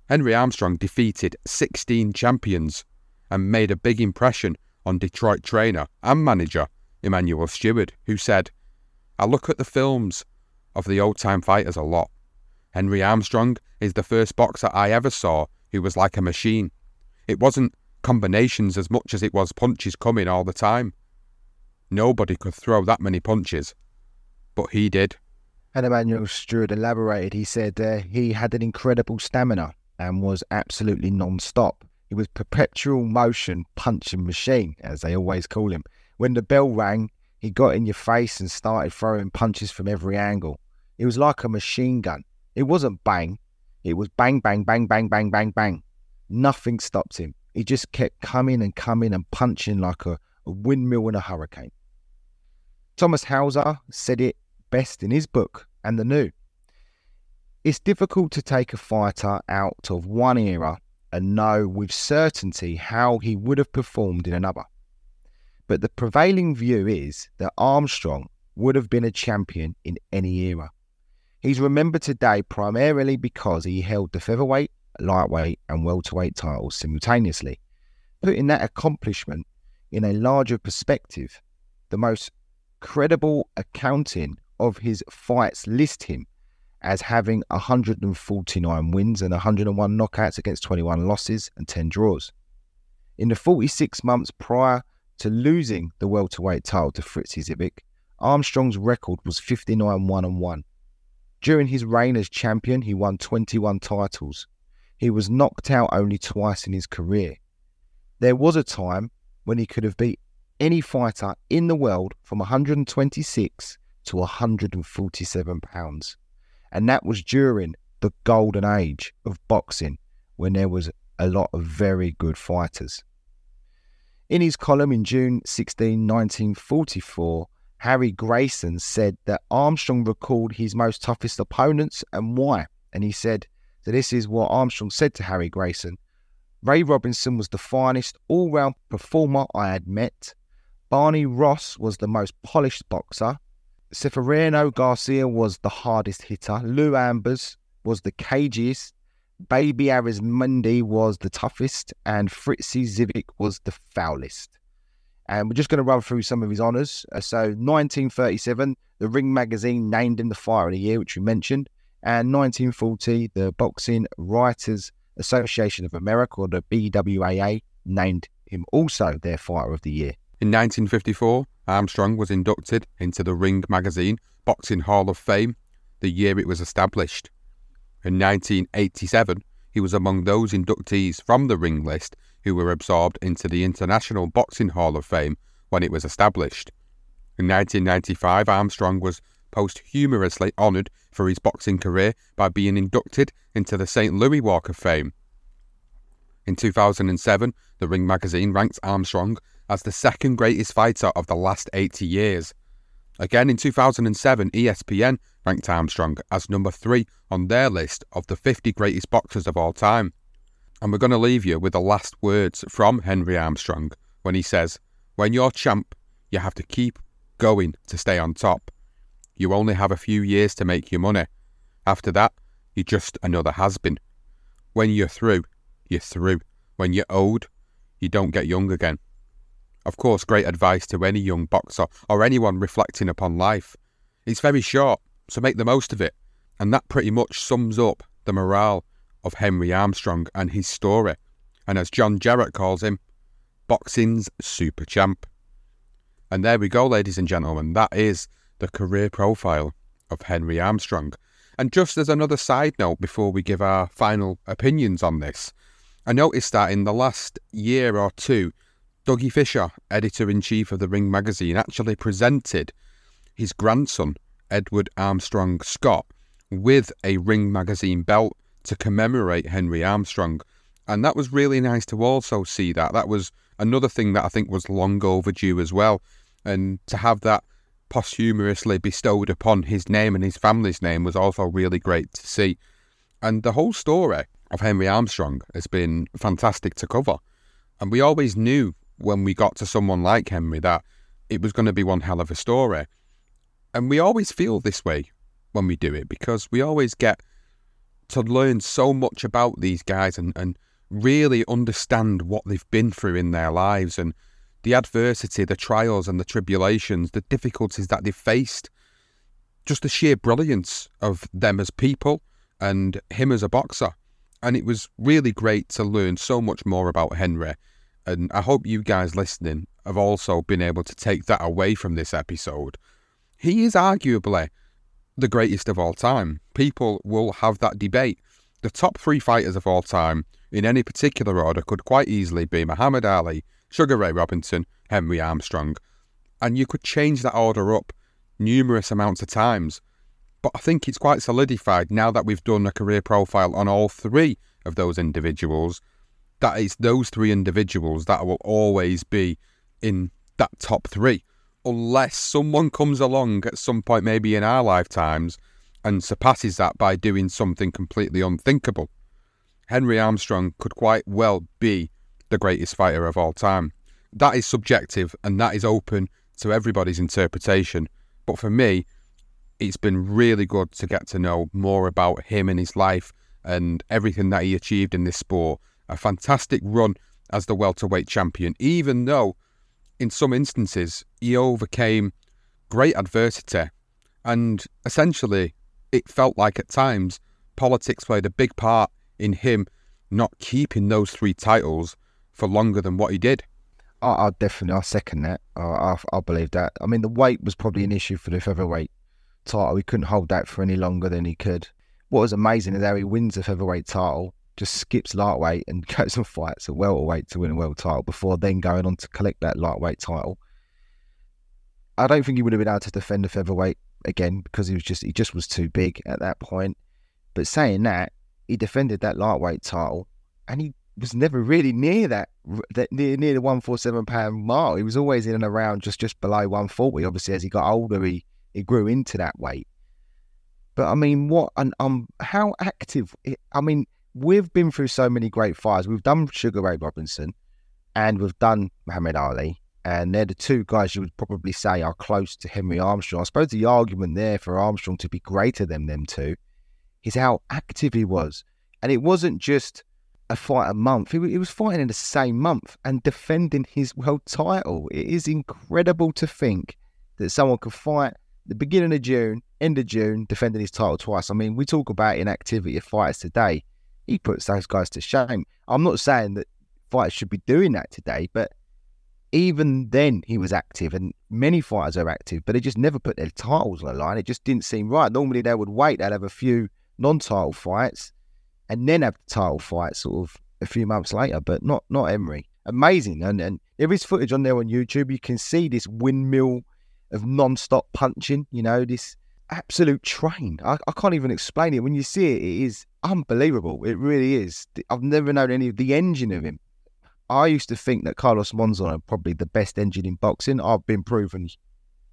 Henry Armstrong defeated sixteen champions and made a big impression on Detroit trainer and manager Emanuel Steward, who said, "I look at the films of the old-time fighters a lot. Henry Armstrong is the first boxer I ever saw who was like a machine. It wasn't combinations as much as it was punches coming all the time. Nobody could throw that many punches, but he did." And Emanuel Steward elaborated. He said uh, he had an incredible stamina and was absolutely non-stop. He was perpetual motion punching machine, as they always call him. When the bell rang, he got in your face and started throwing punches from every angle. It was like a machine gun. It wasn't bang. It was bang, bang, bang, bang, bang, bang, bang. Nothing stopped him. He just kept coming and coming and punching like a, a windmill in a hurricane. Thomas Hauser said it best in his book, And the New. "It's difficult to take a fighter out of one era and know with certainty how he would have performed in another. But the prevailing view is that Armstrong would have been a champion in any era. He's remembered today primarily because he held the featherweight, lightweight and welterweight titles simultaneously. Putting that accomplishment in a larger perspective, the most credible accounting of his fights lists him as having one hundred forty-nine wins and one hundred one knockouts against twenty-one losses and ten draws. In the forty-six months prior to losing the welterweight title to Fritzie Zivic, Armstrong's record was fifty-nine one and one. During his reign as champion, he won twenty-one titles. He was knocked out only twice in his career. There was a time when he could have beat any fighter in the world from one hundred twenty-six to one hundred forty-seven pounds. And that was during the golden age of boxing, when there was a lot of very good fighters." In his column in June sixteenth, nineteen forty-four, Harry Grayson said that Armstrong recalled his most toughest opponents and why. And he said that this is what Armstrong said to Harry Grayson. "Ray Robinson was the finest all-round performer I had met. Barney Ross was the most polished boxer. Ceferino Garcia was the hardest hitter. Lou Ambers was the cagiest. Baby Arizmendi was the toughest. And Fritzie Zivic was the foulest." And we're just going to run through some of his honours. So nineteen thirty-seven, the Ring magazine named him the Fighter of the Year, which we mentioned. And nineteen forty, the Boxing Writers Association of America, or the B W A A, named him also their Fighter of the Year. In nineteen fifty-four, Armstrong was inducted into the Ring magazine Boxing Hall of Fame the year it was established. In nineteen eighty-seven, he was among those inductees from the Ring list who were absorbed into the International Boxing Hall of Fame when it was established. In nineteen ninety-five, Armstrong was posthumously honoured for his boxing career by being inducted into the Saint Louis Walk of Fame. In two thousand seven, the Ring magazine ranked Armstrong as the second greatest fighter of the last eighty years. Again in two thousand seven, E S P N ranked Armstrong as number three on their list of the fifty greatest boxers of all time. And we're going to leave you with the last words from Henry Armstrong when he says, "When you're champ, you have to keep going to stay on top. You only have a few years to make your money. After that, you're just another has-been. When you're through, you're through. When you're old, you don't get young again." Of course, great advice to any young boxer or anyone reflecting upon life. It's very short, so make the most of it. And that pretty much sums up the morale of Henry Armstrong and his story. And as John Jarrett calls him, boxing's super champ. And there we go, ladies and gentlemen. That is the career profile of Henry Armstrong. And just as another side note before we give our final opinions on this, I noticed that in the last year or two, Dougie Fisher, editor-in-chief of The Ring magazine, actually presented his grandson, Edward Armstrong Scott, with a Ring magazine belt to commemorate Henry Armstrong. And that was really nice to also see that. That was another thing that I think was long overdue as well. And to have that posthumously bestowed upon his name and his family's name was also really great to see. And the whole story of Henry Armstrong has been fantastic to cover. And we always knew when we got to someone like Henry that it was going to be one hell of a story. And we always feel this way when we do it, because we always get to learn so much about these guys and, and really understand what they've been through in their lives and the adversity, the trials and the tribulations, the difficulties that they've faced, just the sheer brilliance of them as people and him as a boxer. And it was really great to learn so much more about Henry. And I hope you guys listening have also been able to take that away from this episode. He is arguably the greatest of all time. People will have that debate. The top three fighters of all time, in any particular order, could quite easily be Muhammad Ali, Sugar Ray Robinson, Henry Armstrong. And you could change that order up numerous amounts of times. But I think it's quite solidified now that we've done a career profile on all three of those individuals, that it's those three individuals that will always be in that top three. Unless someone comes along at some point, maybe in our lifetimes, and surpasses that by doing something completely unthinkable. Henry Armstrong could quite well be the greatest fighter of all time. That is subjective and that is open to everybody's interpretation. But for me, it's been really good to get to know more about him and his life and everything that he achieved in this sport. A fantastic run as the welterweight champion, even though in some instances he overcame great adversity. And essentially, it felt like at times politics played a big part in him not keeping those three titles for longer than what he did. I, I definitely, I second that. I, I, I believe that. I mean, the weight was probably an issue for the featherweight title. He couldn't hold that for any longer than he could. What was amazing is how he wins a featherweight title, just skips lightweight and goes and fights a welterweight to win a world title before then going on to collect that lightweight title. I don't think he would have been able to defend the featherweight again because he was just he just was too big at that point. But saying that, he defended that lightweight title and he was never really near that, that near near the one forty-seven pound mark. He was always in and around just just below one forty. Obviously, as he got older, he It grew into that weight. But I mean, what and um, how active? It, I mean, we've been through so many great fighters. We've done Sugar Ray Robinson, and we've done Muhammad Ali, and they're the two guys you would probably say are close to Henry Armstrong. I suppose the argument there for Armstrong to be greater than them two is how active he was, and it wasn't just a fight a month. He, he was fighting in the same month and defending his world title. It is incredible to think that someone could fight the beginning of June, end of June, defending his title twice. I mean, we talk about inactivity of fighters today. He puts those guys to shame. I'm not saying that fighters should be doing that today, but even then he was active, and many fighters are active, but they just never put their titles on the line. It just didn't seem right. Normally they would wait. They'd have a few non-title fights and then have the title fights sort of a few months later, but not not Henry. Amazing. And, and there is footage on there on YouTube. You can see this windmill of non-stop punching, you know, this absolute train. I, I can't even explain it. When you see it, it is unbelievable. It really is. I've never known any of the engine of him. I used to think that Carlos Monzon had probably the best engine in boxing. I've been proven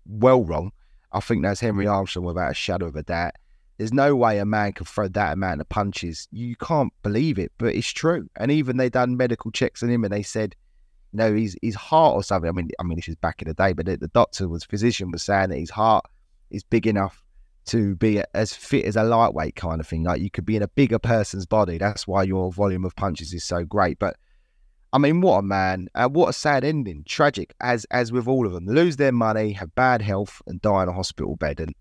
well wrong. I think that's Henry Armstrong without a shadow of a doubt. There's no way a man can throw that amount of punches. You can't believe it, but it's true. And even they done medical checks on him and they said, no, his his heart or something. I mean, I mean, this is back in the day, but the, the doctor was physician was saying that his heart is big enough to be as fit as a lightweight kind of thing. Like you could be in a bigger person's body. That's why your volume of punches is so great. But I mean, what a man! Uh, what a sad ending. Tragic, as as with all of them, lose their money, have bad health, and die in a hospital bed. And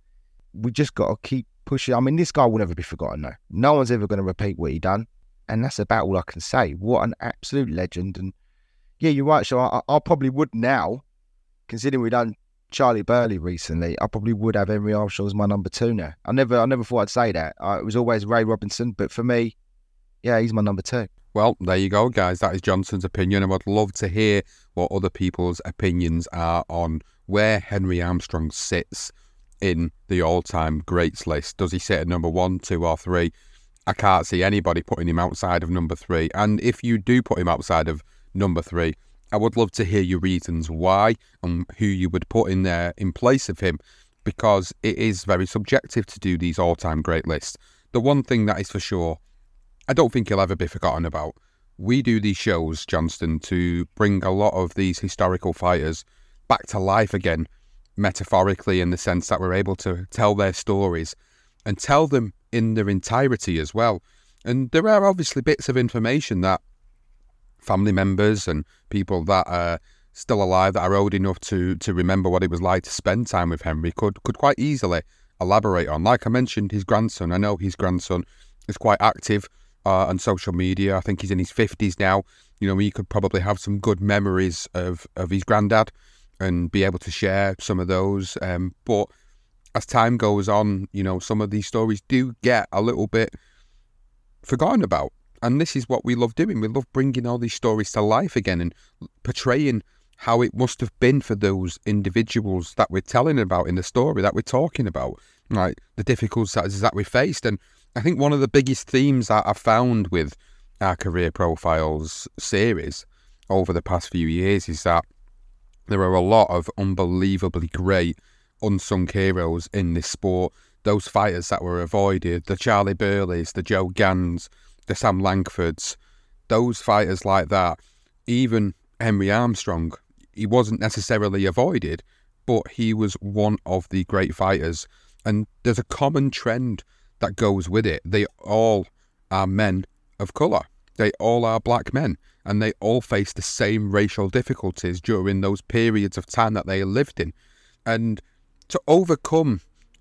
we just got to keep pushing. I mean, this guy will never be forgotten. No, no one's ever going to repeat what he done. And that's about all I can say. What an absolute legend. And yeah, you're right, so I, I probably would now considering we'd done Charlie Burley recently, I probably would have Henry Armstrong as my number two now. I never, I never thought I'd say that. I, it was always Ray Robinson, but for me, yeah, he's my number two. Well, there you go, guys. That is Johnson's opinion, and I'd love to hear what other people's opinions are on where Henry Armstrong sits in the all-time greats list. Does he sit at number one, two, or three? I can't see anybody putting him outside of number three. And if you do put him outside of number three, I would love to hear your reasons why and who you would put in there in place of him, because it is very subjective to do these all-time great lists. The one thing that is for sure, I don't think he'll ever be forgotten about. We do these shows, Johnston, to bring a lot of these historical fighters back to life again, metaphorically, in the sense that we're able to tell their stories and tell them in their entirety as well. And there are obviously bits of information that family members and people that are still alive, that are old enough to to remember what it was like to spend time with Henry, could could quite easily elaborate on. Like I mentioned, his grandson. I know his grandson is quite active Uh, on social media. I think he's in his fifties now. You know, he could probably have some good memories of, of his granddad and be able to share some of those. Um, but as time goes on, you know, some of these stories do get a little bit forgotten about. And this is what we love doing. We love bringing all these stories to life again and portraying how it must have been for those individuals that we're telling about in the story, that we're talking about, like the difficulties that we faced. And I think one of the biggest themes that I've found with our Career Profiles series over the past few years is that there are a lot of unbelievably great unsung heroes in this sport. Those fighters that were avoided, the Charlie Burleys, the Joe Gans, the Sam Langfords, those fighters like that. Even Henry Armstrong, he wasn't necessarily avoided, but he was one of the great fighters. And there's a common trend that goes with it. They all are men of colour. They all are black men, and they all face the same racial difficulties during those periods of time that they lived in. And to overcome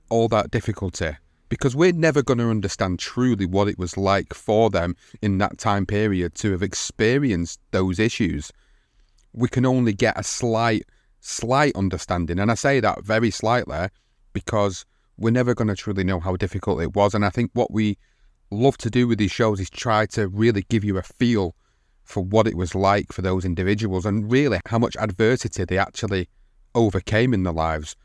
all that difficulty, because we're never going to understand truly what it was like for them in that time period to have experienced those issues, we can only get a slight, slight understanding. And I say that very slightly, because we're never going to truly know how difficult it was. And I think what we love to do with these shows is try to really give you a feel for what it was like for those individuals and really how much adversity they actually overcame in their lives.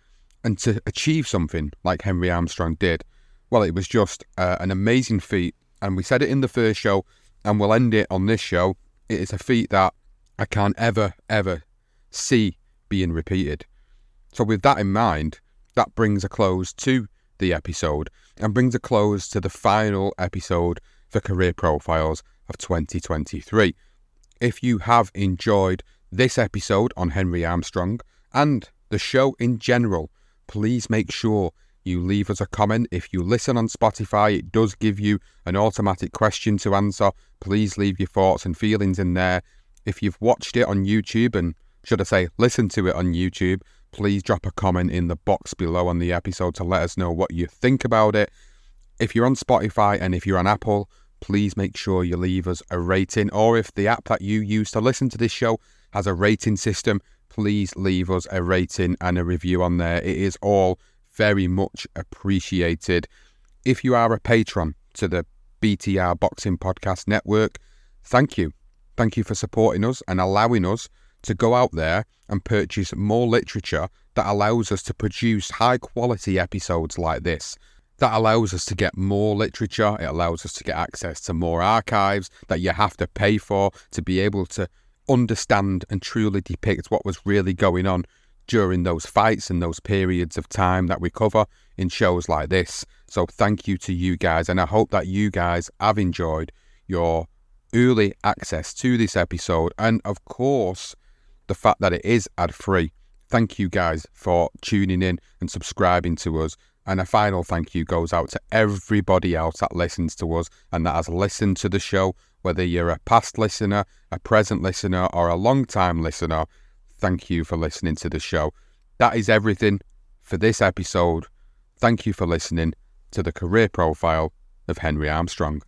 And to achieve something like Henry Armstrong did, well, it was just uh, an amazing feat. And we said it in the first show, and we'll end it on this show. It is a feat that I can't ever, ever see being repeated. So with that in mind, that brings a close to the episode and brings a close to the final episode for Career Profiles of twenty twenty-three. If you have enjoyed this episode on Henry Armstrong and the show in general, please make sure you leave us a comment. If you listen on Spotify, it does give you an automatic question to answer. Please leave your thoughts and feelings in there. If you've watched it on YouTube, and should I say listened to it on YouTube, please drop a comment in the box below on the episode to let us know what you think about it. If you're on Spotify and if you're on Apple, please make sure you leave us a rating. Or if the app that you use to listen to this show has a rating system, please leave us a rating and a review on there. It is all very much appreciated. If you are a patron to the B T R Boxing Podcast Network, thank you. Thank you for supporting us and allowing us to go out there and purchase more literature that allows us to produce high quality episodes like this. That allows us to get more literature. It allows us to get access to more archives that you have to pay for to be able to understand and truly depict what was really going on during those fights and those periods of time that we cover in shows like this. So thank you to you guys, and I hope that you guys have enjoyed your early access to this episode, and of course the fact that it is ad-free. Thank you guys for tuning in and subscribing to us. And a final thank you goes out to everybody else that listens to us and that has listened to the show, whether you're a past listener, a present listener, or a long-time listener. Thank you for listening to the show. That is everything for this episode. Thank you for listening to the Career Profile of Henry Armstrong.